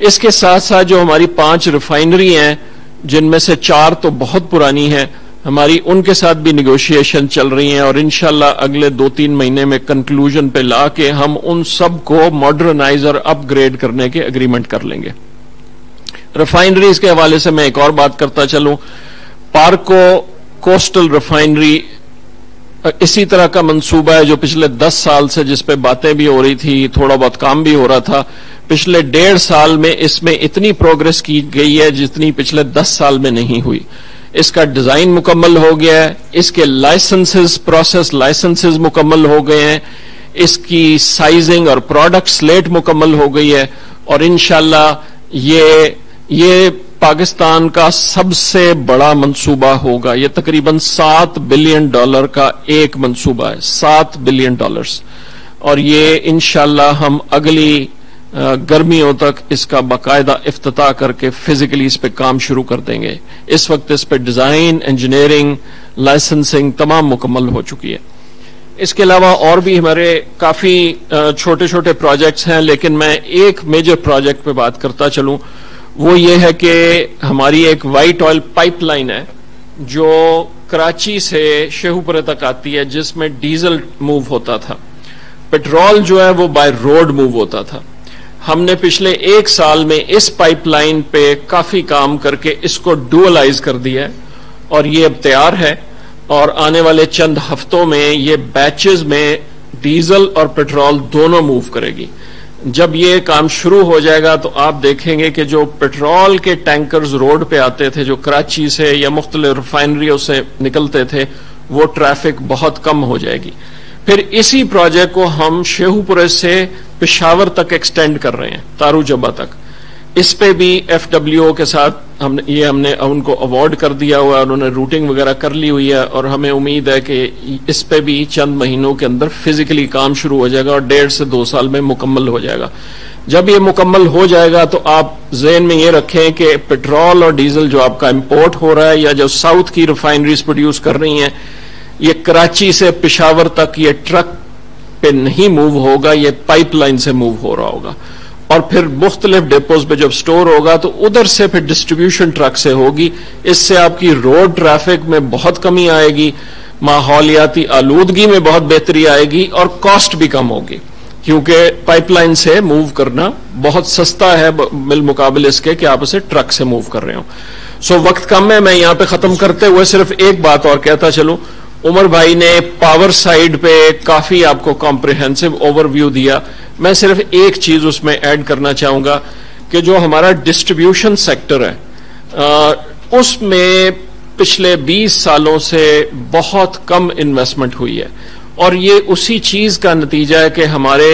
इसके साथ साथ जो हमारी 5 रिफाइनरी हैं, जिनमें से 4 तो बहुत पुरानी है हमारी, उनके साथ भी निगोशिएशन चल रही हैं, और इंशाल्लाह अगले 2-3 महीने में कंक्लूजन पे ला के हम उन सब को मॉडर्नाइज और अपग्रेड करने के एग्रीमेंट कर लेंगे। रिफाइनरीज के हवाले से मैं एक और बात करता चलूं, पार्को कोस्टल रिफाइनरी इसी तरह का मंसूबा है जो पिछले 10 साल से जिसपे बातें भी हो रही थी, थोड़ा बहुत काम भी हो रहा था। पिछले 1.5 साल में इसमें इतनी प्रोग्रेस की गई है जितनी पिछले 10 साल में नहीं हुई। इसका डिजाइन मुकम्मल हो गया है, इसके लाइसेंसेस मुकम्मल हो गए हैं, इसकी साइजिंग और प्रोडक्ट स्लेट मुकम्मल हो गई है, और इंशाल्लाह ये पाकिस्तान का सबसे बड़ा मंसूबा होगा। ये तकरीबन $7 बिलियन का एक मंसूबा है, $7 बिलियन, और ये इंशाल्लाह हम अगली गर्मियों तक इसका बाकायदा इफ्तिताह करके फिजिकली इस पर काम शुरू कर देंगे। इस वक्त इस पर डिजाइन, इंजीनियरिंग, लाइसेंसिंग तमाम मुकम्मल हो चुकी है। इसके अलावा और भी हमारे काफी छोटे छोटे प्रोजेक्ट्स हैं, लेकिन मैं एक मेजर प्रोजेक्ट पे बात करता चलूं। वो ये है कि हमारी एक वाइट ऑयल पाइपलाइन है जो कराची से शेखुपुरा तक आती है, जिसमें डीजल मूव होता था, पेट्रोल जो है वो बाय रोड मूव होता था। हमने पिछले 1 साल में इस पाइपलाइन पे काफी काम करके इसको डुअलाइज कर दिया है, और ये अब तैयार है, और आने वाले चंद हफ्तों में ये बैचेस में डीजल और पेट्रोल दोनों मूव करेगी। जब ये काम शुरू हो जाएगा तो आप देखेंगे कि जो पेट्रोल के टैंकर्स रोड पे आते थे, जो कराची से या मुख्तलिफ रिफाइनरियों से निकलते थे, वो ट्रैफिक बहुत कम हो जाएगी। फिर इसी प्रोजेक्ट को हम शेखुपुरा से पेशावर तक एक्सटेंड कर रहे हैं, तारूजबा तक। इस पे भी FWO के साथ हमने उनको अवार्ड कर दिया हुआ है, उन्होंने रूटिंग वगैरह कर ली हुई है, और हमें उम्मीद है कि इस पे भी चंद महीनों के अंदर फिजिकली काम शुरू हो जाएगा, और 1.5 से 2 साल में मुकम्मल हो जाएगा। जब ये मुकम्मल हो जाएगा तो आप जहन में ये रखें कि पेट्रोल और डीजल जो आपका इम्पोर्ट हो रहा है या जो साउथ की रिफाइनरीज प्रोड्यूस कर रही हैं, ये कराची से पेशावर तक ये ट्रक पे नहीं मूव होगा, ये पाइपलाइन से मूव हो रहा होगा और फिर मुख्तलिफ डेपोज पे जब स्टोर होगा तो उधर से फिर डिस्ट्रीब्यूशन ट्रक से होगी। इससे आपकी रोड ट्रैफिक में बहुत कमी आएगी, माहौलियाती आलूदगी में बहुत बेहतरी आएगी और कॉस्ट भी कम होगी क्योंकि पाइपलाइन से मूव करना बहुत सस्ता है बिलमुकाबले इसके कि आप उसे ट्रक से मूव कर रहे हो। सो वक्त कम है, मैं यहाँ पे खत्म करते हुए सिर्फ एक बात और कहता चलूं। उमर भाई ने पावर साइड पे काफी आपको कॉम्प्रिहेंसिव ओवरव्यू दिया, मैं सिर्फ एक चीज उसमें ऐड करना चाहूंगा कि जो हमारा डिस्ट्रीब्यूशन सेक्टर है उसमें पिछले 20 सालों से बहुत कम इन्वेस्टमेंट हुई है और ये उसी चीज का नतीजा है कि हमारे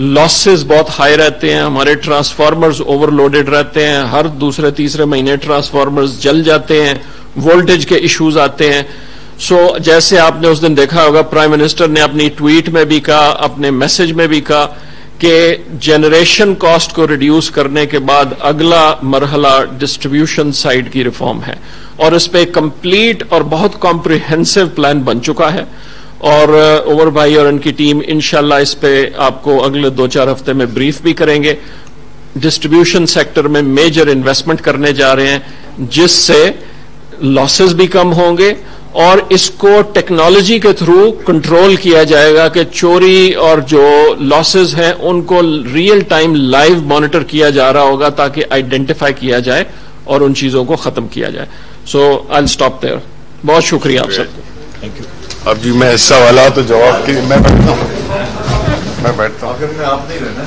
लॉसेस बहुत हाई रहते हैं, हमारे ट्रांसफार्मर्स ओवरलोडेड रहते हैं, हर दूसरे तीसरे महीने ट्रांसफार्मर्स जल जाते हैं, वोल्टेज के इश्यूज आते हैं। सो जैसे आपने उस दिन देखा होगा प्राइम मिनिस्टर ने अपनी ट्वीट में भी कहा, अपने मैसेज में भी कहा कि जनरेशन कॉस्ट को रिड्यूस करने के बाद अगला मरहला डिस्ट्रीब्यूशन साइड की रिफॉर्म है और इस पर कंप्लीट और बहुत कॉम्प्रिहेंसिव प्लान बन चुका है और उमर भाई और उनकी टीम इंशाल्लाह इस पे आपको अगले 2-4 हफ्ते में ब्रीफ भी करेंगे। डिस्ट्रीब्यूशन सेक्टर में मेजर इन्वेस्टमेंट करने जा रहे हैं जिससे लॉसेस भी कम होंगे और इसको टेक्नोलॉजी के थ्रू कंट्रोल किया जाएगा कि चोरी और जो लॉसेस हैं उनको रियल टाइम लाइव मॉनिटर किया जा रहा होगा ताकि आइडेंटिफाई किया जाए और उन चीजों को खत्म किया जाए। So I will stop there. बहुत शुक्रिया आप सबको, थैंक यू। अब जी मैं हिस्सा वाला तो जवाब के मैं बैठता हूँ आखिर में आप नहीं रहना।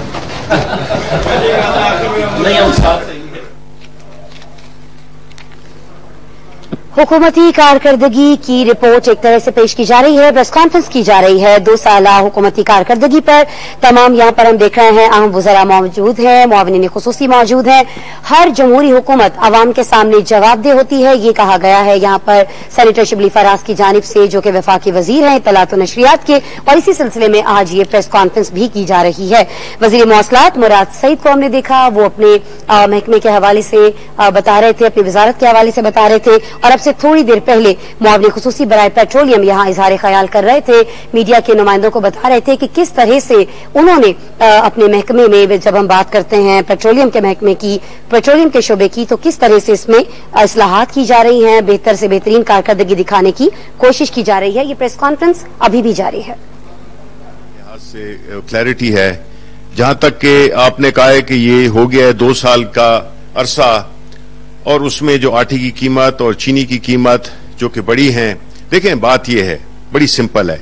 हुकूमती कारकर्दगी की रिपोर्ट एक तरह से पेश की जा रही है, प्रेस कॉन्फ्रेंस की जा रही है 2 साला हुकूमती कारकर्दगी पर। तमाम यहाँ पर हम देख रहे हैं अहम वज़रा मौजूद हैं, मुआविनीन खुसूसी मौजूद हैं। हर जमहूरी हुकूमत आवाम के सामने जवाबदेह होती है, ये कहा गया है यहाँ पर सेनेटर शिबली फराज की जानिब से, जो कि वफाकी वजीर हैं इत्तलात व नशरियात के, और इसी सिलसिले में आज ये प्रेस कॉन्फ्रेंस भी की जा रही है। वज़ीर मौसलात मुराद सईद को हमने देखा, वो अपने महकमे के हवाले से बता रहे थे, अपनी वजारत के हवाले से बता रहे थे और से थोड़ी देर पहले मुआवने खुसूसी बराए पेट्रोलियम यहाँ इजहार ख्याल कर रहे थे, मीडिया के नुमाइंदों को बता रहे थे कि किस तरह से उन्होंने अपने महकमे में, जब हम बात करते हैं पेट्रोलियम के महकमे की, पेट्रोलियम के शोबे की, तो किस तरह से इसमें असलाहत की जा रही हैं, बेहतर से बेहतरीन कारकर्दगी दिखाने की कोशिश की जा रही है। ये प्रेस कॉन्फ्रेंस अभी भी जारी है। यहाँ से क्लैरिटी है, जहाँ तक के आपने कहा है कि ये हो गया है 2 साल का अरसा और उसमें जो आटे की कीमत और चीनी की कीमत जो कि बड़ी हैं, देखें बात यह है बड़ी सिंपल है,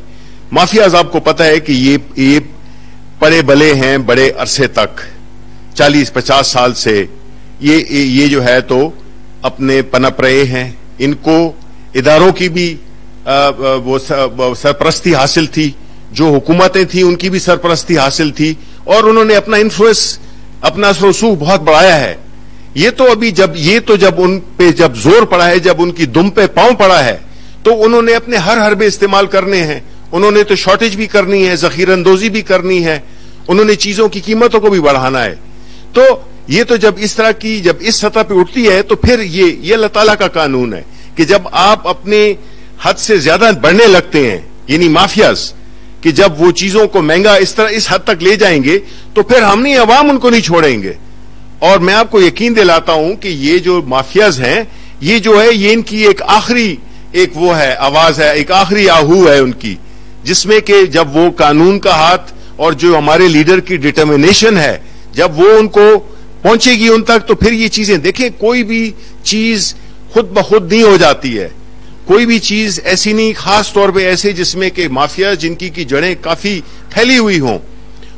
माफियाज आपको पता है कि ये पले बले हैं बड़े अरसे तक, 40-50 साल से ये जो है तो अपने पनप रहे हैं। इनको इदारों की भी वो सरपरस्ती हासिल थी, जो हुकूमतें थी उनकी भी सरपरस्ती हासिल थी और उन्होंने अपना इन्फ्लुएंस, अपना असर रसूख बहुत बढ़ाया है। ये तो जब उन पे जब जोर पड़ा है, जब उनकी दुम पे पांव पड़ा है, तो उन्होंने अपने हर हरबे इस्तेमाल करने हैं। उन्होंने तो शॉर्टेज भी करनी है, जखीरंदोजी भी करनी है, उन्होंने चीजों की कीमतों को भी बढ़ाना है। तो ये तो जब इस तरह की, जब इस सतह पे उठती है तो फिर ये अल्लाह ताला का कानून है कि जब आप अपने हद से ज्यादा बढ़ने लगते हैं, यानी माफियाज कि जब वो चीजों को महंगा इस तरह इस हद तक ले जाएंगे तो फिर हम नहीं, अवाम उनको नहीं छोड़ेंगे। और मैं आपको यकीन दिलाता हूं कि ये जो माफियाज हैं, ये जो है ये इनकी एक आखिरी एक वो है आवाज है, एक आखिरी आहू है उनकी, जिसमें कि जब वो कानून का हाथ और जो हमारे लीडर की डिटर्मिनेशन है, जब वो उनको पहुंचेगी उन तक तो फिर ये चीजें, देखें कोई भी चीज खुद ब खुद नहीं हो जाती है, कोई भी चीज ऐसी नहीं, खास तौर पर ऐसे जिसमें कि माफिया जिनकी की जड़ें काफी फैली हुई हों,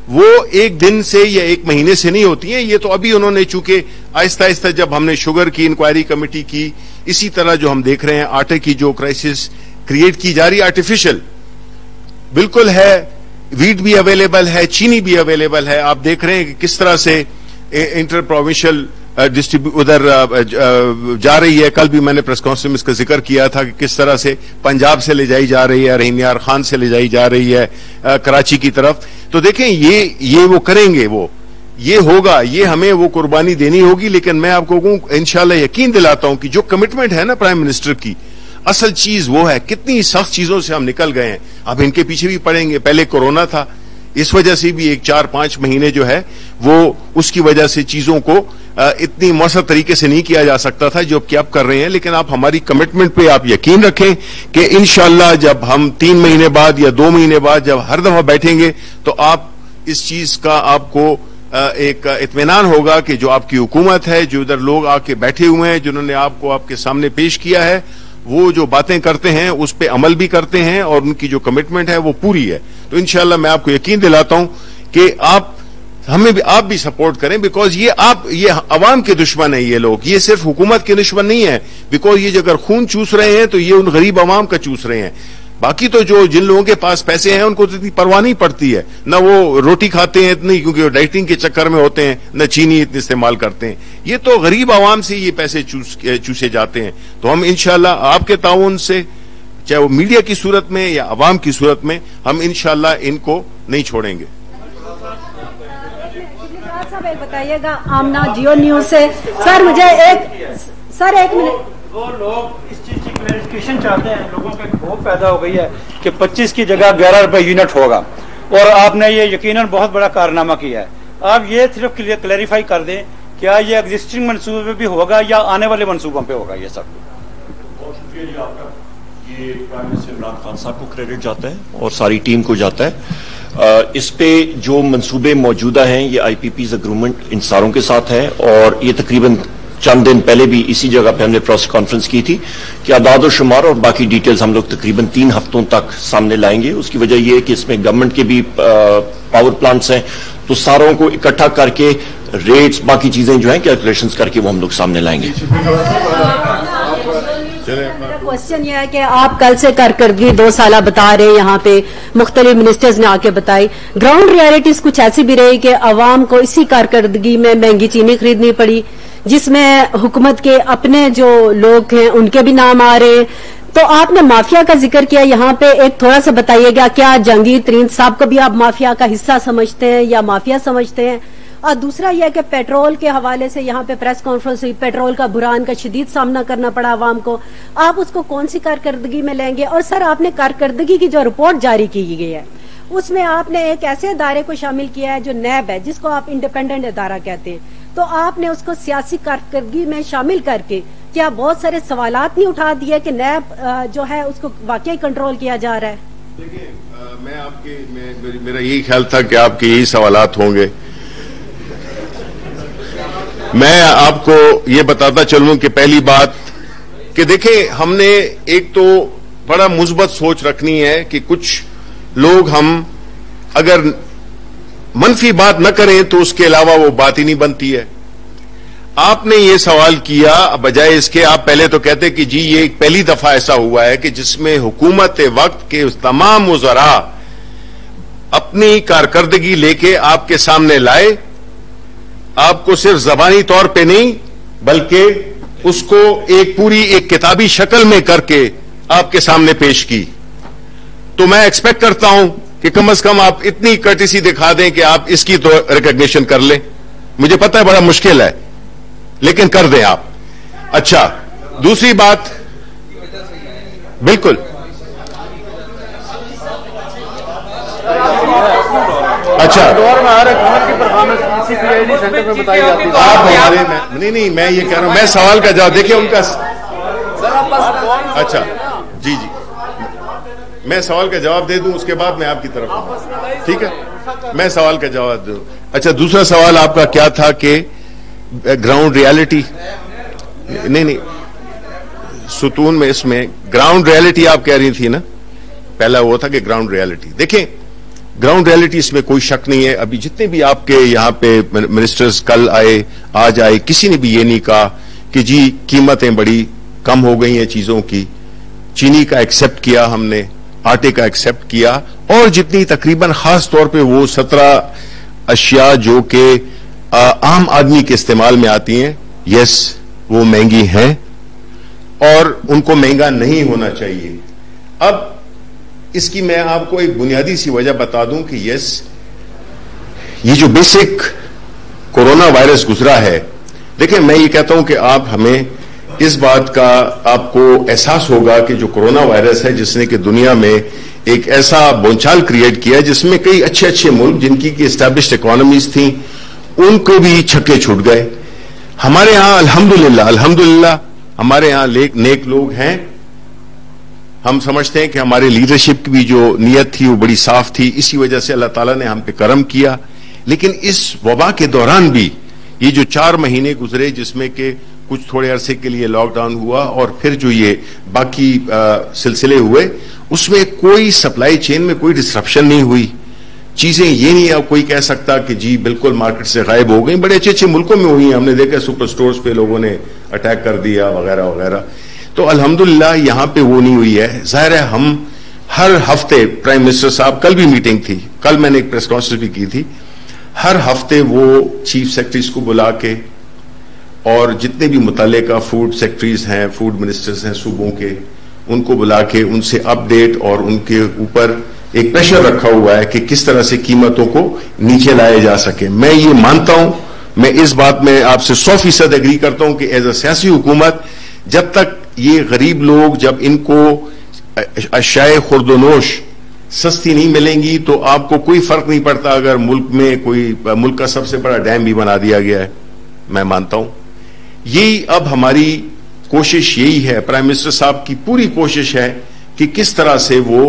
वो एक दिन से या एक महीने से नहीं होती हैं। ये तो अभी उन्होंने चूंकि आहिस्ता आहिस्ता, जब हमने शुगर की इंक्वायरी कमेटी की, इसी तरह जो हम देख रहे हैं आटे की जो क्राइसिस क्रिएट की जा रही है, आर्टिफिशियल बिल्कुल है, वीट भी अवेलेबल है, चीनी भी अवेलेबल है, आप देख रहे हैं कि किस तरह से इंटर प्रोविंशियल डिस्ट्रीब्यूट उधर जा रही है। कल भी मैंने प्रेस कॉन्फ्रेंस में इसका जिक्र किया था कि किस तरह से पंजाब से ले जाई जा रही है, रहीमियार खान से ले जाई जा रही है कराची की तरफ। तो देखें ये वो करेंगे, वो ये होगा, ये हमें वो कुर्बानी देनी होगी। लेकिन मैं आपको इंशाल्लाह यकीन दिलाता हूं कि जो कमिटमेंट है ना प्राइम मिनिस्टर की, असल चीज वो है। कितनी सख्त चीजों से हम निकल गए हैं, अब इनके पीछे भी पड़ेंगे। पहले कोरोना था, इस वजह से भी एक 4-5 महीने जो है वो उसकी वजह से चीजों को इतनी मौसर तरीके से नहीं किया जा सकता था जो कि आप कर रहे हैं। लेकिन आप हमारी कमिटमेंट पे आप यकीन रखें कि इंशाअल्लाह जब हम 3 महीने बाद या 2 महीने बाद जब हर दफा बैठेंगे तो आप इस चीज का आपको एक इत्मीनान होगा कि जो आपकी हुकूमत है, जो इधर लोग आके बैठे हुए हैं, जिन्होंने आपको आपके सामने पेश किया है, वो जो बातें करते हैं उस पर अमल भी करते हैं और उनकी जो कमिटमेंट है वो पूरी है। तो इंशाल्लाह मैं आपको यकीन दिलाता हूं कि आप हमें भी, आप भी सपोर्ट करें, बिकॉज ये आप ये अवाम के दुश्मन हैं, ये लोग, ये सिर्फ हुकूमत के दुश्मन नहीं है। बिकॉज ये जो अगर खून चूस रहे हैं तो ये उन गरीब अवाम का चूस रहे हैं। बाकी तो जो जिन लोगों के पास पैसे हैं उनको तो इतनी परवाह नहीं पड़ती है, ना वो रोटी खाते हैं इतनी, क्योंकि वो डाइटिंग के चक्कर में होते हैं, ना चीनी इतनी इस्तेमाल करते हैं। ये तो गरीब आवाम से ये पैसे चूसे जाते हैं। तो हम इंशाल्लाह आपके ताउन से, चाहे वो मीडिया की सूरत में या आवाम की सूरत में, हम इंशाल्लाह इनको नहीं छोड़ेंगे। बताइएगा आमना जियो न्यूज से। सर मुझे एक मिनट, वो लोग इस चीज की क्लैरिफिकेशन चाहते हैं। लोगों में खूब पैदा हो गई है कि 25 की जगह 11 रुपए यूनिट होगा, और आपने ये यकीनन बहुत बड़ा कारनामा किया है। आप ये सिर्फ क्लैरिफाई कर दें, क्या ये एग्जिस्टिंग मनसूबों पे भी होगा या आने वाले मनसूबों पे होगा? ये सब बहुत शुक्रिया जी आपका। ये प्राइम मिनिस्टर इमरान खान साहब को क्रेडिट जाता है और सारी टीम को जाता है। इस पे जो मनसूबे मौजूदा हैं ये IPPs एग्रीमेंट इन सारों के साथ है, और ये तकरीबन चंद दिन पहले भी इसी जगह पे हमने प्रेस कॉन्फ्रेंस की थी कि आदाद और शुमार और बाकी डिटेल्स हम लोग तकरीबन 3 हफ्तों तक सामने लाएंगे। उसकी वजह यह है कि इसमें गवर्नमेंट के भी पावर प्लांट्स हैं, तो सारों को इकट्ठा करके रेट्स बाकी चीजें जो हैं कैलकुलेशंस करके वो हम लोग सामने लाएंगे। क्वेश्चन यह है कि आप कल से कारकर्दगी 2 साल बता रहे, यहाँ पे मुख्तलिफ मिनिस्टर्स ने आके बताई, ग्राउंड रियलिटीज कुछ ऐसी भी रही कि अवाम को इसी कारकर्दगी में महंगी चीनी खरीदनी पड़ी, जिसमें हुकूमत के अपने जो लोग हैं उनके भी नाम आ रहे हैं। तो आपने माफिया का जिक्र किया, यहाँ पे एक थोड़ा सा बताइएगा, क्या जहांगीर तरीन साहब को भी आप माफिया का हिस्सा समझते हैं या माफिया समझते हैं? और दूसरा यह कि पेट्रोल के हवाले से यहाँ पे प्रेस कॉन्फ्रेंस हुई, पेट्रोल का बुरान का शदीद सामना करना पड़ा आवाम को, आप उसको कौन सी कारकर्दगी में लेंगे? और सर आपने कारकर्दगी की जो रिपोर्ट जारी की गई है उसमें आपने एक ऐसे अदारे को शामिल किया है जो नैब है, जिसको आप इंडिपेंडेंट अदारा कहते हैं, तो आपने उसको सियासी कारकर्दगी में शामिल करके क्या बहुत सारे सवालात नहीं उठा दिए कि नैब जो है उसको वाकई कंट्रोल किया जा रहा है? देखिए मैं आपके मेरा यही ख्याल था कि आपके यही सवालात होंगे। मैं आपको ये बताता चलूं कि पहली बात कि देखिए हमने एक तो बड़ा मुस्बत सोच रखनी है कि कुछ लोग हम अगर मनफी बात न करें तो उसके अलावा वो बात ही नहीं बनती है। आपने ये सवाल किया, बजाय इसके आप पहले तो कहते कि जी ये पहली दफा ऐसा हुआ है कि जिसमें हुकूमत वक्त के तमाम वज़रा अपनी कारकर्दगी लेके आपके सामने लाए, आपको सिर्फ जबानी तौर पे नहीं बल्कि उसको एक पूरी एक किताबी शक्ल में करके आपके सामने पेश की। तो मैं एक्सपेक्ट करता हूं कि कम से कम आप इतनी कर्टिसी दिखा दें कि आप इसकी तो रिकॉग्निशन कर लें। मुझे पता है बड़ा मुश्किल है लेकिन कर दें आप। अच्छा दूसरी बात, बिल्कुल अच्छा नहीं मैं ये कह रहा हूं, मैं सवाल का जवाब देखिए उनका। अच्छा जी जी मैं सवाल का जवाब दे दूं, उसके बाद मैं आपकी तरफ, ठीक है? मैं सवाल का जवाब दूं। अच्छा दूसरा सवाल आपका क्या था कि ग्राउंड रियलिटी? नहीं सुतून में इसमें ग्राउंड रियलिटी आप कह रही थी ना, पहला वो था कि ग्राउंड रियलिटी। देखें ग्राउंड रियलिटी इसमें कोई शक नहीं है। अभी जितने भी आपके यहाँ पे मिनिस्टर्स कल आए आज आए, किसी ने भी ये नहीं कहा कि जी कीमतें बड़ी कम हो गई हैं चीजों की। चीनी का एक्सेप्ट किया हमने, आटे का एक्सेप्ट किया, और जितनी तकरीबन खास तौर पे वो 17 अशिया जो कि आम आदमी के इस्तेमाल में आती हैं, यस वो महंगी हैं और उनको महंगा नहीं होना चाहिए। अब इसकी मैं आपको एक बुनियादी सी वजह बता दूं कि यस ये जो बेसिक कोरोना वायरस गुजरा है, देखिए मैं ये कहता हूं कि आप हमें इस बात का आपको एहसास होगा कि जो कोरोना वायरस है जिसने कि दुनिया में एक ऐसा बोलचाल क्रिएट किया जिसमें कई अच्छे अच्छे मुल्क जिनकी कि एस्टैब्लिश्ड इकोनॉमीज थी उनको भी छक्के छूट गए। हमारे यहां अल्हम्दुलिल्लाह हमारे यहां नेक लोग हैं। हम समझते हैं कि हमारे लीडरशिप की भी जो नीयत थी वो बड़ी साफ थी, इसी वजह से अल्लाह ताला ने हम पे करम किया। लेकिन इस वबा के दौरान भी ये जो 4 महीने गुजरे जिसमें कि कुछ थोड़े अरसे के लिए लॉकडाउन हुआ और फिर जो ये बाकी सिलसिले हुए उसमें कोई सप्लाई चेन में कोई डिस्ट्रप्शन नहीं हुई। चीजें ये नहीं अब कोई कह सकता कि जी बिल्कुल मार्केट से गायब हो गई, बड़े अच्छे अच्छे मुल्कों में हुई हैं। हमने देखा सुपर स्टोर्स पे लोगों ने अटैक कर दिया वगैरह वगैरह। तो अल्हम्दुलिल्लाह यहाँ पे वो नहीं हुई है। जाहिर है हम हर हफ्ते प्राइम मिनिस्टर साहब, कल भी मीटिंग थी, कल मैंने एक प्रेस कॉन्फ्रेंस भी की थी, हर हफ्ते वो चीफ सेक्रेटरीज को बुला के और जितने भी मुतल्लिका फूड सेक्रेटरीज हैं, फूड मिनिस्टर्स हैं सूबों के, उनको बुला के उनसे अपडेट और उनके ऊपर एक प्रेशर रखा हुआ है कि किस तरह से कीमतों को नीचे लाया जा सके। मैं ये मानता हूं, मैं इस बात में आपसे 100% एग्री करता हूं कि एज अ सियासी हुकूमत जब तक ये गरीब लोग, जब इनको अशियाए खुर्दोनोश सस्ती नहीं मिलेंगी तो आपको कोई फर्क नहीं पड़ता अगर मुल्क में कोई, मुल्क का सबसे बड़ा डैम भी बना दिया गया है। मैं मानता हूं यही अब हमारी कोशिश यही है, प्राइम मिनिस्टर साहब की पूरी कोशिश है कि किस तरह से वो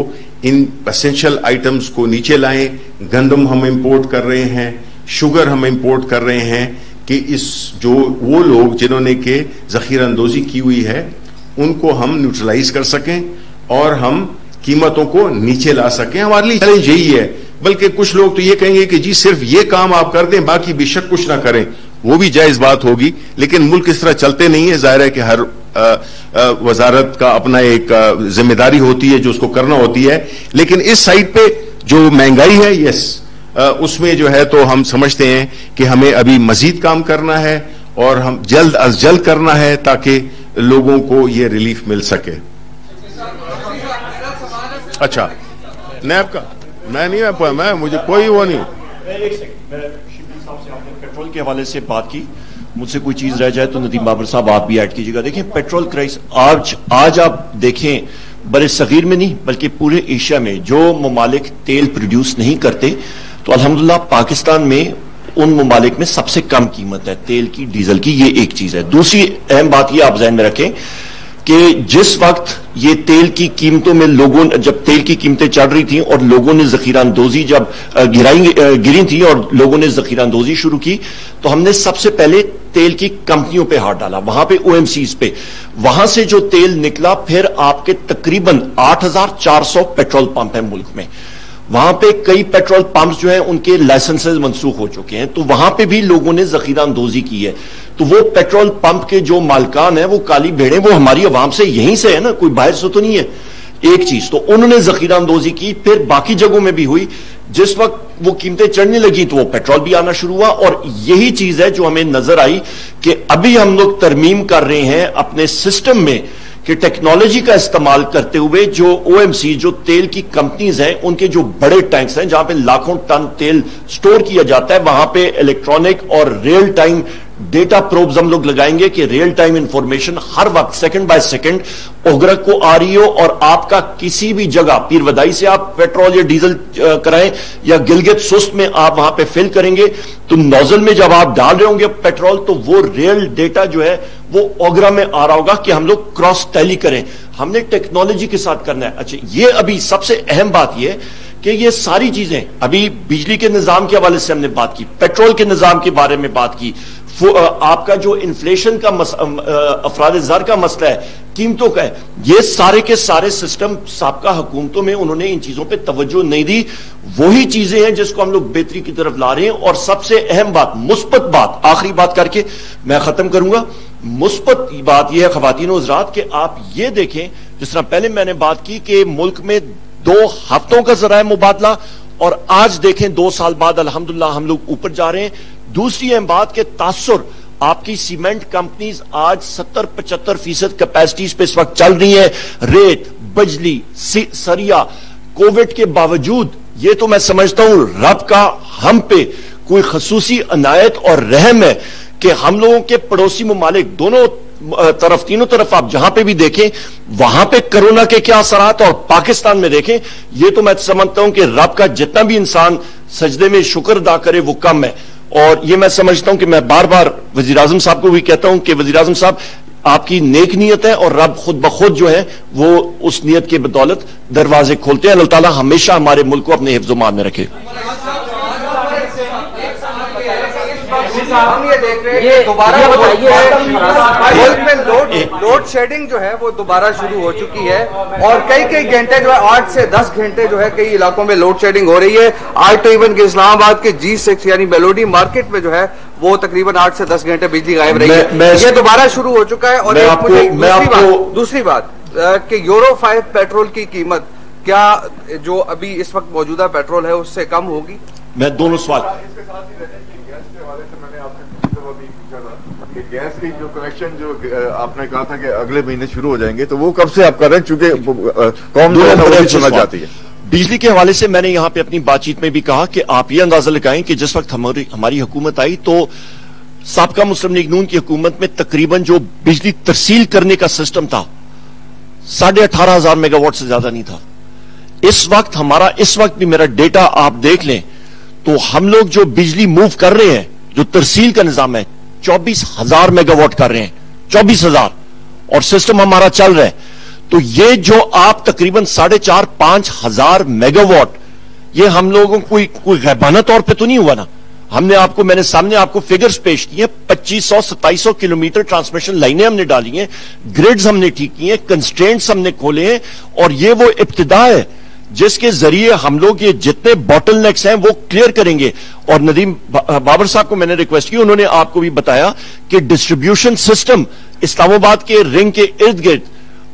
इन एसेंशियल आइटम्स को नीचे लाएं। गंदम हम इंपोर्ट कर रहे हैं, शुगर हम इंपोर्ट कर रहे हैं कि इस जो वो लोग जिन्होंने के जखीरा अंदोजी की हुई है उनको हम न्यूट्रलाइज कर सकें और हम कीमतों को नीचे ला सकें। हमारे लिए चैलेंज यही है। बल्कि कुछ लोग तो ये कहेंगे कि जी सिर्फ ये काम आप कर दें बाकी बेशक कुछ ना करें, वो भी जायज बात होगी। लेकिन मुल्क इस तरह चलते नहीं है। जाहिर है कि हर वजारत का अपना एक जिम्मेदारी होती है जो उसको करना होती है। लेकिन इस साइड पे जो महंगाई है उसमें जो है तो हम समझते हैं कि हमें अभी मजीद काम करना है और हम जल्द अज जल्द करना है ताकि लोगों को ये रिलीफ मिल सके। अच्छा नहीं आपका, मैं नहीं आप, मैं मुझे कोई वो नहीं पेट्रोल के हवाले से बात की, मुझसे कोई चीज रह जाए तो नदीम बाबर साहब आप भी ऐड कीजिएगा। देखिए पेट्रोल क्राइसिस आज आप देखें बड़े सगीर में नहीं बल्कि पूरे एशिया में जो ममालिक तेल प्रोड्यूस नहीं करते तो अल्हम्दुलिल्लाह पाकिस्तान में उन ममालिक में सबसे कम कीमत है तेल की, डीजल की। ये एक चीज है। दूसरी अहम बात यह आप जहन में रखें कि जिस वक्त ये तेल की कीमतों में लोगों ने, जब तेल की कीमतें चढ़ रही थी और लोगों ने जखीरा अंदोजी जब गिरी थी और लोगों ने जखीरा अंदोजी शुरू की तो हमने सबसे पहले तेल की कंपनियों पे हाथ डाला, वहां पे ओएमसीज पे। वहां से जो तेल निकला फिर आपके तकरीबन 8400 पेट्रोल पंप है मुल्क में। वहां पे कई पेट्रोल पंप्स जो हैं उनके लाइसेंसेस मंसूख हो चुके हैं तो वहां पे भी लोगों ने जखीरा अंदोजी की है। तो वो पेट्रोल पंप के जो मालकान है वो काली भेड़े, वो हमारी आवाम से यहीं से है ना, कोई बाहर से तो नहीं है। एक चीज तो उन्होंने जखीरा अंदोजी की, फिर बाकी जगहों में भी हुई। जिस वक्त वो कीमतें चढ़ने लगी तो वो पेट्रोल भी आना शुरू हुआ। और यही चीज है जो हमें नजर आई कि अभी हम लोग तरमीम कर रहे हैं अपने सिस्टम में कि टेक्नोलॉजी का इस्तेमाल करते हुए जो ओएमसी जो तेल की कंपनीज हैं उनके जो बड़े टैंक्स हैं जहां पे लाखों टन तेल स्टोर किया जाता है वहां पे इलेक्ट्रॉनिक और रियल टाइम डेटा प्रोब्स हम लोग लगाएंगे कि रियल टाइम इंफॉर्मेशन हर वक्त सेकंड बाय सेकंड ओगरक को आ रही हो और आपका किसी भी जगह पीरवदाई से आप पेट्रोल या डीजल कराएं या गिलगित सुस्त में आप वहां पे फिल करेंगे तो नोजल में जब आप डाल रहे होंगे पेट्रोल तो वो रियल डेटा जो है वो ओगरा में आ रहा होगा कि हम लोग क्रॉस टैली करें। हमने टेक्नोलॉजी के साथ करना है। अच्छा ये अभी सबसे अहम बात यह कि ये सारी चीजें, अभी बिजली के निजाम के हवाले से हमने बात की, पेट्रोल के निजाम के बारे में बात की, आपका जो इन्फ्लेशन का अफराद-ए-ज़र का मसला है, कीमतों का है, ये सारे के सारे सिस्टम साबका हुकूमतों में उन्होंने इन चीजों पे तवज्जो नहीं दी। वही चीजें हैं जिसको हम लोग बेहतरी की तरफ ला रहे हैं। और सबसे अहम बात, मुस्बत बात, आखिरी बात करके मैं खत्म करूंगा, मुस्बत बात यह है खवातीन और हज़रात कि आप ये देखें जिस तरह पहले मैंने बात की कि मुल्क में 2 हफ्तों का ज़राए मुबादला और आज देखें 2 साल बाद अल्हम्दुलिल्लाह हम लोग ऊपर जा रहे हैं। दूसरी अहम बात के तासुर आपकी सीमेंट कंपनीज आज 70-75% कैपेसिटीज पे इस वक्त चल रही है। रेत, बजली, सरिया, कोविड के बावजूद ये तो मैं समझता हूं रब का हम पे कोई खसूसी अनायत और रहम है कि हम लोगों के पड़ोसी मुमालिक दोनों तरफ, तीनों तरफ आप जहां पे भी देखें वहां पे कोरोना के क्या असरात, और पाकिस्तान में देखें, ये तो मैं समझता हूं कि रब का जितना भी इंसान सजदे में शुक्र अदा करे वो कम है। और ये मैं समझता हूं कि मैं बार बार वजीर आजम साहब को भी कहता हूं कि वजीर आजम साहब आपकी नेक नीयत है और रब खुद ब खुद जो है वो उस नीयत के बदौलत दरवाजे खोलते हैं। अल्लाह ताला हमेशा हमारे मुल्क को अपने हिफ्ज़-ओ-मान में रखे। हम ये देख रहे हैं दोबारा लोड शेडिंग जो है वो दोबारा शुरू हो चुकी है और कई कई घंटे जो है 8 से 10 घंटे जो है कई इलाकों में लोड शेडिंग हो रही है। आज तो इवन के इस्लामाबाद के G6 यानी मेलोडी मार्केट में जो है वो तकरीबन 8 से 10 घंटे बिजली गायब रही है, ये दोबारा शुरू हो चुका है। और दूसरी बात कि यूरो 5 पेट्रोल की कीमत क्या जो अभी इस वक्त मौजूदा पेट्रोल है उससे कम होगी? मैं दोनों सवाल गैस की जो कनेक्शन जो आपने कहा था कि अगले महीने शुरू हो जाएंगे तो वो कब से आप कर रहे हैं, चूंकि कौन दो सुना जाती है। बिजली के हवाले से मैंने यहाँ पे अपनी बातचीत में भी कहा कि आप ये अंदाजा लगाएं कि जिस वक्त हमारी हुकूमत आई तो साबका मुस्लिम लीग नून की हुकूमत में तकरीबन जो बिजली तरसील करने का सिस्टम था 18,500 मेगावाट से ज्यादा नहीं था। इस वक्त हमारा, इस वक्त भी मेरा डेटा आप देख लें तो हम लोग जो बिजली मूव कर रहे हैं, जो तरसील का निजाम है, 24,000 मेगावाट कर रहे हैं, 24,000, और सिस्टम हमारा चल रहा है। तो ये जो आप तकरीबन 4,500-5,000 मेगावाट, ये हम लोगों को कोई गैबाना तौर पे तो नहीं हुआ ना। हमने आपको, मैंने सामने आपको फिगर्स पेश किए, 2,500-2,700 किलोमीटर ट्रांसमिशन लाइनें हमने डाली हैं, ग्रिड्स हमने ठीक की हैं, कंस्ट्रेंट्स हमने खोले हैं, और ये वो इब्तिदा है जिसके जरिए हम लोग ये जितने बॉटलनेक्स हैं वो क्लियर करेंगे। और नदीम बाबर साहब को मैंने रिक्वेस्ट की, उन्होंने आपको भी बताया कि डिस्ट्रीब्यूशन सिस्टम इस्लामाबाद के रिंग के इर्द गिर्द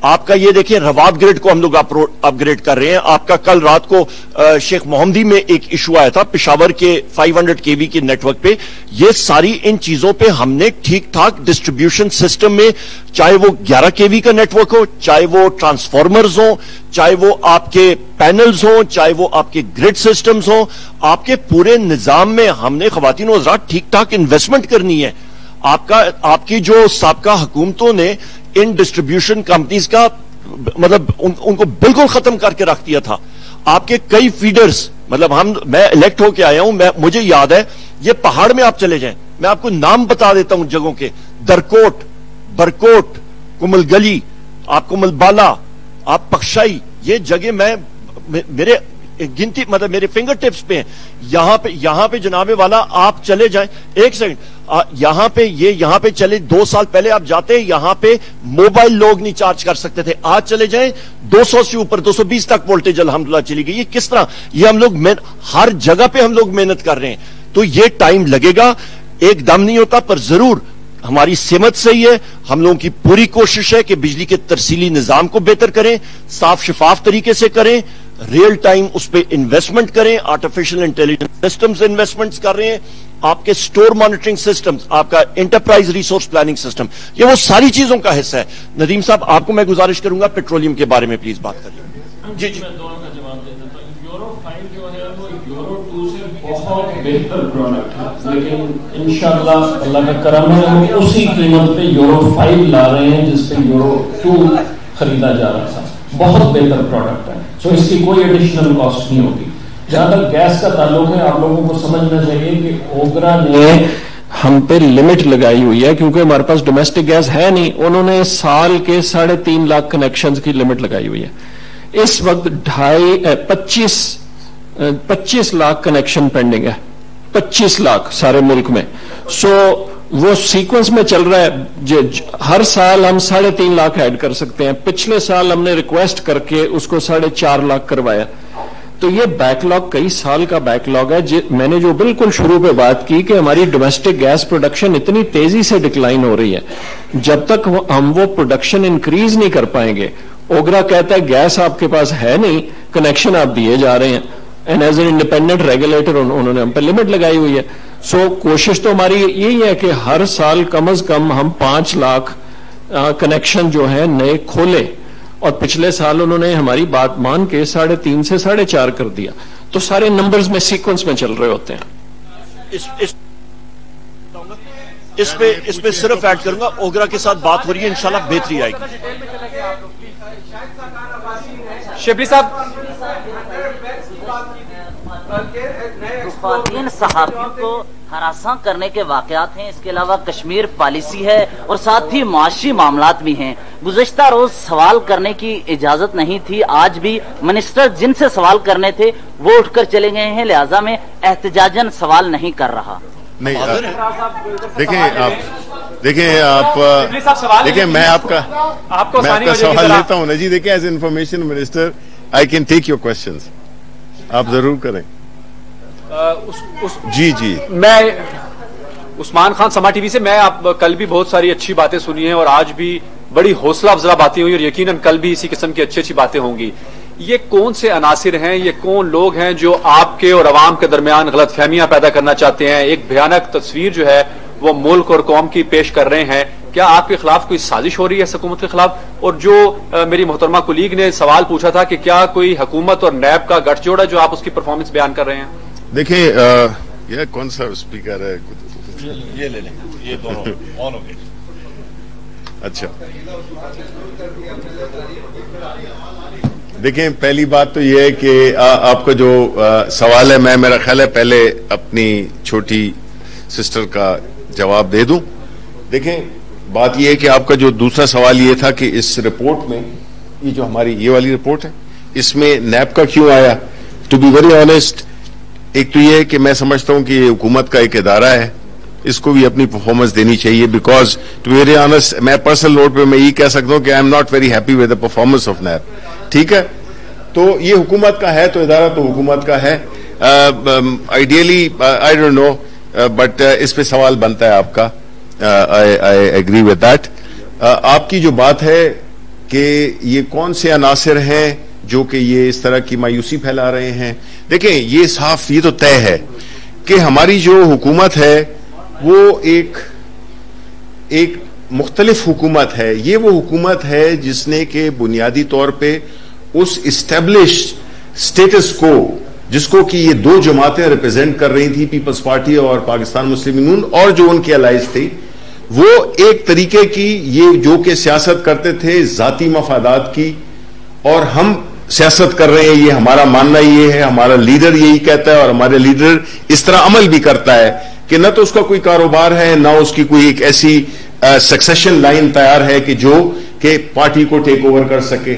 आपका, ये देखिए रवाब ग्रिड को हम लोग अपग्रेड कर रहे हैं। आपका कल रात को शेख मोहम्मदी में एक इशू आया था पिशावर के 500 kV के नेटवर्क पे। ये सारी इन चीजों पे हमने ठीक ठाक डिस्ट्रीब्यूशन सिस्टम में, चाहे वो 11 kV का नेटवर्क हो, चाहे वो ट्रांसफॉर्मर्स हो, चाहे वो आपके पैनल्स हो, चाहे वो आपके ग्रिड सिस्टम्स हो, आपके पूरे निजाम में हमने खवातीन और हज़रात ठीक ठाक इन्वेस्टमेंट करनी है। आपका, आपकी जो साबका हुकूमतों ने इन डिस्ट्रीब्यूशन कंपनीज का मतलब उनको बिल्कुल खत्म करके रख दिया था। आपके कई फीडर्स, मतलब मैं इलेक्ट होके आया हूं, मुझे याद है, ये पहाड़ में आप चले जाएं, मैं आपको नाम बता देता हूं जगहों के, दरकोट, बरकोट, कुमल गली, आप कुमल बाला, आप पक्षाई, ये जगह मैं मेरे गिनती मतलब मेरे फिंगर टिप्स पे है। यहां पे जनाबे वाला आप चले जाएं, एक सेकंड, यहां पे चले, 2 साल पहले आप जाते, यहां पे मोबाइल लोग नहीं चार्ज कर सकते थे, आज चले जाएं 200 से ऊपर 220 तक वोल्टेज अल्हम्दुलिल्लाह चली गई। ये किस तरह, ये हम लोग हर जगह पे हम लोग मेहनत कर रहे हैं। तो ये टाइम लगेगा, एकदम नहीं होता, पर जरूर हमारी सिमत सही है। हम लोगों की पूरी कोशिश है कि बिजली के तरसीली निजाम को बेहतर करें, साफ शफाफ तरीके से करें, रियल टाइम उस पर इन्वेस्टमेंट करें। आर्टिफिशियल इंटेलिजेंस सिस्टम्स इन्वेस्टमेंट्स कर रहे हैं, आपके स्टोर मॉनिटरिंग सिस्टम्स, आपका एंटरप्राइज रिसोर्स प्लानिंग सिस्टम, ये वो सारी चीजों का हिस्सा है। नदीम साहब, आपको मैं गुजारिश करूंगा पेट्रोलियम के बारे में प्लीज बात करिए। जी जी, बहुत बेहतर प्रोडक्ट है, लेकिन इंशाअल्लाह अल्लाह का करम है हम उसी कीमत पे यूरो 5 ला रहे हैं जिस पे यूरो 2 खरीदा जा रहा था। बहुत बेहतर प्रोडक्ट है, सो इसकी कोई एडिशनल कॉस्ट नहीं होगी। जहाँ तक गैस का ताल्लुक है, आप लोगों को समझना चाहिए कि ओगरा ने हम पे लिमिट लगाई हुई है क्योंकि हमारे पास डोमेस्टिक गैस है नहीं। उन्होंने साल के 3.5 लाख कनेक्शन की लिमिट लगाई हुई है। इस वक्त 25 लाख कनेक्शन पेंडिंग है, 25 लाख सारे मुल्क में। सो वो सीक्वेंस में चल रहा है, हर साल हम 3.5 लाख ऐड कर सकते हैं। पिछले साल हमने रिक्वेस्ट करके उसको 4.5 लाख करवाया। तो ये बैकलॉग, कई साल का बैकलॉग है। मैंने जो बिल्कुल शुरू पे बात की कि हमारी डोमेस्टिक गैस प्रोडक्शन इतनी तेजी से डिक्लाइन हो रही है, जब तक हम वो प्रोडक्शन इंक्रीज नहीं कर पाएंगे। ओगरा कहता है गैस आपके पास है नहीं, कनेक्शन आप दिए जा रहे हैं, and as an independent regulator उन्होंने हम पर लिमिट लगाई हुई है। सो कोशिश तो हमारी यही है कि हर साल कम से कम हम 5 लाख कनेक्शन जो है नए खोले, और पिछले साल उन्होंने हमारी बात मान के 3.5 से 4.5 कर दिया। तो सारे नंबर्स में सीक्वेंस में चल रहे होते हैं। इस पे सिर्फ ऐड करूंगा, ओगरा के साथ बात हो रही है, इंशाल्लाह बेहतरी आएगी। शिबली साहब, सहाफियों को हरासा करने के वाकयात हैं, इसके अलावा कश्मीर पॉलिसी है और साथ ही माशी मामलात भी हैं। गुज़श्ता रोज सवाल करने की इजाजत नहीं थी, आज भी मिनिस्टर जिनसे सवाल करने थे वो उठकर चले गए हैं, लिहाजा में एहतजाजन सवाल नहीं कर रहा। नहीं देखिए मैं आपका सवाल लेता हूँ। जी देखिए, as information minister I can take your questions, आप जरूर करें। जी मैं उस्मान खान समा टीवी से। मैं आप कल भी बहुत सारी अच्छी बातें सुनी हैं और आज भी बड़ी हौसला अफजा बातें हुई और यकीनन कल भी इसी किस्म की अच्छी अच्छी बातें होंगी। ये कौन से अनासिर हैं, ये कौन लोग हैं जो आपके और अवाम के दरमियान गलतफहमियां पैदा करना चाहते हैं, एक भयानक तस्वीर जो है वो मुल्क और कौम की पेश कर रहे हैं? क्या आपके खिलाफ कोई साजिश हो रही है हुकूमत के खिलाफ? और जो मेरी मोहतरमा कुलीग ने सवाल पूछा था कि क्या कोई हुकूमत और नैब का गठजोड़ है जो आप उसकी परफॉर्मेंस बयान कर रहे हैं? देखिए यह कौन सा स्पीकर है, ये ले लें, ये दोनों ऑन हो गए। अच्छा देखें, पहली बात तो यह है कि आपका जो सवाल है, मैं मेरा ख्याल है पहले अपनी छोटी सिस्टर का जवाब दे दूं। देखें बात यह है कि आपका जो दूसरा सवाल ये था कि इस रिपोर्ट में, ये जो हमारी ये वाली रिपोर्ट है, इसमें नैब का क्यों आया? टू बी वेरी ऑनेस्ट, एक तो ये है कि मैं समझता हूं कि ये हुकूमत का एक इदारा है, इसको भी अपनी परफॉर्मेंस देनी चाहिए। Because to be very honest, मैं पर्सनल नोट पे मैं ये कह सकता हूं कि I am not very happy with the performance of नैब। ठीक है, तो ये हुकूमत का है, तो इदारा तो हुकूमत का है। Ideally I don't know, but इस पे सवाल बनता है आपका। I agree with that. आपकी जो बात है कि ये कौन से अनासिर हैं जो कि ये इस तरह की मायूसी फैला रहे हैं, देखें ये साफ, ये तो तय है कि हमारी जो हुकूमत है वो एक मुख्तलिफ हुकूमत है। ये वो हुकूमत है जिसने के बुनियादी तौर पे उस इस्टेब्लिश स्टेटस को, जिसको कि ये दो जमातें रिप्रेजेंट कर रही थी, पीपल्स पार्टी और पाकिस्तान मुस्लिम यूनियन और जो उनके अलाइज थी, वो एक तरीके की ये जो कि सियासत करते थे जाती मफादात की, और हम सियासत कर रहे हैं, ये हमारा मानना ये है, हमारा लीडर यही कहता है और हमारे लीडर इस तरह अमल भी करता है कि ना तो उसका कोई कारोबार है, ना उसकी कोई एक ऐसी सक्सेशन लाइन तैयार है कि जो कि पार्टी को टेक ओवर कर सके।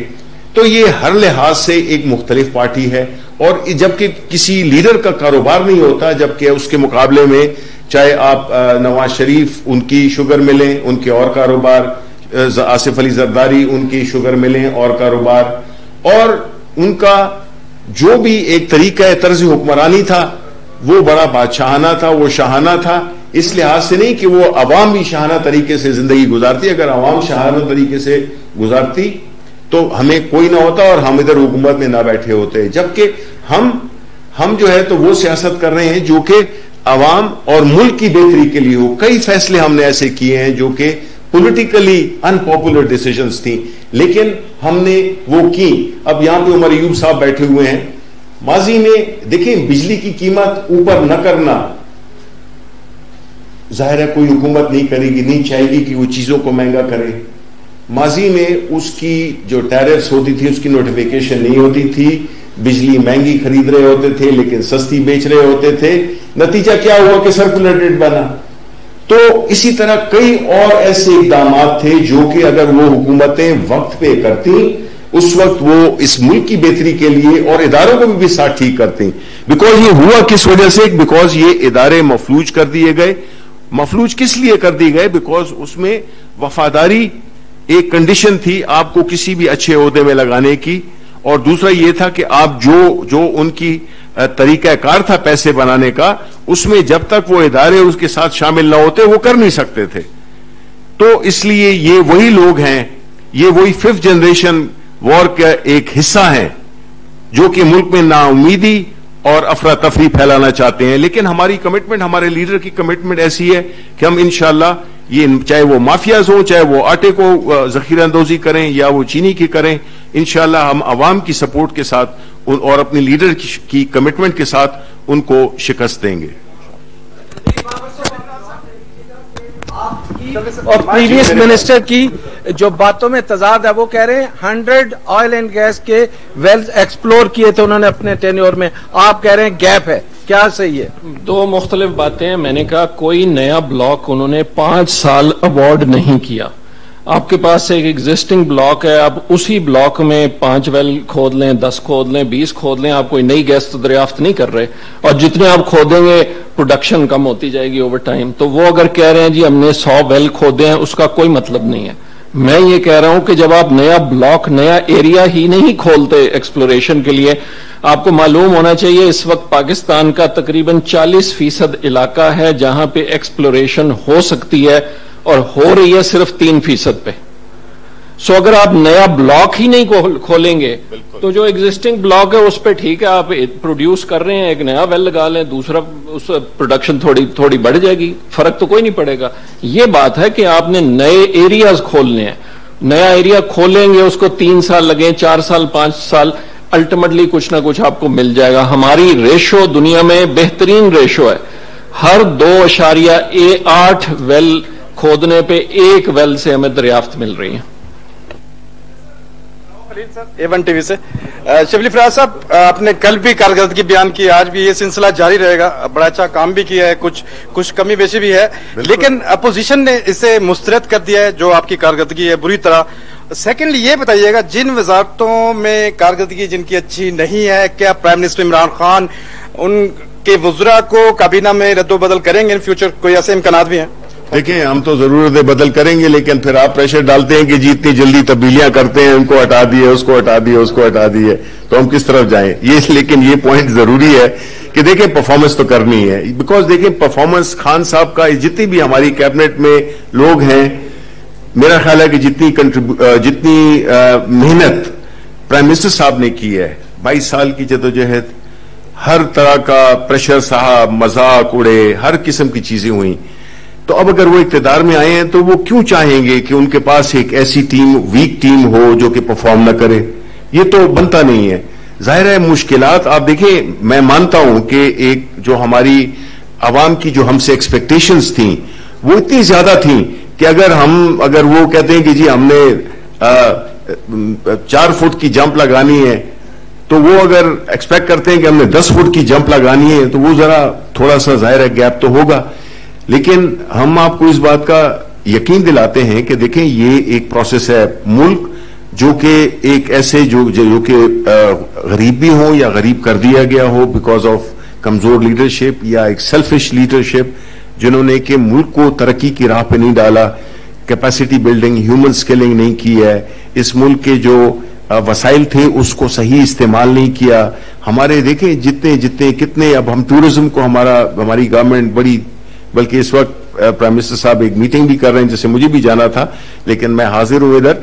तो ये हर लिहाज से एक मुख्तलिफ पार्टी है, और जबकि किसी लीडर का कारोबार नहीं होता, जबकि उसके मुकाबले में चाहे आप नवाज शरीफ, उनकी शुगर मिलें, उनके और कारोबार, आसिफ अली जरदारी, उनकी शुगर मिलें और कारोबार, और उनका जो भी एक तरीका तर्ज हुक्मरानी था वो बड़ा बादशाहाना था, वो शाहाना था, इस लिहाज से नहीं कि वो अवाम भी शाहाना तरीके से जिंदगी गुजारती। अगर अवाम शाहाना तरीके से गुजारती तो हमें कोई ना होता और हम इधर हुकूमत में ना बैठे होते, जबकि हम जो है तो वो सियासत कर रहे हैं जो कि अवाम और मुल्क की बेहतरी के लिए हो। कई फैसले हमने ऐसे किए हैं जो कि पॉलिटिकली अनपॉपुलर डिसीजंस थी, लेकिन हमने वो की। अब यहां पे उमर अय्यूब साहब बैठे हुए हैं, माजी में देखें बिजली की कीमत ऊपर न करना, जाहिर है कोई हुकूमत नहीं करेगी, नहीं चाहेगी कि वो चीजों को महंगा करे। माजी में उसकी जो टैरिफ्स होती थी उसकी नोटिफिकेशन नहीं होती थी, बिजली महंगी खरीद रहे होते थे लेकिन सस्ती बेच रहे होते थे, नतीजा क्या हुआ कि सर्कुलेटेड बना। तो इसी तरह कई और ऐसे इकदाम थे जो कि अगर वो हुकूमतें वक्त पे करती, उस वक्त वो इस मुल्क की बेहतरी के लिए और इदारों को भी साथ ठीक करती। बिकॉज ये हुआ किस वजह से, बिकॉज ये इदारे मफलूज कर दिए गए। मफलूज किस लिए कर दिए गए? बिकॉज उसमें वफादारी एक कंडीशन थी आपको किसी भी अच्छे ओहदे में लगाने की, और दूसरा यह था कि आप जो उनकी तरीकाकार था पैसे बनाने का, उसमें जब तक वो इदारे उसके साथ शामिल ना होते वो कर नहीं सकते थे। तो इसलिए ये वही लोग हैं, ये वही फिफ्थ जनरेशन वॉर का एक हिस्सा है जो कि मुल्क में नाउमीदी और अफरा तफरी फैलाना चाहते हैं। लेकिन हमारी कमिटमेंट, हमारे लीडर की कमिटमेंट ऐसी है कि हम इंशाल्लाह, ये चाहे वो माफियाज हो, चाहे वो आटे को जखीरा अंदोजी करें या वो चीनी की करें, इंशाल्लाह हम अवाम की सपोर्ट के साथ और अपने लीडर की कमिटमेंट के साथ उनको शिकस्त देंगे। और प्रीवियस मिनिस्टर की जो बातों में तजाद है वो कह रहे हैं 100 ऑयल एंड गैस के वेल्स एक्सप्लोर किए थे उन्होंने अपने टेन्योर में, आप कह रहे हैं गैप है, क्या सही है? दो मुख्तलिफ बातें हैं। मैंने कहा कोई नया ब्लॉक उन्होंने 5 साल अवॉर्ड नहीं किया। आपके पास एक एग्जिस्टिंग ब्लॉक है, आप उसी ब्लॉक में 5 वेल खोद लें, 10 खोद लें, 20 खोद लें, आप कोई नई गैस तो दरियाफ्त नहीं कर रहे, और जितने आप खोदेंगे प्रोडक्शन कम होती जाएगी ओवर टाइम। तो वो अगर कह रहे हैं जी हमने 100 वेल खोदे हैं, उसका कोई मतलब नहीं है। मैं ये कह रहा हूं कि जब आप नया ब्लॉक, नया एरिया ही नहीं खोलते एक्सप्लोरेशन के लिए, आपको मालूम होना चाहिए इस वक्त पाकिस्तान का तकरीबन 40% इलाका है जहां पे एक्सप्लोरेशन हो सकती है, और हो रही है सिर्फ 3% पे। सो अगर आप नया ब्लॉक ही नहीं खोलेंगे तो जो एग्जिस्टिंग ब्लॉक है उस पे ठीक है, आप प्रोड्यूस कर रहे हैं, एक नया वेल लगा लें, दूसरा उस प्रोडक्शन थोड़ी थोड़ी बढ़ जाएगी, फर्क तो कोई नहीं पड़ेगा। ये बात है कि आपने नए एरियाज खोलने हैं, नया एरिया खोलेंगे उसको 3 साल लगे, 4 साल, 5 साल, अल्टीमेटली कुछ ना कुछ आपको मिल जाएगा। हमारी रेशो दुनिया में बेहतरीन रेशो है, हर 2.8 वेल खोदने पे 1 वेल से हमें दरियाफ्त मिल रही है। A1 टीवी से शिबली फराज साहब, आपने कल भी कारकर्दगी बयान की, आज भी ये सिलसिला जारी रहेगा। बड़ा अच्छा काम भी किया है, कुछ कमी बेशी भी है, लेकिन अपोजिशन ने इसे मुस्तरद कर दिया है जो आपकी कारकर्दगी है बुरी तरह। सेकेंडली ये बताइएगा, जिन वजारतों में कारकर्दगी जिनकी अच्छी नहीं है, क्या प्राइम मिनिस्टर इमरान खान उनके वज़रा को काबीना में रद्दोबदल करेंगे इन फ्यूचर? कोई ऐसे इम्कान भी हैं? देखिए, हम तो जरूर बदल करेंगे, लेकिन फिर आप प्रेशर डालते हैं कि जी इतनी जल्दी तब्दीलियां करते हैं, उनको हटा दिए, उसको हटा दिए, उसको हटा दिए, तो हम किस तरफ जाएं? ये लेकिन ये पॉइंट जरूरी है कि देखिए परफॉर्मेंस तो करनी है, बिकॉज देखिए परफॉर्मेंस खान साहब का, जितनी भी हमारी कैबिनेट में लोग हैं, मेरा ख्याल है कि जितनी मेहनत प्राइम मिनिस्टर साहब ने की है, 22 साल की जदोजहद, हर तरह का प्रेशर साहब, मजाक उड़े, हर किस्म की चीजें हुई, तो अब अगर वो इकतदार में आए हैं तो वो क्यों चाहेंगे कि उनके पास एक ऐसी टीम, वीक टीम हो जो कि परफॉर्म ना करे? ये तो बनता नहीं है। जाहिर है मुश्किलात, आप देखिए, मैं मानता हूं कि एक जो हमारी आवाम की जो हमसे एक्सपेक्टेशंस थी वो इतनी ज्यादा थी कि अगर वो कहते हैं कि जी हमने 4 फुट की जंप लगानी है, तो वो अगर एक्सपेक्ट करते हैं कि हमने 10 फुट की जंप लगानी है, तो वो जरा थोड़ा सा जाहिर है गैप तो होगा। लेकिन हम आपको इस बात का यकीन दिलाते हैं कि देखें ये एक प्रोसेस है, मुल्क जो कि एक ऐसे जो कि गरीब भी हो या गरीब कर दिया गया हो बिकॉज ऑफ कमजोर लीडरशिप या एक सेल्फिश लीडरशिप, जिन्होंने कि मुल्क को तरक्की की राह पे नहीं डाला, कैपेसिटी बिल्डिंग, ह्यूमन स्केलिंग नहीं की है, इस मुल्क के जो वसाइल थे उसको सही इस्तेमाल नहीं किया। हमारे देखें जितने जितने कितने, अब हम टूरिज्म को हमारी गवर्नमेंट बड़ी, बल्कि इस वक्त प्राइम मिनिस्टर साहब एक मीटिंग भी कर रहे हैं जिसे मुझे भी जाना था लेकिन मैं हाजिर हूं इधर,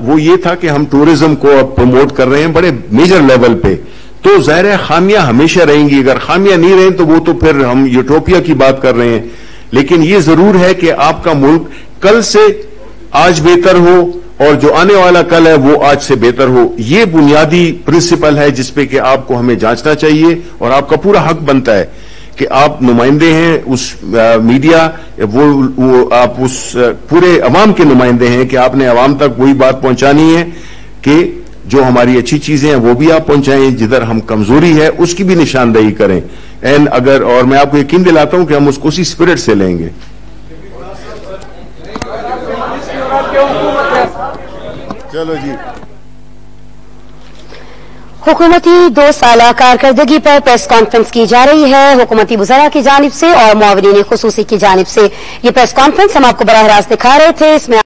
वो ये था कि हम टूरिज्म को अब प्रमोट कर रहे हैं बड़े मेजर लेवल पे। तो जाहिर है खामियां हमेशा रहेंगी, अगर खामियां नहीं रहें तो वो तो फिर हम यूटोपिया की बात कर रहे हैं। लेकिन ये जरूर है कि आपका मुल्क कल से आज बेहतर हो और जो आने वाला कल है वो आज से बेहतर हो, ये बुनियादी प्रिंसिपल है जिसपे कि आपको हमें जांचना चाहिए, और आपका पूरा हक बनता है कि आप नुमाइंदे हैं उस मीडिया, वो आप उस पूरे अवाम के नुमाइंदे हैं कि आपने अवाम तक वही बात पहुंचानी है कि जो हमारी अच्छी चीजें हैं वो भी आप पहुंचाएं, जिधर हम कमजोरी है उसकी भी निशानदेही करें। और मैं आपको यकीन दिलाता हूं कि हम उसको उसी स्पिरिट से लेंगे। चलो जी, हुकूमती 2 साला कारकर्दगी पर प्रेस कॉन्फ्रेंस की जा रही है हुकूमती वुज़रा की जानिब से और मुआवरीन ख़ुसूसी की जानिब से। ये प्रेस कॉन्फ्रेंस हम आपको बराह रास्त दिखा रहे थे, इसमें